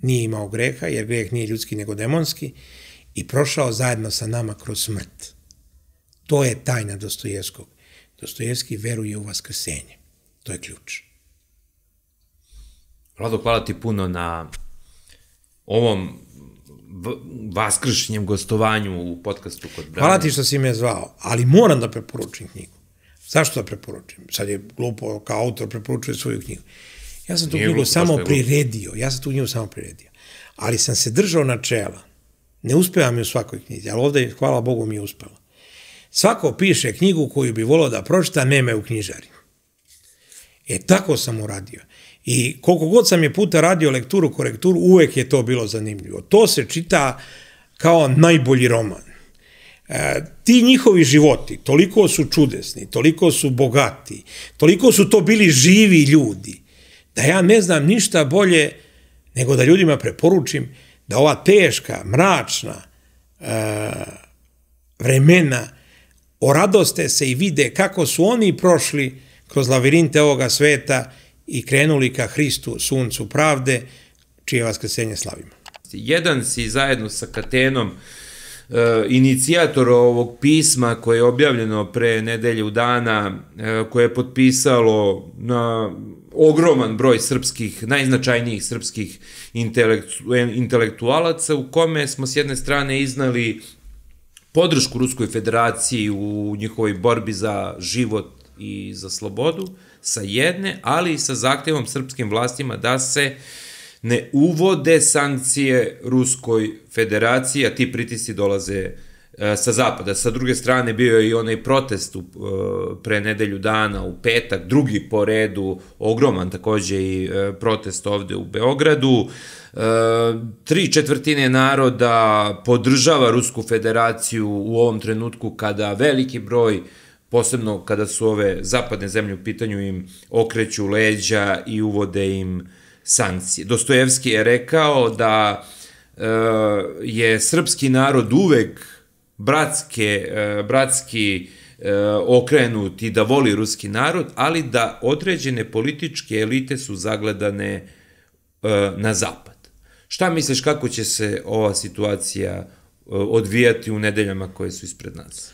nije imao greha, jer greh nije ljudski nego demonski, i prošao zajedno sa nama kroz smrt. To je tajna Dostojevskog. Dostojevski veruje u vaskrsenje. To je ključ. Vlado, hvala ti puno na ovom vaskršnjem gostovanju u podcastu kod Brane. Hvala ti što si me zvao, ali moram da preporučim knjigu. Zašto da preporučim? Sad je glupo kao autor preporučuje svoju knjigu. Ja sam tu knjigu samo priredio. Ja sam tu knjigu samo priredio. Ali sam se držao načela. Ne uspeva mi u svakoj knjizi, ali ovdje, hvala Bogu, mi je uspelo. Svako piše knjigu koju bi volio da pročita, nema je u knjižari. E, tako sam uradio. I koliko god sam je puta radio lekturu, korekturu, uvek je to bilo zanimljivo. To se čita kao najbolji roman. E, ti njihovi životi toliko su čudesni, toliko su bogati, toliko su to bili živi ljudi, da ja ne znam ništa bolje nego da ljudima preporučim da ova teška, mračna e, vremena oradoste se i vide kako su oni prošli kroz lavirinte ovoga sveta i krenuli ka Hristu, suncu pravde, čije vaskrsenje slavimo. Jedan si zajedno sa Katenom inicijator ovog pisma koje je objavljeno pre nedelju dana, koje je potpisalo na ogroman broj srpskih, najznačajnijih srpskih intelektualaca, u kome smo s jedne strane iznali podršku Ruskoj federaciji u njihovoj borbi za život i za slobodu, sa jedne, ali i sa zahtevom srpskim vlastima da se ne uvode sankcije Ruskoj federaciji, a ti pritisci dolaze sa zapada. Sa druge strane bio je i onaj protest pre nedelju dana u petak, drugi po redu, ogroman također i protest ovde u Beogradu. Tri četvrtine naroda podržava Rusku federaciju u ovom trenutku kada veliki broj, posebno kada su ove zapadne zemlje u pitanju, im okreću leđa i uvode im sankcije. Dostojevski je rekao da je srpski narod uvek bratski okrenut i da voli ruski narod, ali da određene političke elite su zagledane na zapad. Šta misliš kako će se ova situacija odvijati u nedeljama koje su ispred nas?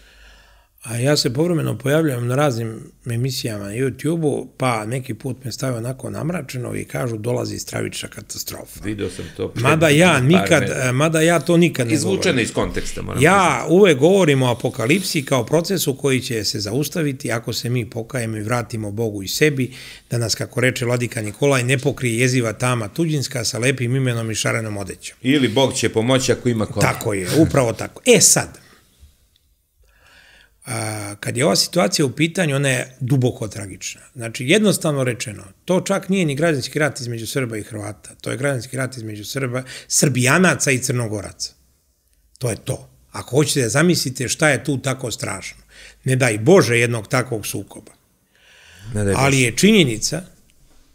A ja se povremeno pojavljam na raznim emisijama na YouTube-u, pa neki put me stavio onako namračeno i kažu dolazi stravična katastrofa. Video sam to. Mada ja, nikad, mada ja to nikad ne govorim. Izvučeno iz konteksta, moram. Ja uvek govorim o apokalipsi kao procesu koji će se zaustaviti ako se mi pokajemo i vratimo Bogu i sebi, da nas, kako reče vladika Nikolaj, ne pokrije jeziva tama tuđinska sa lepim imenom i šarenom odećom. Ili Bog će pomoći ako ima kola. Tako je, upravo tako. E sad, kad je ova situacija u pitanju, ona je duboko tragična. Znači, jednostavno rečeno, to čak nije ni građanski rat između Srba i Hrvata, to je građanski rat između Srba, Srbijanaca i Crnogoraca. To je to. Ako hoćete da zamislite šta je tu tako strašno. ne daj Bože jednog takvog sukoba. Ali je činjenica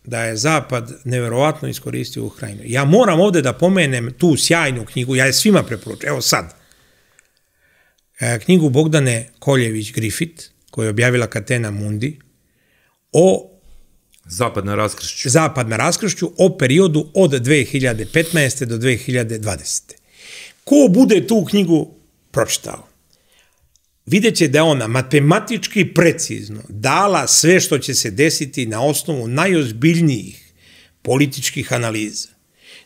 da je Zapad neverovatno iskoristio Ukrajinu. Ja moram ovdje da pomenem tu sjajnu knjigu, ja je svima preporučujem, evo sad. Knjigu Bogdane Koljević-Griffith, koju je objavila Katena Mundi, o Zapadna raskršću. Zapadna raskršću o periodu od dve hiljade petnaeste. do dve hiljade dvadesete. Ko bude tu knjigu pročitao, vidjet će da je ona matematički precizno dala sve što će se desiti na osnovu najozbiljnijih političkih analiza.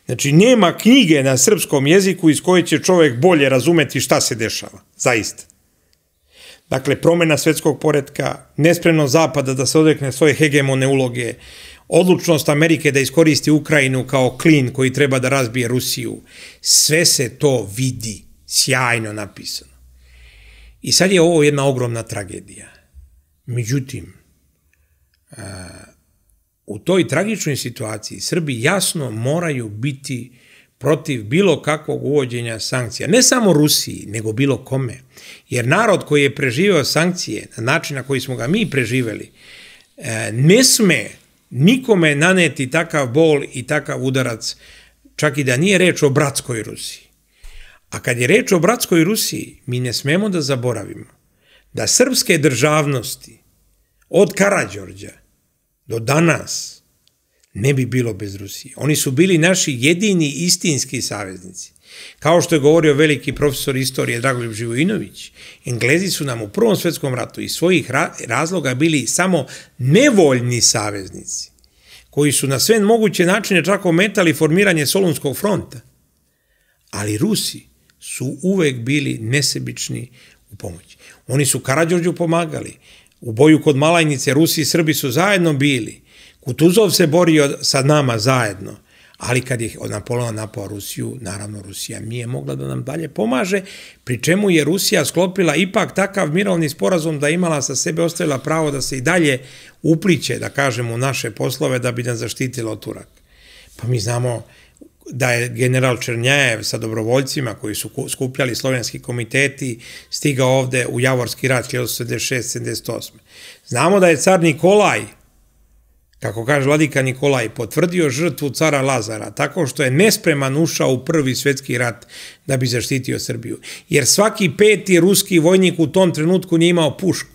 Znači, nema knjige na srpskom jeziku iz koje će čovjek bolje razumeti šta se dešava. Zaista. Dakle, promjena svjetskog poretka, nespremnost Zapada da se odrekne svoje hegemone uloge, odlučnost Amerike da iskoristi Ukrajinu kao klin koji treba da razbije Rusiju. Sve se to vidi, sjajno napisano. I sad je ovo jedna ogromna tragedija. Međutim, u toj tragičnoj situaciji Srbi jasno moraju biti protiv bilo kakvog uvođenja sankcija. Ne samo Rusiji, nego bilo kome. Jer narod koji je preživeo sankcije na način na koji smo ga mi preživeli, ne sme nikome naneti takav bol i takav udarac, čak i da nije reč o bratskoj Rusiji. A kad je reč o bratskoj Rusiji, mi ne smemo da zaboravimo da srpske državnosti od Karađorđa do danas ne bi bilo bez Rusije. Oni su bili naši jedini istinski saveznici. Kao što je govorio veliki profesor istorije Dragoljub Živojinović, Englezi su nam u Prvom svjetskom ratu iz svojih razloga bili samo nevoljni saveznici, koji su na sve moguće načine čak ometali formiranje Solunskog fronta. Ali Rusi su uvek bili nesebični u pomoći. Oni su Karađorđu pomagali. U boju kod Malajnice Rusi i Srbi su zajedno bili. Kutuzov se borio sa nama zajedno. Ali kad je Napoleon napao Rusiju, naravno Rusija nije mogla da nam dalje pomaže, pri čemu je Rusija sklopila ipak takav mirovni sporazum da imala sa sebe ostavila pravo da se i dalje upliće, da kažemo, u naše poslove da bi nam zaštitila od Turaka. Pa mi znamo da je general Černjajev sa dobrovoljcima koji su skupljali slovenski komiteti stigao ovde u Javorski rat hiljadu sedamsto sedamdeset šeste sedamdeset osme. Znamo da je car Nikolaj, kako kaže vladika Nikolaj, potvrdio žrtvu cara Lazara tako što je nespreman ušao u Prvi svjetski rat da bi zaštitio Srbiju. Jer svaki peti ruski vojnik u tom trenutku nije imao pušku.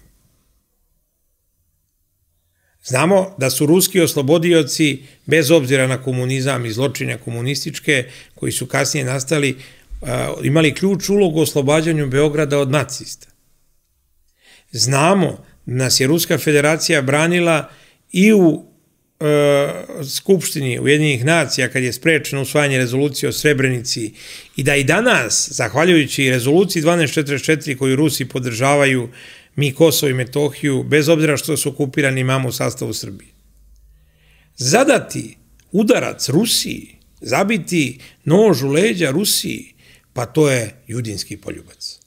Znamo da su ruski oslobodioci, bez obzira na komunizam i zločine komunističke, koji su kasnije nastali, imali ključ ulogu u oslobađanju Beograda od nacista. Znamo da nas je Ruska federacija branila i u Skupštini Ujedinjenih nacija kad je sprečeno usvajanje rezolucije o Srebrenici i da i danas, zahvaljujući rezoluciji dvanaest četrdeset četiri koju Rusi podržavaju, mi Kosovo i Metohiju, bez obzira što su okupirani, imamo u sastavu Srbije. Zadati udarac Rusiji, zabiti nož u leđa Rusiji, pa to je judinski poljubac.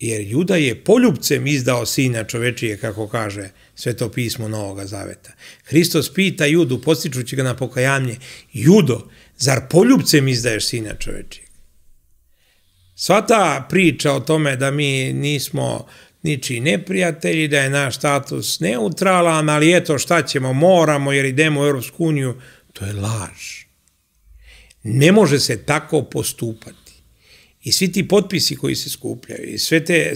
Jer Juda je poljubcem izdao sina čovečije, kako kaže Sveto pismo Novog Zaveta. Hristos pita Judu, podstičući ga na pokajanje, Judo, zar poljubcem izdaješ sina čovečijeg? Sva ta priča o tome da mi nismo ničiji neprijatelji, da je naš status neutralan, ali eto šta ćemo, moramo jer idemo u Europsku uniju, to je laž. Ne može se tako postupati. I svi ti potpisi koji se skupljaju, i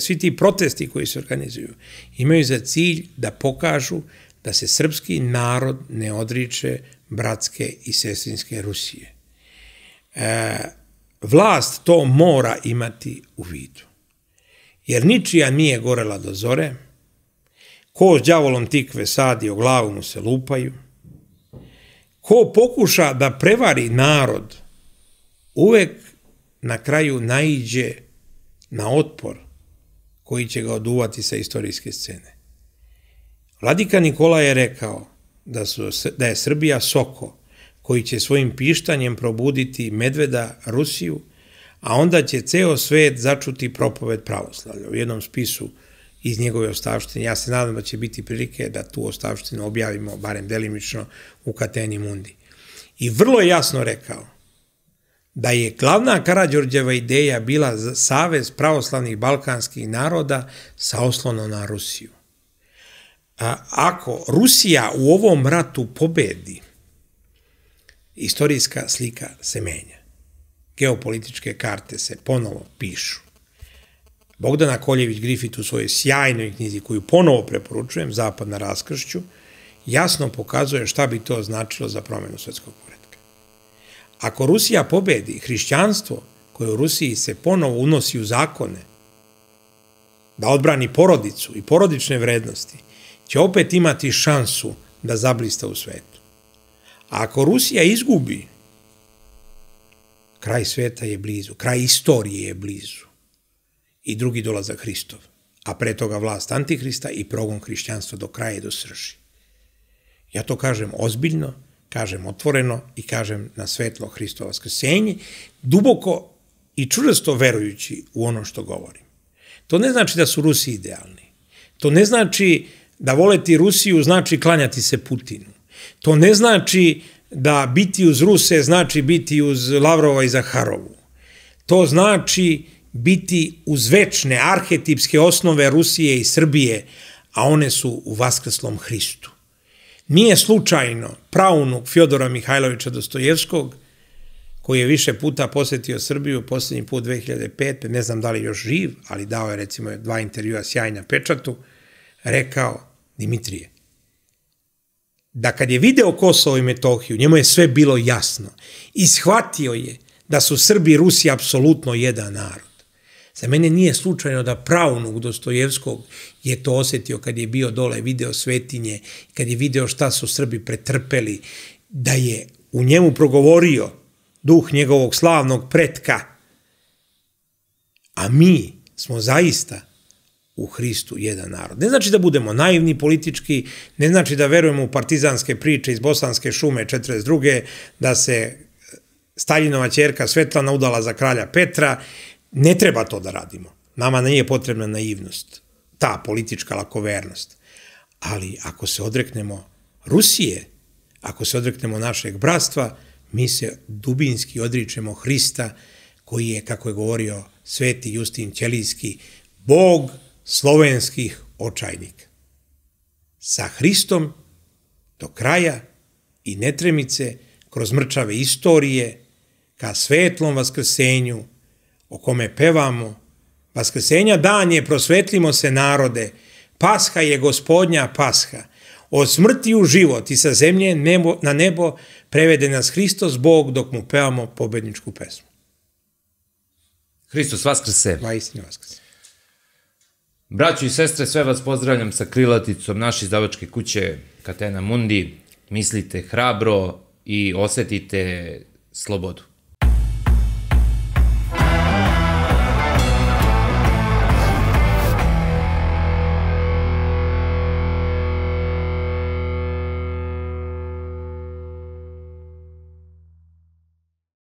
svi ti protesti koji se organizuju, imaju za cilj da pokažu da se srpski narod ne odriče bratske i sestrinske Rusije. Vlast to mora imati u vidu. Jer ničija nije gorela do zore, ko s đavolom tikve sadi, o glavu mu se lupaju, ko pokuša da prevari narod, uvek na kraju naiđe na otpor koji će ga oduvati sa istorijske scene. Vladika Nikolaj je rekao da, su, da je Srbija soko koji će svojim pištanjem probuditi medveda Rusiju, a onda će ceo svet začuti propoved pravoslavlja. U jednom spisu iz njegove ostavštine, ja se nadam da će biti prilike da tu ostavštinu objavimo, barem delimično, u Kateni Mundi. I vrlo je jasno rekao da je glavna Karađorđeva ideja bila savez pravoslavnih balkanskih naroda sa oslonom na Rusiju. A ako Rusija u ovom ratu pobedi, istorijska slika se menja. Geopolitičke karte se ponovo pišu. Bogdana Koljević-Grifit u svojoj sjajnoj knjizi, koju ponovo preporučujem, Zapad na raskršću, jasno pokazuje šta bi to značilo za promjenu svetskog poretka. Ako Rusija pobedi, hrišćanstvo koje u Rusiji se ponovo unosi u zakone, da odbrani porodicu i porodične vrednosti, će opet imati šansu da zablista u svetu. A ako Rusija izgubi, kraj sveta je blizu, kraj istorije je blizu. I drugi dolazak Hristov, a pre toga vlast Antihrista i progon hrišćanstva do kraja i do srži. Ja to kažem ozbiljno, kažem otvoreno i kažem na svetlo Hristovo vaskrsenje, duboko i čvrsto verujući u ono što govorim. To ne znači da su Rusi idealni. To ne znači da voleti Rusiju znači klanjati se Putinu. To ne znači da biti uz Ruse znači biti uz Lavrova i Zaharovu. To znači biti uz večne arhetipske osnove Rusije i Srbije, a one su u Vaskrslom Hristu. Nije slučajno praunuk Fjodora Mihajlovića Dostojevskog, koji je više puta posjetio Srbiju, posljednji put dve hiljade pete, ne znam da li još živ, ali dao je recimo dva intervjua sjajna pečatu, rekao Dimitrije, da kad je video Kosovo i Metohiju, njemu je sve bilo jasno i shvatio je da su Srbi i Rusi apsolutno jedan narod. Za mene nije slučajno da praunuk Dostojevskog je to osjetio kad je bio dole, video svetinje, kad je video šta su Srbi pretrpeli, da je u njemu progovorio duh njegovog slavnog pretka. A mi smo zaista u Hristu jedan narod. Ne znači da budemo naivni politički, ne znači da verujemo u partizanske priče iz Bosanske šume četrdeset druge, da se Staljinova ćerka Svetlana udala za kralja Petra. Ne treba to da radimo. Nama nije potrebna naivnost, ta politička lakovernost. Ali ako se odreknemo Rusije, ako se odreknemo našeg bratstva, mi se dubinski odričemo Hrista, koji je, kako je govorio sveti Justin Ćelijski, Bog slovenskih očajnika. Sa Hristom do kraja i netremice, kroz mrčave istorije, ka svetlom vaskrsenju, o kome pevamo, Vaskrsenja dan je, prosvetlimo se narode, Pasha je gospodnja Pasha, od smrti u život i sa zemlje nebo, na nebo prevede nas Hristos Bog dok mu pevamo pobedničku pesmu. Hristos Vaskrse. Vajsni Vaskrse. Braćo i sestre, sve vas pozdravljam sa krilaticom naše izdavačke kuće Catena Mundi. Mislite hrabro i osjetite slobodu.